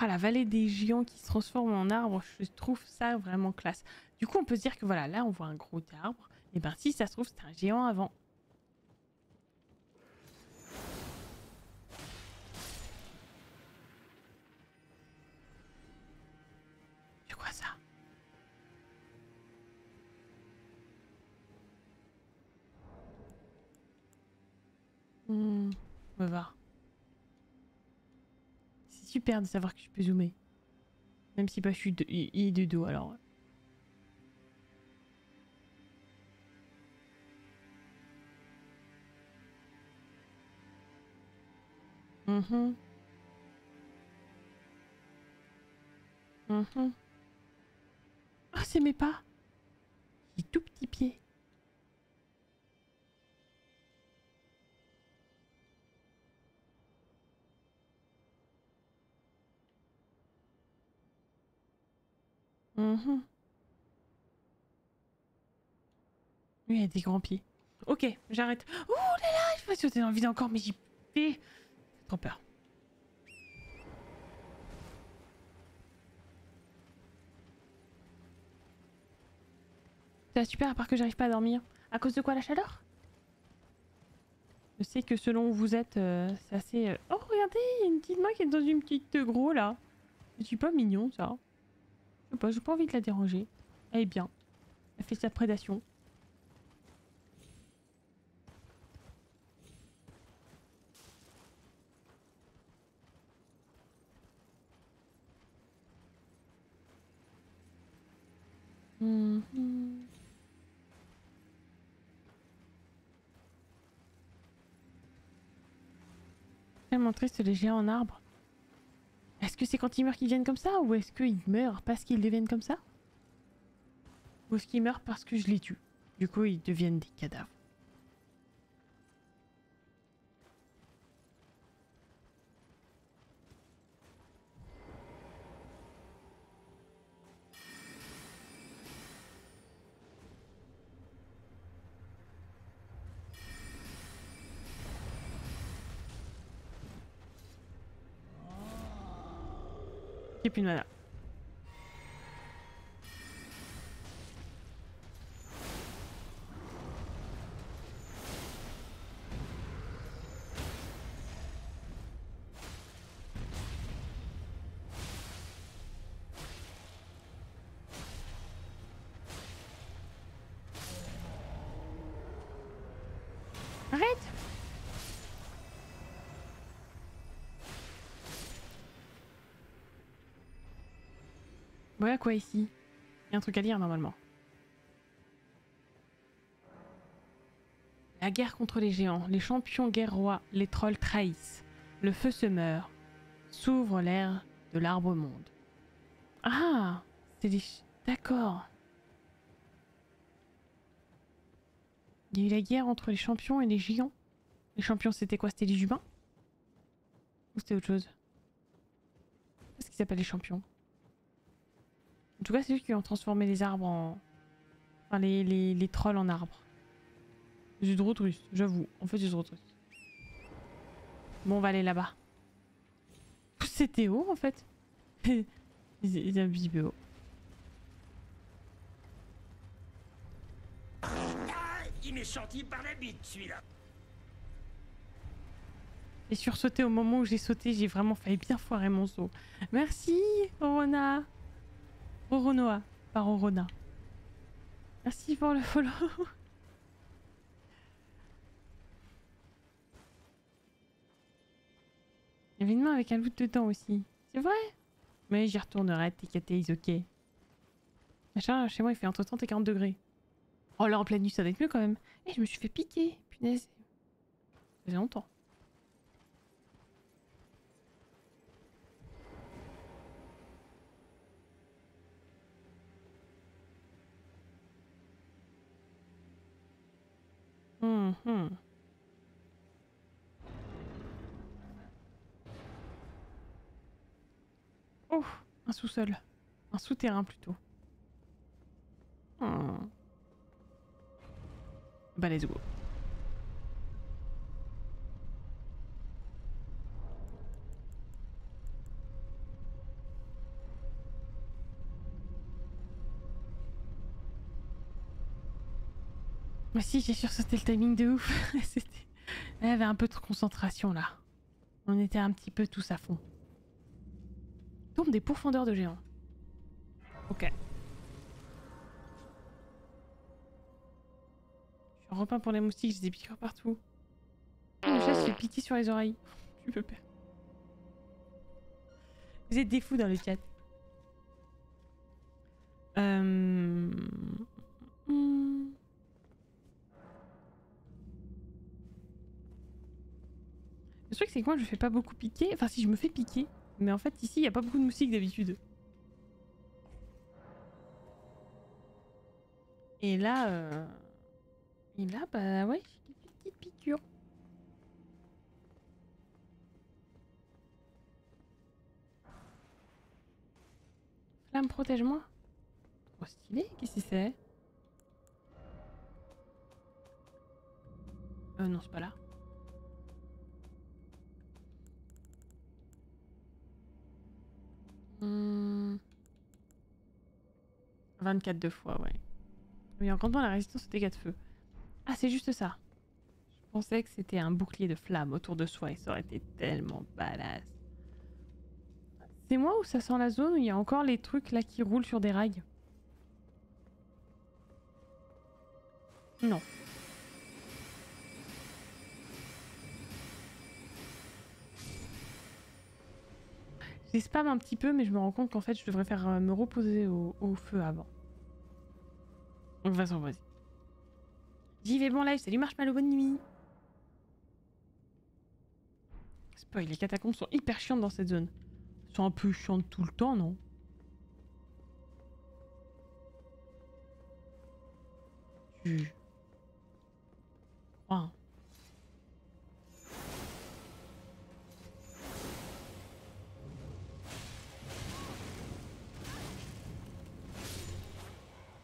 Ah, la vallée des géants qui se transforment en arbres, je trouve ça vraiment classe. Du coup, on peut se dire que voilà, là on voit un gros arbre. Et ben si ça se trouve, c'était un géant avant. C'est quoi ça? On va voir. C'est super de savoir que je peux zoomer. Même si bah, je suis de dos alors. Ah, c'est mes pas. J'ai tout petit pied. Lui, il a des grands pieds. Ok, j'arrête. Ouh là là, je vais sauter dans le vide encore, mais j'y vais. Trop peur. C'est super, à part que j'arrive pas à dormir. À cause de quoi la chaleur? Je sais que selon où vous êtes, c'est assez... Oh regardez, il y a une petite main qui est dans une petite gros là. Je suis pas mignon ça. Je sais pas, j'ai pas envie de la déranger. Elle est bien. Elle fait sa prédation. Tellement triste les géants en arbre. Est-ce que c'est quand ils meurent qu'ils viennent comme ça ou est-ce qu'ils meurent parce qu'ils deviennent comme ça? Ou est-ce qu'ils meurent parce que je les tue? Du coup ils deviennent des cadavres. J'ai plus de mana. Voilà quoi ici. Il y a un truc à lire normalement. La guerre contre les géants, les champions guerrois, les trolls trahissent. Le feu se meurt. S'ouvre l'ère de l'arbre monde. Ah, c'est des... D'accord. Il y a eu la guerre entre les champions et les géants. Les champions c'était quoi? C'était les humains? Ou c'était autre chose? Qu'est-ce qu'ils appellent les champions? En tout cas, c'est eux qui ont transformé les arbres en... Enfin, les trolls en arbres. C'est drôle de russe, j'avoue. En fait, c'est drôle de russe. Bon, on va aller là-bas. C'était haut, en fait. C'est un petit peu haut. Ah, il m'est sorti par la bite, celui-là. J'ai sursauté au moment où j'ai sauté. J'ai vraiment failli bien foirer mon saut. Merci, Rona. Oronoa, par Orona. Merci pour le follow. Il y avait une main avec un loot dedans aussi. C'est vrai? Mais j'y retournerai, t'inquiète, ils ok. Machin, chez moi il fait entre 30 et 40 degrés. Oh là, en pleine nuit ça doit être mieux quand même. Eh, je me suis fait piquer, punaise. Ça faisait longtemps. Oh, un sous-sol. Un souterrain plutôt. Bah let's go. Moi aussi j'ai sursauté le timing de ouf. Elle avait un peu de concentration là. On était un petit peu tous à fond. Tombe des pourfendeurs de géants. Ok. Je suis en repeint pour les moustiques, j'ai des piqûres partout. Le chat se fait piquer sur les oreilles. Tu peux perdre. Vous êtes des fous dans le chat. Le truc c'est que moi je fais pas beaucoup piquer, enfin si je me fais piquer, mais en fait ici il n'y a pas beaucoup de moustiques d'habitude. Et là bah ouais, j'ai des petites piqûres. Flamme protège-moi. Trop stylé, qu'est-ce que c'est? Non c'est pas là. Hmm. 24 deux fois, ouais. Mais en comptant la résistance aux dégâts de feu. Ah, c'est juste ça. Je pensais que c'était un bouclier de flammes autour de soi et ça aurait été tellement badass. C'est moi ou ça sent la zone où il y a encore les trucs là qui roulent sur des rails? Non. Je les spam un petit peu mais je me rends compte qu'en fait je devrais faire me reposer au feu avant. On va s'en poser. J'y vais, bon live, salut Marshmallow, bonne nuit. pas, les catacombes sont hyper chiantes dans cette zone. Elles sont un peu chiantes tout le temps, non? Tu... crois.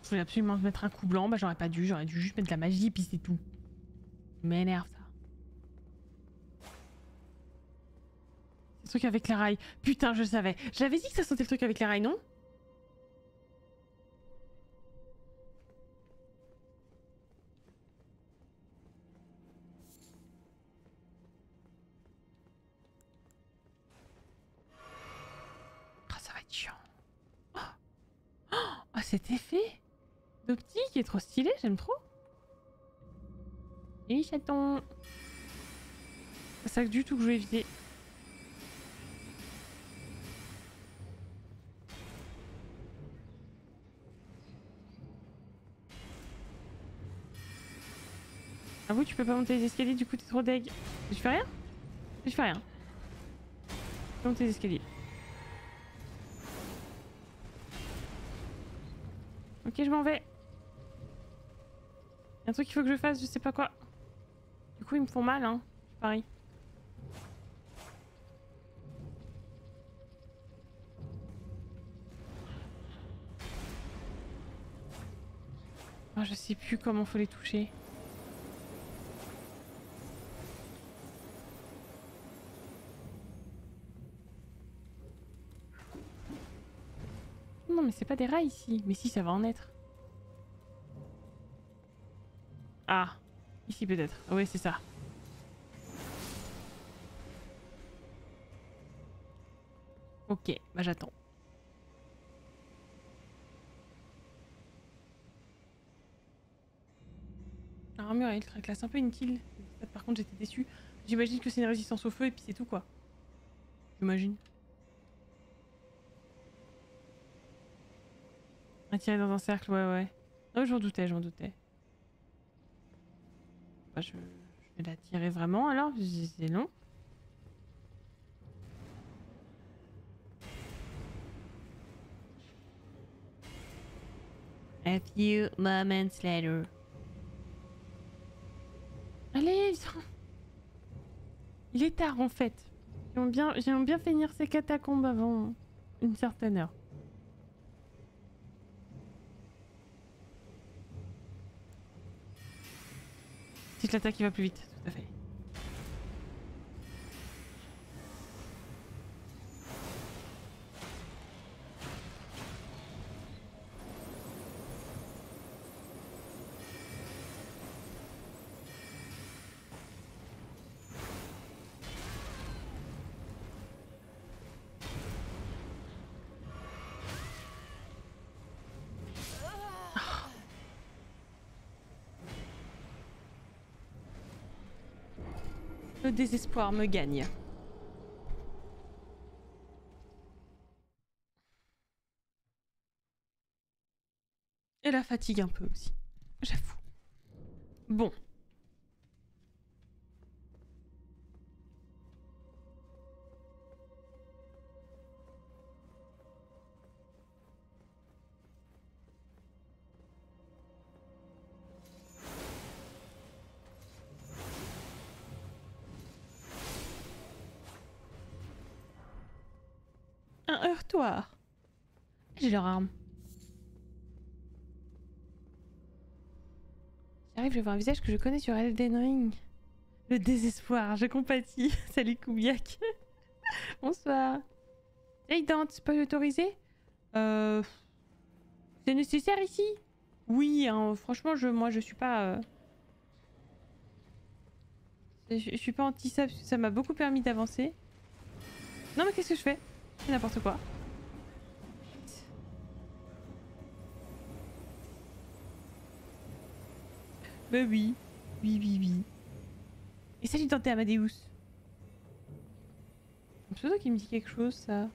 Je voulais absolument mettre un coup blanc, bah j'aurais pas dû, j'aurais dû juste mettre de la magie puis c'est tout. M'énerve ça. C'est le truc avec les rails. Putain, je savais. J'avais dit que ça sentait le truc avec les rails, non? Ah, oh, ça va être chiant. Oh, oh, oh cet effet le petit qui est trop stylé, j'aime trop. Et chaton. C'est ça du tout que je vais éviter. Ah oui, tu peux pas monter les escaliers, du coup t'es trop deg. Je fais rien? Je fais rien. Je peux monter les escaliers. Ok, je m'en vais. Un truc qu'il faut que je fasse, je sais pas quoi. Du coup, ils me font mal, hein, je parie. Oh, je sais plus comment faut les toucher. Non, mais c'est pas des rats ici. Mais si, ça va en être. Ah, ici peut-être. Ouais, c'est ça. Ok, bah j'attends. Un armure à ultra classe, un peu inutile. Par contre, j'étais déçue. J'imagine que c'est une résistance au feu et puis c'est tout quoi. J'imagine. Attiré dans un cercle, ouais. Non, je m'en doutais. Je vais la tirer vraiment alors, c'est long. A few moments later. Allez, il est tard en fait. J'aimerais bien finir ces catacombes avant une certaine heure. C'est l'attaque qui va plus vite, tout à fait. Le désespoir me gagne. Et la fatigue un peu aussi, j'avoue. Bon. J'ai leur arme. J'arrive, je vois un visage que je connais sur Elden Ring. Le désespoir, je compatis. Salut Koubiak. Bonsoir. Hey Dante, c'est pas autorisé? C'est nécessaire ici? Oui, hein, franchement, moi je suis pas... Je suis pas anti-ça parce que ça m'a beaucoup permis d'avancer. Non mais qu'est-ce que je fais? C'est n'importe quoi. Bah oui. Et ça, j'ai tenté Amadeus. Un pseudo qui me dit quelque chose, ça.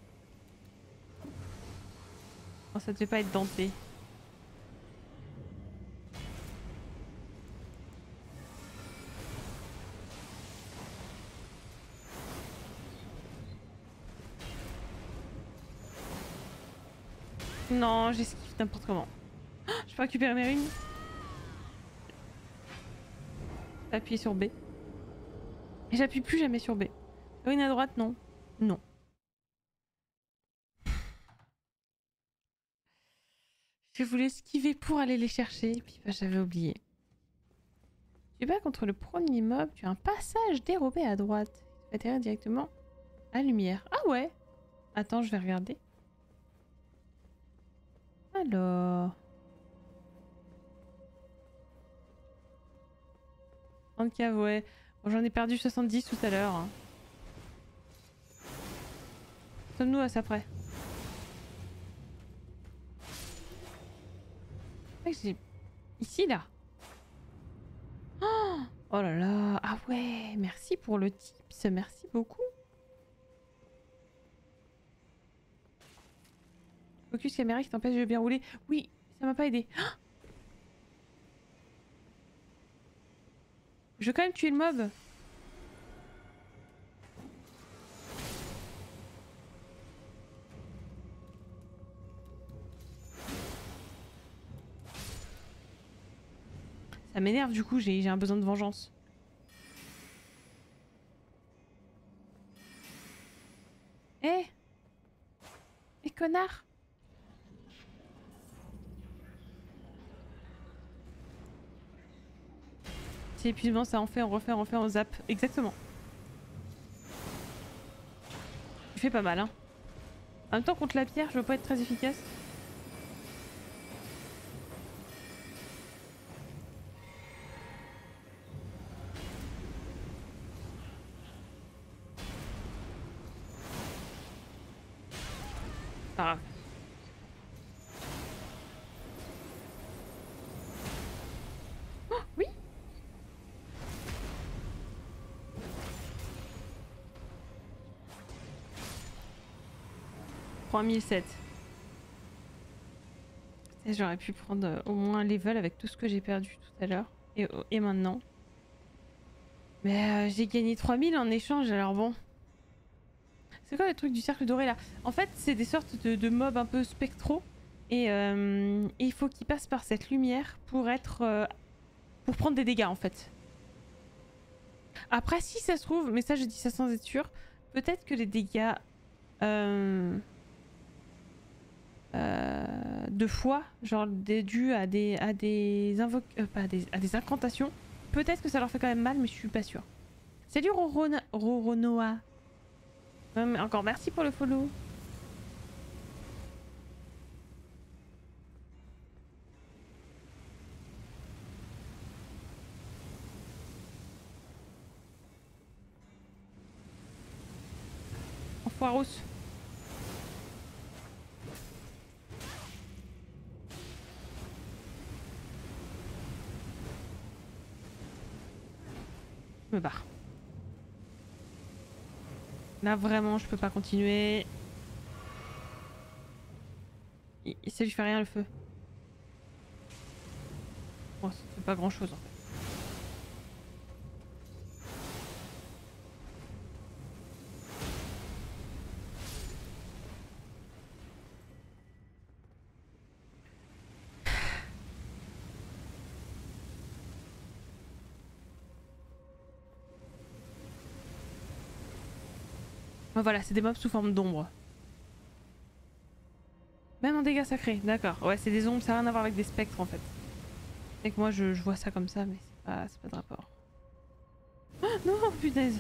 Oh, ça devait pas être Dante. Non, j'esquive n'importe comment. Oh, je peux récupérer mes runes. J'appuie sur B. Et j'appuie plus jamais sur B. Rune à droite, non. Non. Je voulais esquiver pour aller les chercher, et puis bah, j'avais oublié. Tu bats contre le premier mob, tu as un passage dérobé à droite. Tu vas atterrir directement à la lumière. Ah ouais! Attends, je vais regarder. Alors... 30K, ouais. Bon, j'en ai perdu 70 tout à l'heure. Hein. Sommes-nous à ça près? Ici, là. Oh, oh là là. Ah ouais, merci pour le tips. Merci beaucoup. Focus caméra qui t'empêche de bien rouler. Oui, ça m'a pas aidé. Oh, je veux quand même tuer le mob. Ça m'énerve du coup, j'ai un besoin de vengeance. Eh hey. Eh hey, connard. C'est épuisant, ça en fait, on refait, on refait, on zappe. Exactement. Il fait pas mal hein. En même temps contre la pierre, je veux pas être très efficace. J'aurais pu prendre au moins un level avec tout ce que j'ai perdu tout à l'heure et maintenant. Mais j'ai gagné 3000 en échange, alors bon. C'est quoi le truc du cercle doré là? En fait, c'est des sortes de mobs un peu spectraux et il faut qu'ils passent par cette lumière pour être pour prendre des dégâts en fait. Après, si ça se trouve, mais ça je dis ça sans être sûr, peut-être que les dégâts de foi, genre dû à des incantations. Peut-être que ça leur fait quand même mal, mais je suis pas sûre. Salut Roronoa. Encore merci pour le follow. Enfoiros. Me barre. Là vraiment je peux pas continuer. Ça lui fait rien le feu. Bon, ça fait pas grand chose en fait. Voilà, c'est des mobs sous forme d'ombre. Même en dégâts sacrés, d'accord. Ouais, c'est des ombres, ça n'a rien à voir avec des spectres en fait. Et que moi je vois ça comme ça, mais c'est pas de rapport. Oh non, punaise.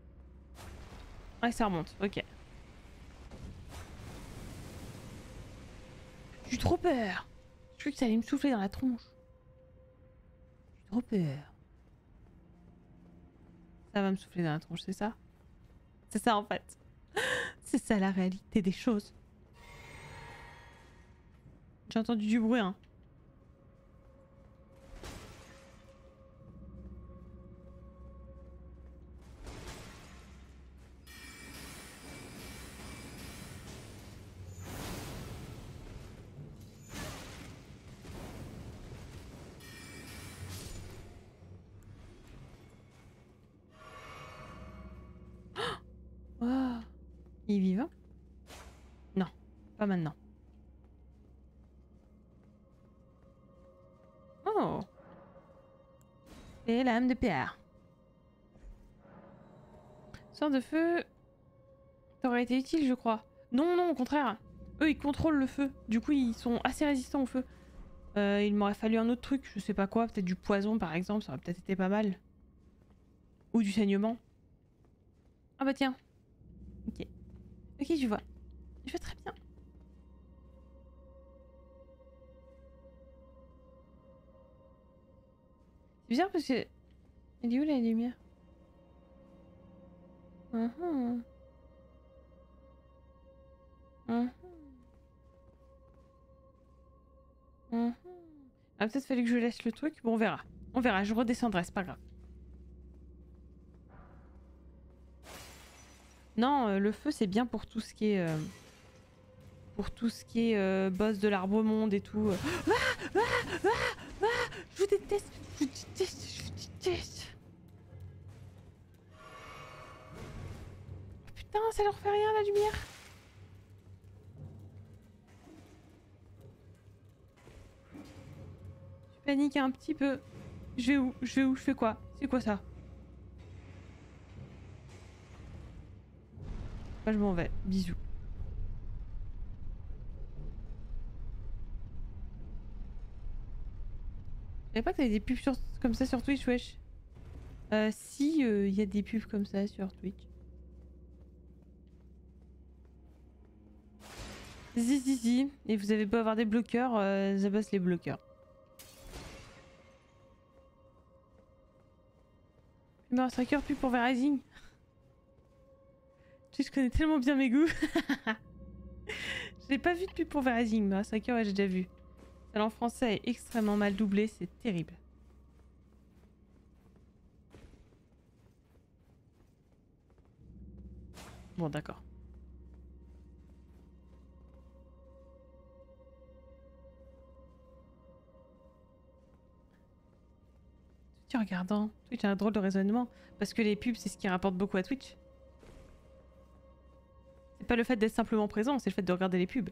Oh ouais, ça remonte, ok. J'ai trop peur. Je crois que ça allait me souffler dans la tronche. Trop peur. Ça va me souffler dans la tronche, c'est ça? C'est ça en fait. C'est ça la réalité des choses. J'ai entendu du bruit hein. Il est vivant? Non, pas maintenant. Oh! C'est la lame de pierre. Sort de feu. Ça aurait été utile, je crois. Non, non, au contraire. Eux, ils contrôlent le feu. Du coup, ils sont assez résistants au feu. Il m'aurait fallu un autre truc, je sais pas quoi. Peut-être du poison, par exemple, ça aurait peut-être été pas mal. Ou du saignement. Ah bah tiens. Ok. Ok, je vois. Je vois très bien. C'est bizarre parce que... Elle est où la lumière? Uh-huh. Uh-huh. Uh-huh. Ah, peut-être fallait que je laisse le truc. Bon, on verra. On verra, je redescendrai, c'est pas grave. Non, le feu c'est bien pour tout ce qui est... boss de l'arbre monde et tout. Je vous déteste, je vous déteste, je vous déteste. Oh, putain, ça leur fait rien la lumière. Je panique un petit peu. Je vais où? Je vais où? Je fais quoi? C'est quoi ça? Je m'en vais. Bisous. Je savais pas que t'avais des pubs sur... comme ça sur Twitch, wesh. Si, y a des pubs comme ça sur Twitch. Si, si, si. Et vous avez beau avoir des bloqueurs, ça bosse les bloqueurs. Humeur Striker, pub pour Verizing. Je connais tellement bien mes goûts. Je l'ai pas vu depuis pour Verizing, mais Striker, ouais, j'ai déjà vu. Celle en français est extrêmement mal doublée, c'est terrible. Bon, d'accord. Tu regardes, Twitch a un drôle de raisonnement, parce que les pubs, c'est ce qui rapporte beaucoup à Twitch. C'est pas le fait d'être simplement présent, c'est le fait de regarder les pubs.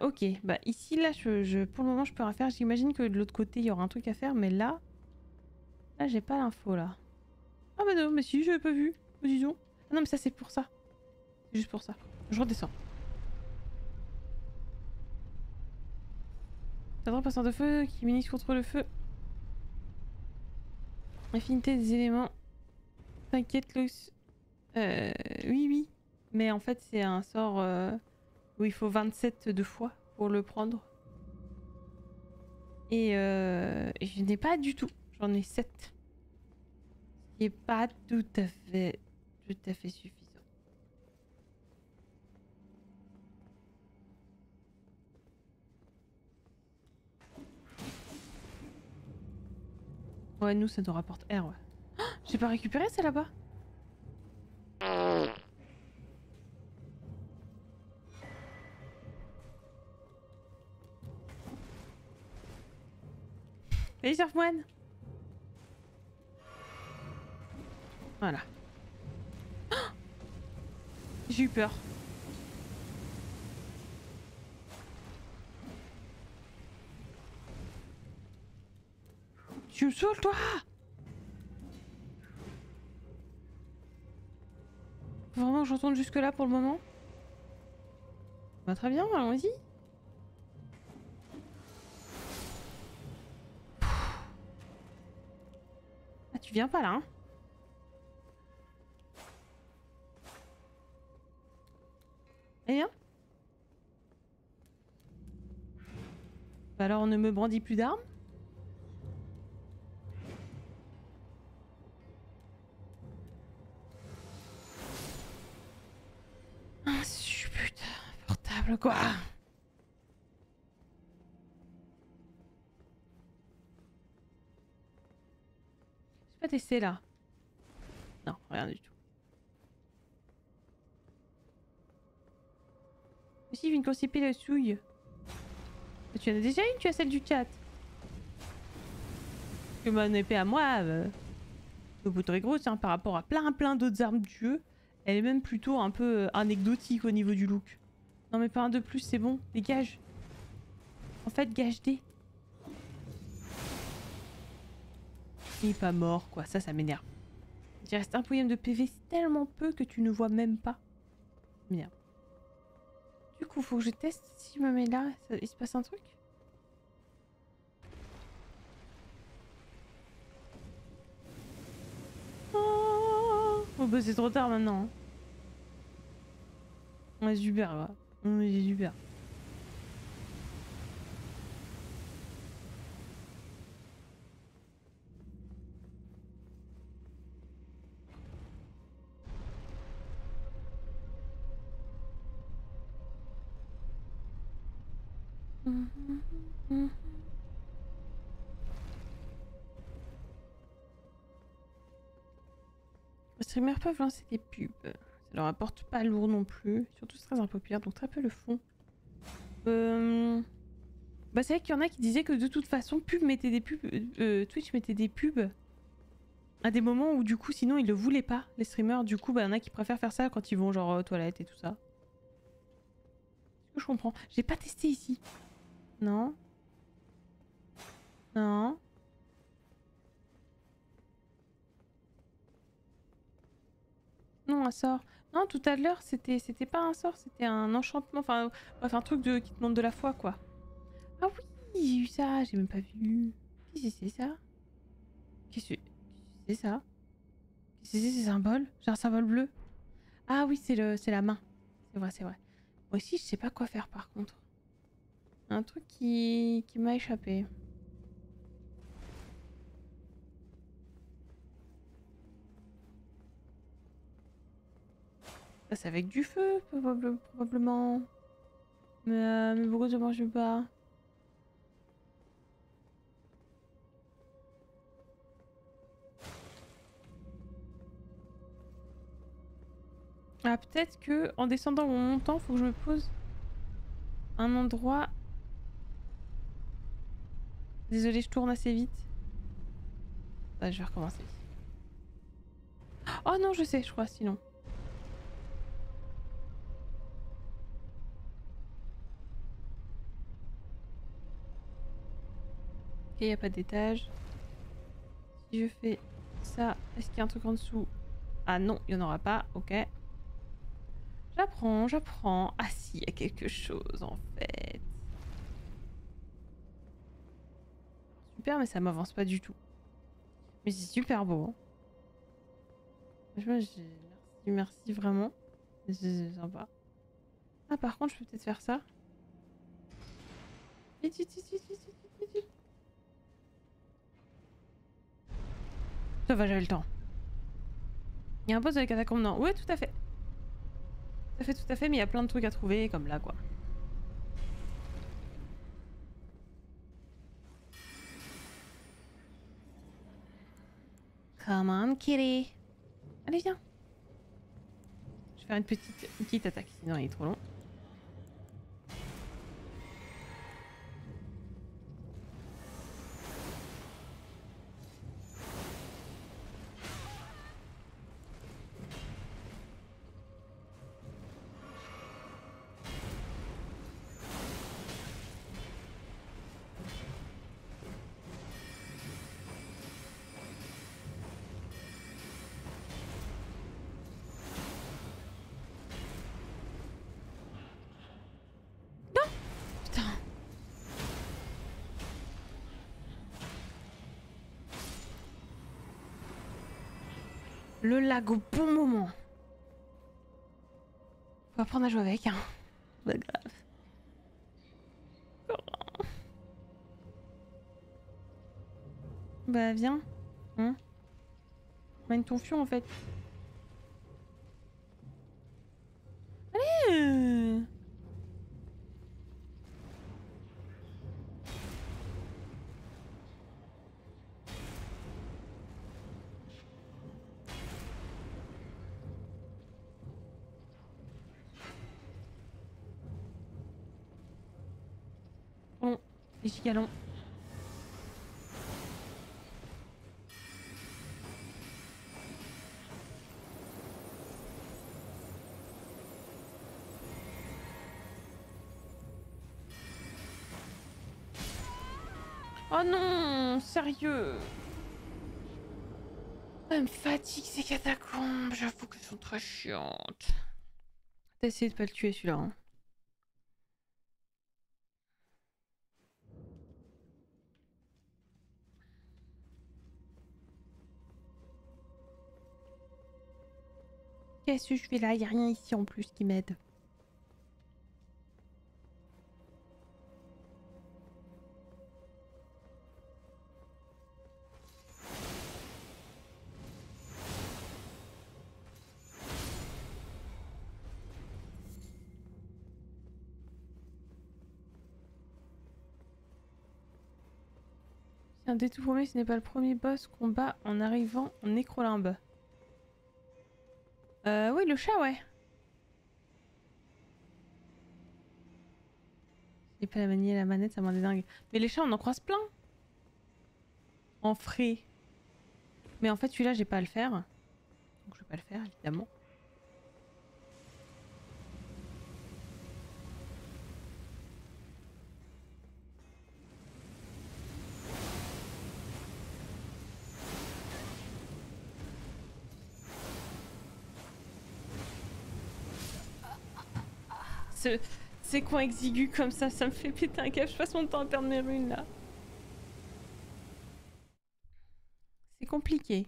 Ok, bah ici là, pour le moment je peux rien faire. J'imagine que de l'autre côté il y aura un truc à faire, mais là... Là j'ai pas l'info là. Ah bah non, mais si, je l'ai pas vu. Oh, dis donc. Ah non mais ça c'est pour ça. C'est juste pour ça. Je redescends. T'as droit à un passeur de feu qui minise contre le feu. Affinité des éléments. T'inquiète Loxe. Oui, oui. Mais en fait, c'est un sort où il faut 27 de fois pour le prendre. Et je n'ai pas du tout. J'en ai 7. Ce qui n'est pas tout à fait suffisant. Ouais, nous, ça nous rapporte R, ouais. Oh, j'ai pas récupéré ça là-bas. Salut Surfmoine. Voilà. Oh, j'ai eu peur. Tu me saoules toi. Vraiment que j'entende jusque là pour le moment. Bah très bien, allons-y. Ah tu viens pas là hein. Eh bien. Bah alors on ne me brandit plus d'armes. Quoi? J'ai pas testé là. Non, rien du tout. Aussi, il vient constiper la souille. Mais tu en as déjà une, tu as celle du chat. Que mon épée à moi. que vous très grosse hein, par rapport à plein d'autres armes du jeu. Elle est même plutôt un peu anecdotique au niveau du look. Non mais pas un de plus, c'est bon. Dégage. En fait, gage D. Il est pas mort, quoi. Ça m'énerve. Il reste un poème de PV, c'est tellement peu que tu ne vois même pas. Merde. Du coup, faut que je teste. Si je me mets là, ça, il se passe un truc. Oh bah c'est trop tard maintenant. On est super là. On est super. Les streamers peuvent lancer des pubs, ça leur apporte pas lourd non plus, surtout c'est très impopulaire donc très peu le fond. Bah c'est vrai qu'il y en a qui disaient que de toute façon Twitch mettait des pubs à des moments où du coup sinon ils le voulaient pas les streamers, du coup bah y en a qui préfèrent faire ça quand ils vont genre aux toilettes et tout ça. Est-ce que je comprends? J'ai pas testé ici. Non. Non. Non, un sort. Non, tout à l'heure, c'était pas un sort, c'était un enchantement. Enfin, bref, un truc qui te monte de la foi, quoi. Ah oui, j'ai eu ça, j'ai même pas vu. Qu'est-ce que c'est ça? Qu'est-ce que c'est ça? Qu'est-ce que c'est ces symboles? J'ai un symbole bleu. Ah oui, c'est la main. C'est vrai, c'est vrai. Moi aussi, je sais pas quoi faire, par contre. Un truc qui m'a échappé. C'est avec du feu, probablement. Mais pourquoi ça marche pas? Ah, peut-être que en descendant ou en montant, faut que je me pose un endroit. Désolée, je tourne assez vite. Ah, je vais recommencer. Oh non, je sais, je crois, sinon. Ok, il n'y a pas d'étage. Si je fais ça, est-ce qu'il y a un truc en dessous? Ah non, il n'y en aura pas, ok. J'apprends, j'apprends. Ah si, il y a quelque chose en fait. Super, mais ça m'avance pas du tout. Mais c'est super beau. Hein. Merci, merci vraiment. C'est sympa. Ah par contre, je peux peut-être faire ça. Vite, vite, vite, vite, vite, vite, vite. Ça va, j'avais le temps. Il y a un boss dans les catacombes, non? Ouais, tout à fait. Tout à fait, tout à fait, mais il y a plein de trucs à trouver, comme là, quoi. Come on, kitty. Allez, viens. Je vais faire une petite attaque, sinon il est trop long. Le lag au bon moment. Faut apprendre à jouer avec, hein. Pas grave. Bah viens. Hein. Mène ton fion en fait. Allez. Les chigalons. Oh non, sérieux. Ça me fatigue ces catacombes, j'avoue qu'elles sont très chiantes. T'as essayé de pas le tuer celui-là. Hein. Qu'est-ce que je fais là? Il n'y a rien ici en plus qui m'aide. C'est un détourné, ce n'est pas le premier boss qu'on bat en arrivant en Nécrolimbe. Oui, le chat, ouais. J'ai pas la manier la manette, ça m'en dédingue. Mais les chats, on en croise plein. En frais. Mais en fait, celui-là, j'ai pas à le faire. Donc je vais pas le faire, évidemment. Ces coins exigus comme ça, ça me fait péter un câble. Je passe mon temps à perdre mes runes là. C'est compliqué.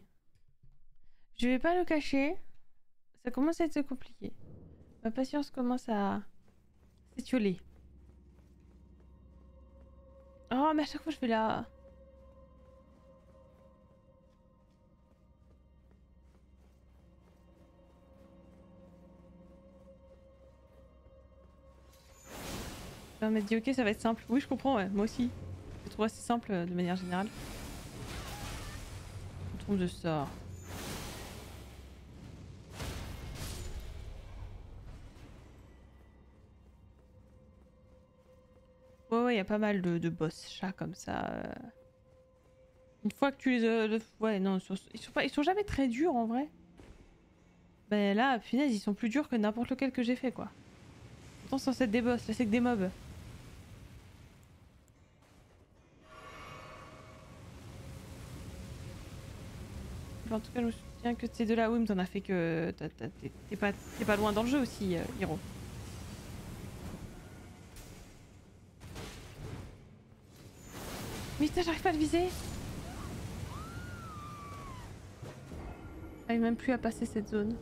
Je vais pas le cacher. Ça commence à être compliqué. Ma patience commence à s'étioler. Oh, mais à chaque fois je vais là. On m'a dit ok, ça va être simple. Oui, je comprends, ouais, moi aussi. Je trouve assez simple de manière générale. On tombe de sort. Ouais, y a pas mal de boss chats comme ça. Une fois que tu les... ouais, non, ils sont jamais très durs en vrai. Ben là, punaise, ils sont plus durs que n'importe lequel que j'ai fait, quoi. Pourtant, censé être des boss, là c'est que des mobs. En tout cas, je me souviens que ces deux-là, oui, mais t'en as fait que... T'es pas loin dans le jeu aussi, Hiro. Mais putain, j'arrive pas à le viser. J'arrive même plus à passer cette zone.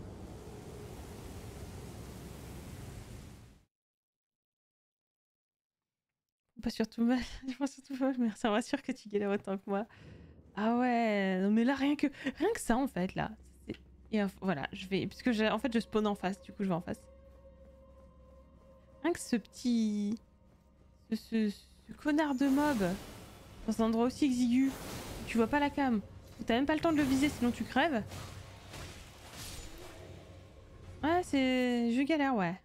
Pas surtout mal, je pense surtout pas, mais ça me rassure que tu galères autant que moi. Ah ouais, non mais là rien que ça en fait là. Et voilà, je vais, puisque en fait je spawn en face, du coup je vais en face. Rien que ce petit... ce connard de mob, dans un endroit aussi exigu, où tu vois pas la cam, où t'as même pas le temps de le viser sinon tu crèves. Ouais c'est... je galère ouais.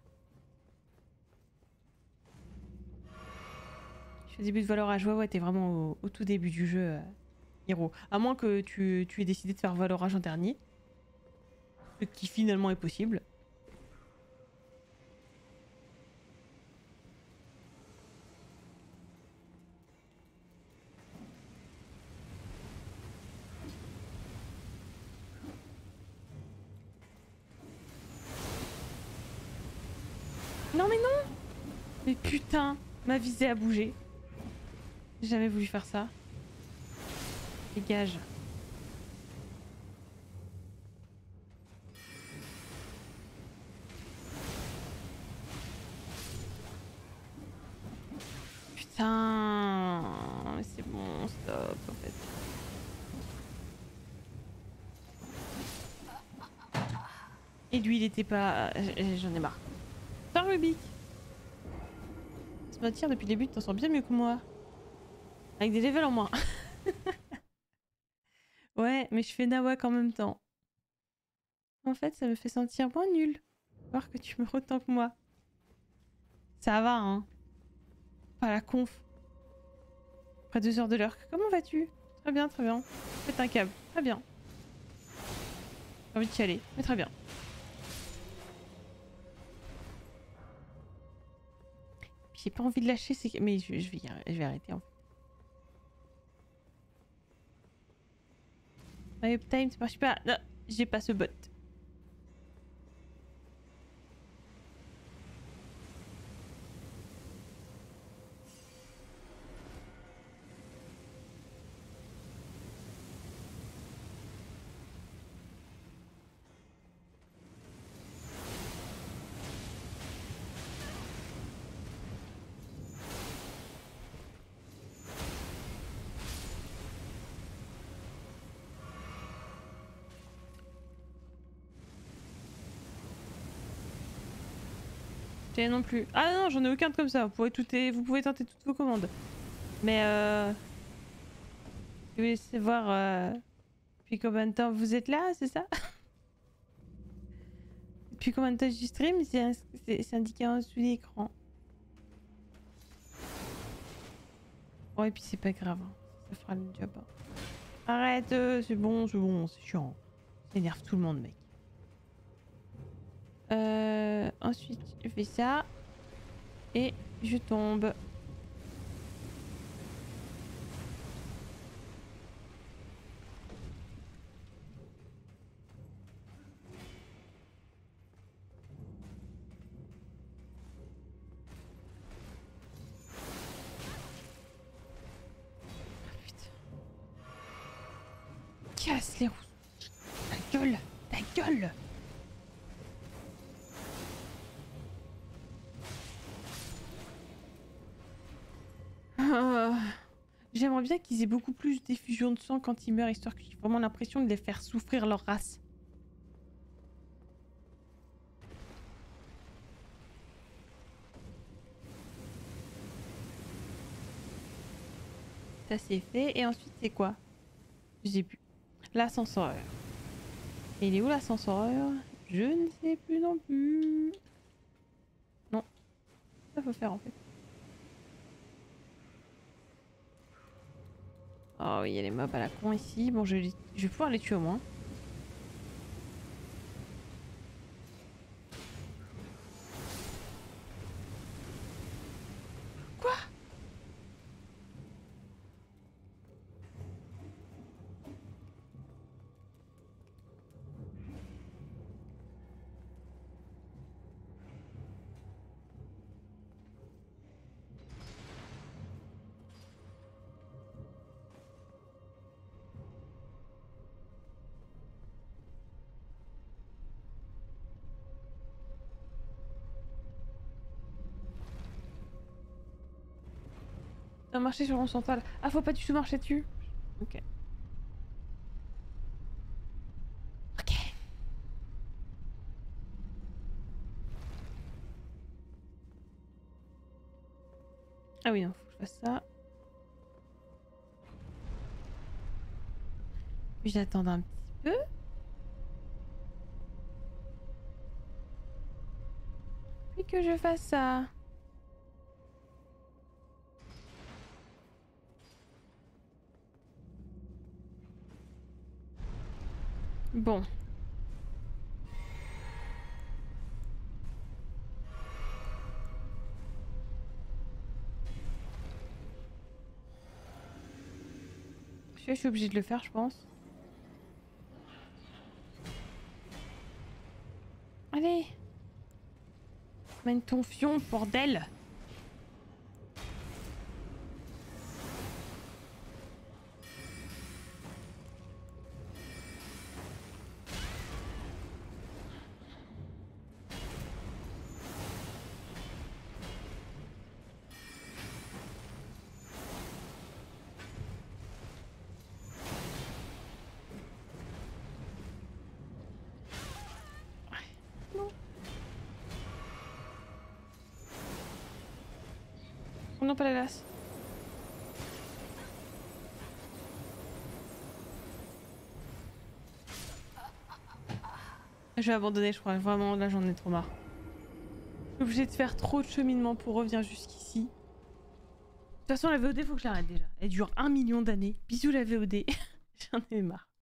Début de Valorant, ouais, t'es vraiment au tout début du jeu, Hiro. À moins que tu aies décidé de faire Valorant en dernier. Ce qui finalement est possible. Non mais non! Mais putain, ma visée a bougé. J'ai jamais voulu faire ça. Dégage. Putain, mais c'est bon, stop en fait. Et lui il était pas... J'en ai marre. Sors Rubik. Ce bâtiment depuis le début, t'en sens bien mieux que moi. Avec des levels en moins. Ouais, mais je fais nawak en même temps. En fait, ça me fait sentir moins nul. Voir que tu me autant que moi. Ça va, hein. Pas la conf. Après 2 heures de l'heure. Comment vas-tu? Très bien, très bien. Faites un câble. Très bien. J'ai envie de y aller, mais très bien. J'ai pas envie de lâcher ces... Mais je vais arrêter en fait. My uptime, ça marche pas. Non, j'ai pas ce bot. Non plus. Ah non, j'en ai aucun comme ça. Vous pouvez tenter toutes vos commandes. Mais je vais essayer de voir depuis combien de temps vous êtes là, c'est ça? Depuis combien de temps je stream? C'est indiqué en dessous de l'écran. Bon, et puis c'est pas grave, hein. Ça fera le job. Hein. Arrête, c'est bon, c'est chiant. Ça énerve tout le monde, mec. Ensuite, je fais ça et je tombe. Oh, putain. Casse les roues. Ta gueule, ta gueule. J'aimerais bien qu'ils aient beaucoup plus d'effusion de sang quand ils meurent, histoire que j'ai vraiment l'impression de les faire souffrir leur race. Ça c'est fait, et ensuite c'est quoi? J'ai plus. L'ascenseur. Et il est où l'ascenseur? Je ne sais plus non plus. Non. Ça faut faire en fait. Oh oui, il y a les mobs à la con ici. Bon, je vais pouvoir les tuer au moins. Quoi? Marcher sur mon central. Ah, faut pas du tout marcher dessus. Ok. Ok. Ah oui, non, faut que je fasse ça. Puis j'attends un petit peu. Puis que je fasse ça. Bon. Je suis obligée de le faire, je pense. Allez. Mène ton fion, bordel. Non, pas la glace. Je vais abandonner, je crois. Vraiment, là, j'en ai trop marre. Je suis obligée de faire trop de cheminement pour revenir jusqu'ici. De toute façon, la VOD, faut que je l'arrête déjà. Elle dure 1 million d'années. Bisous la VOD. J'en ai marre.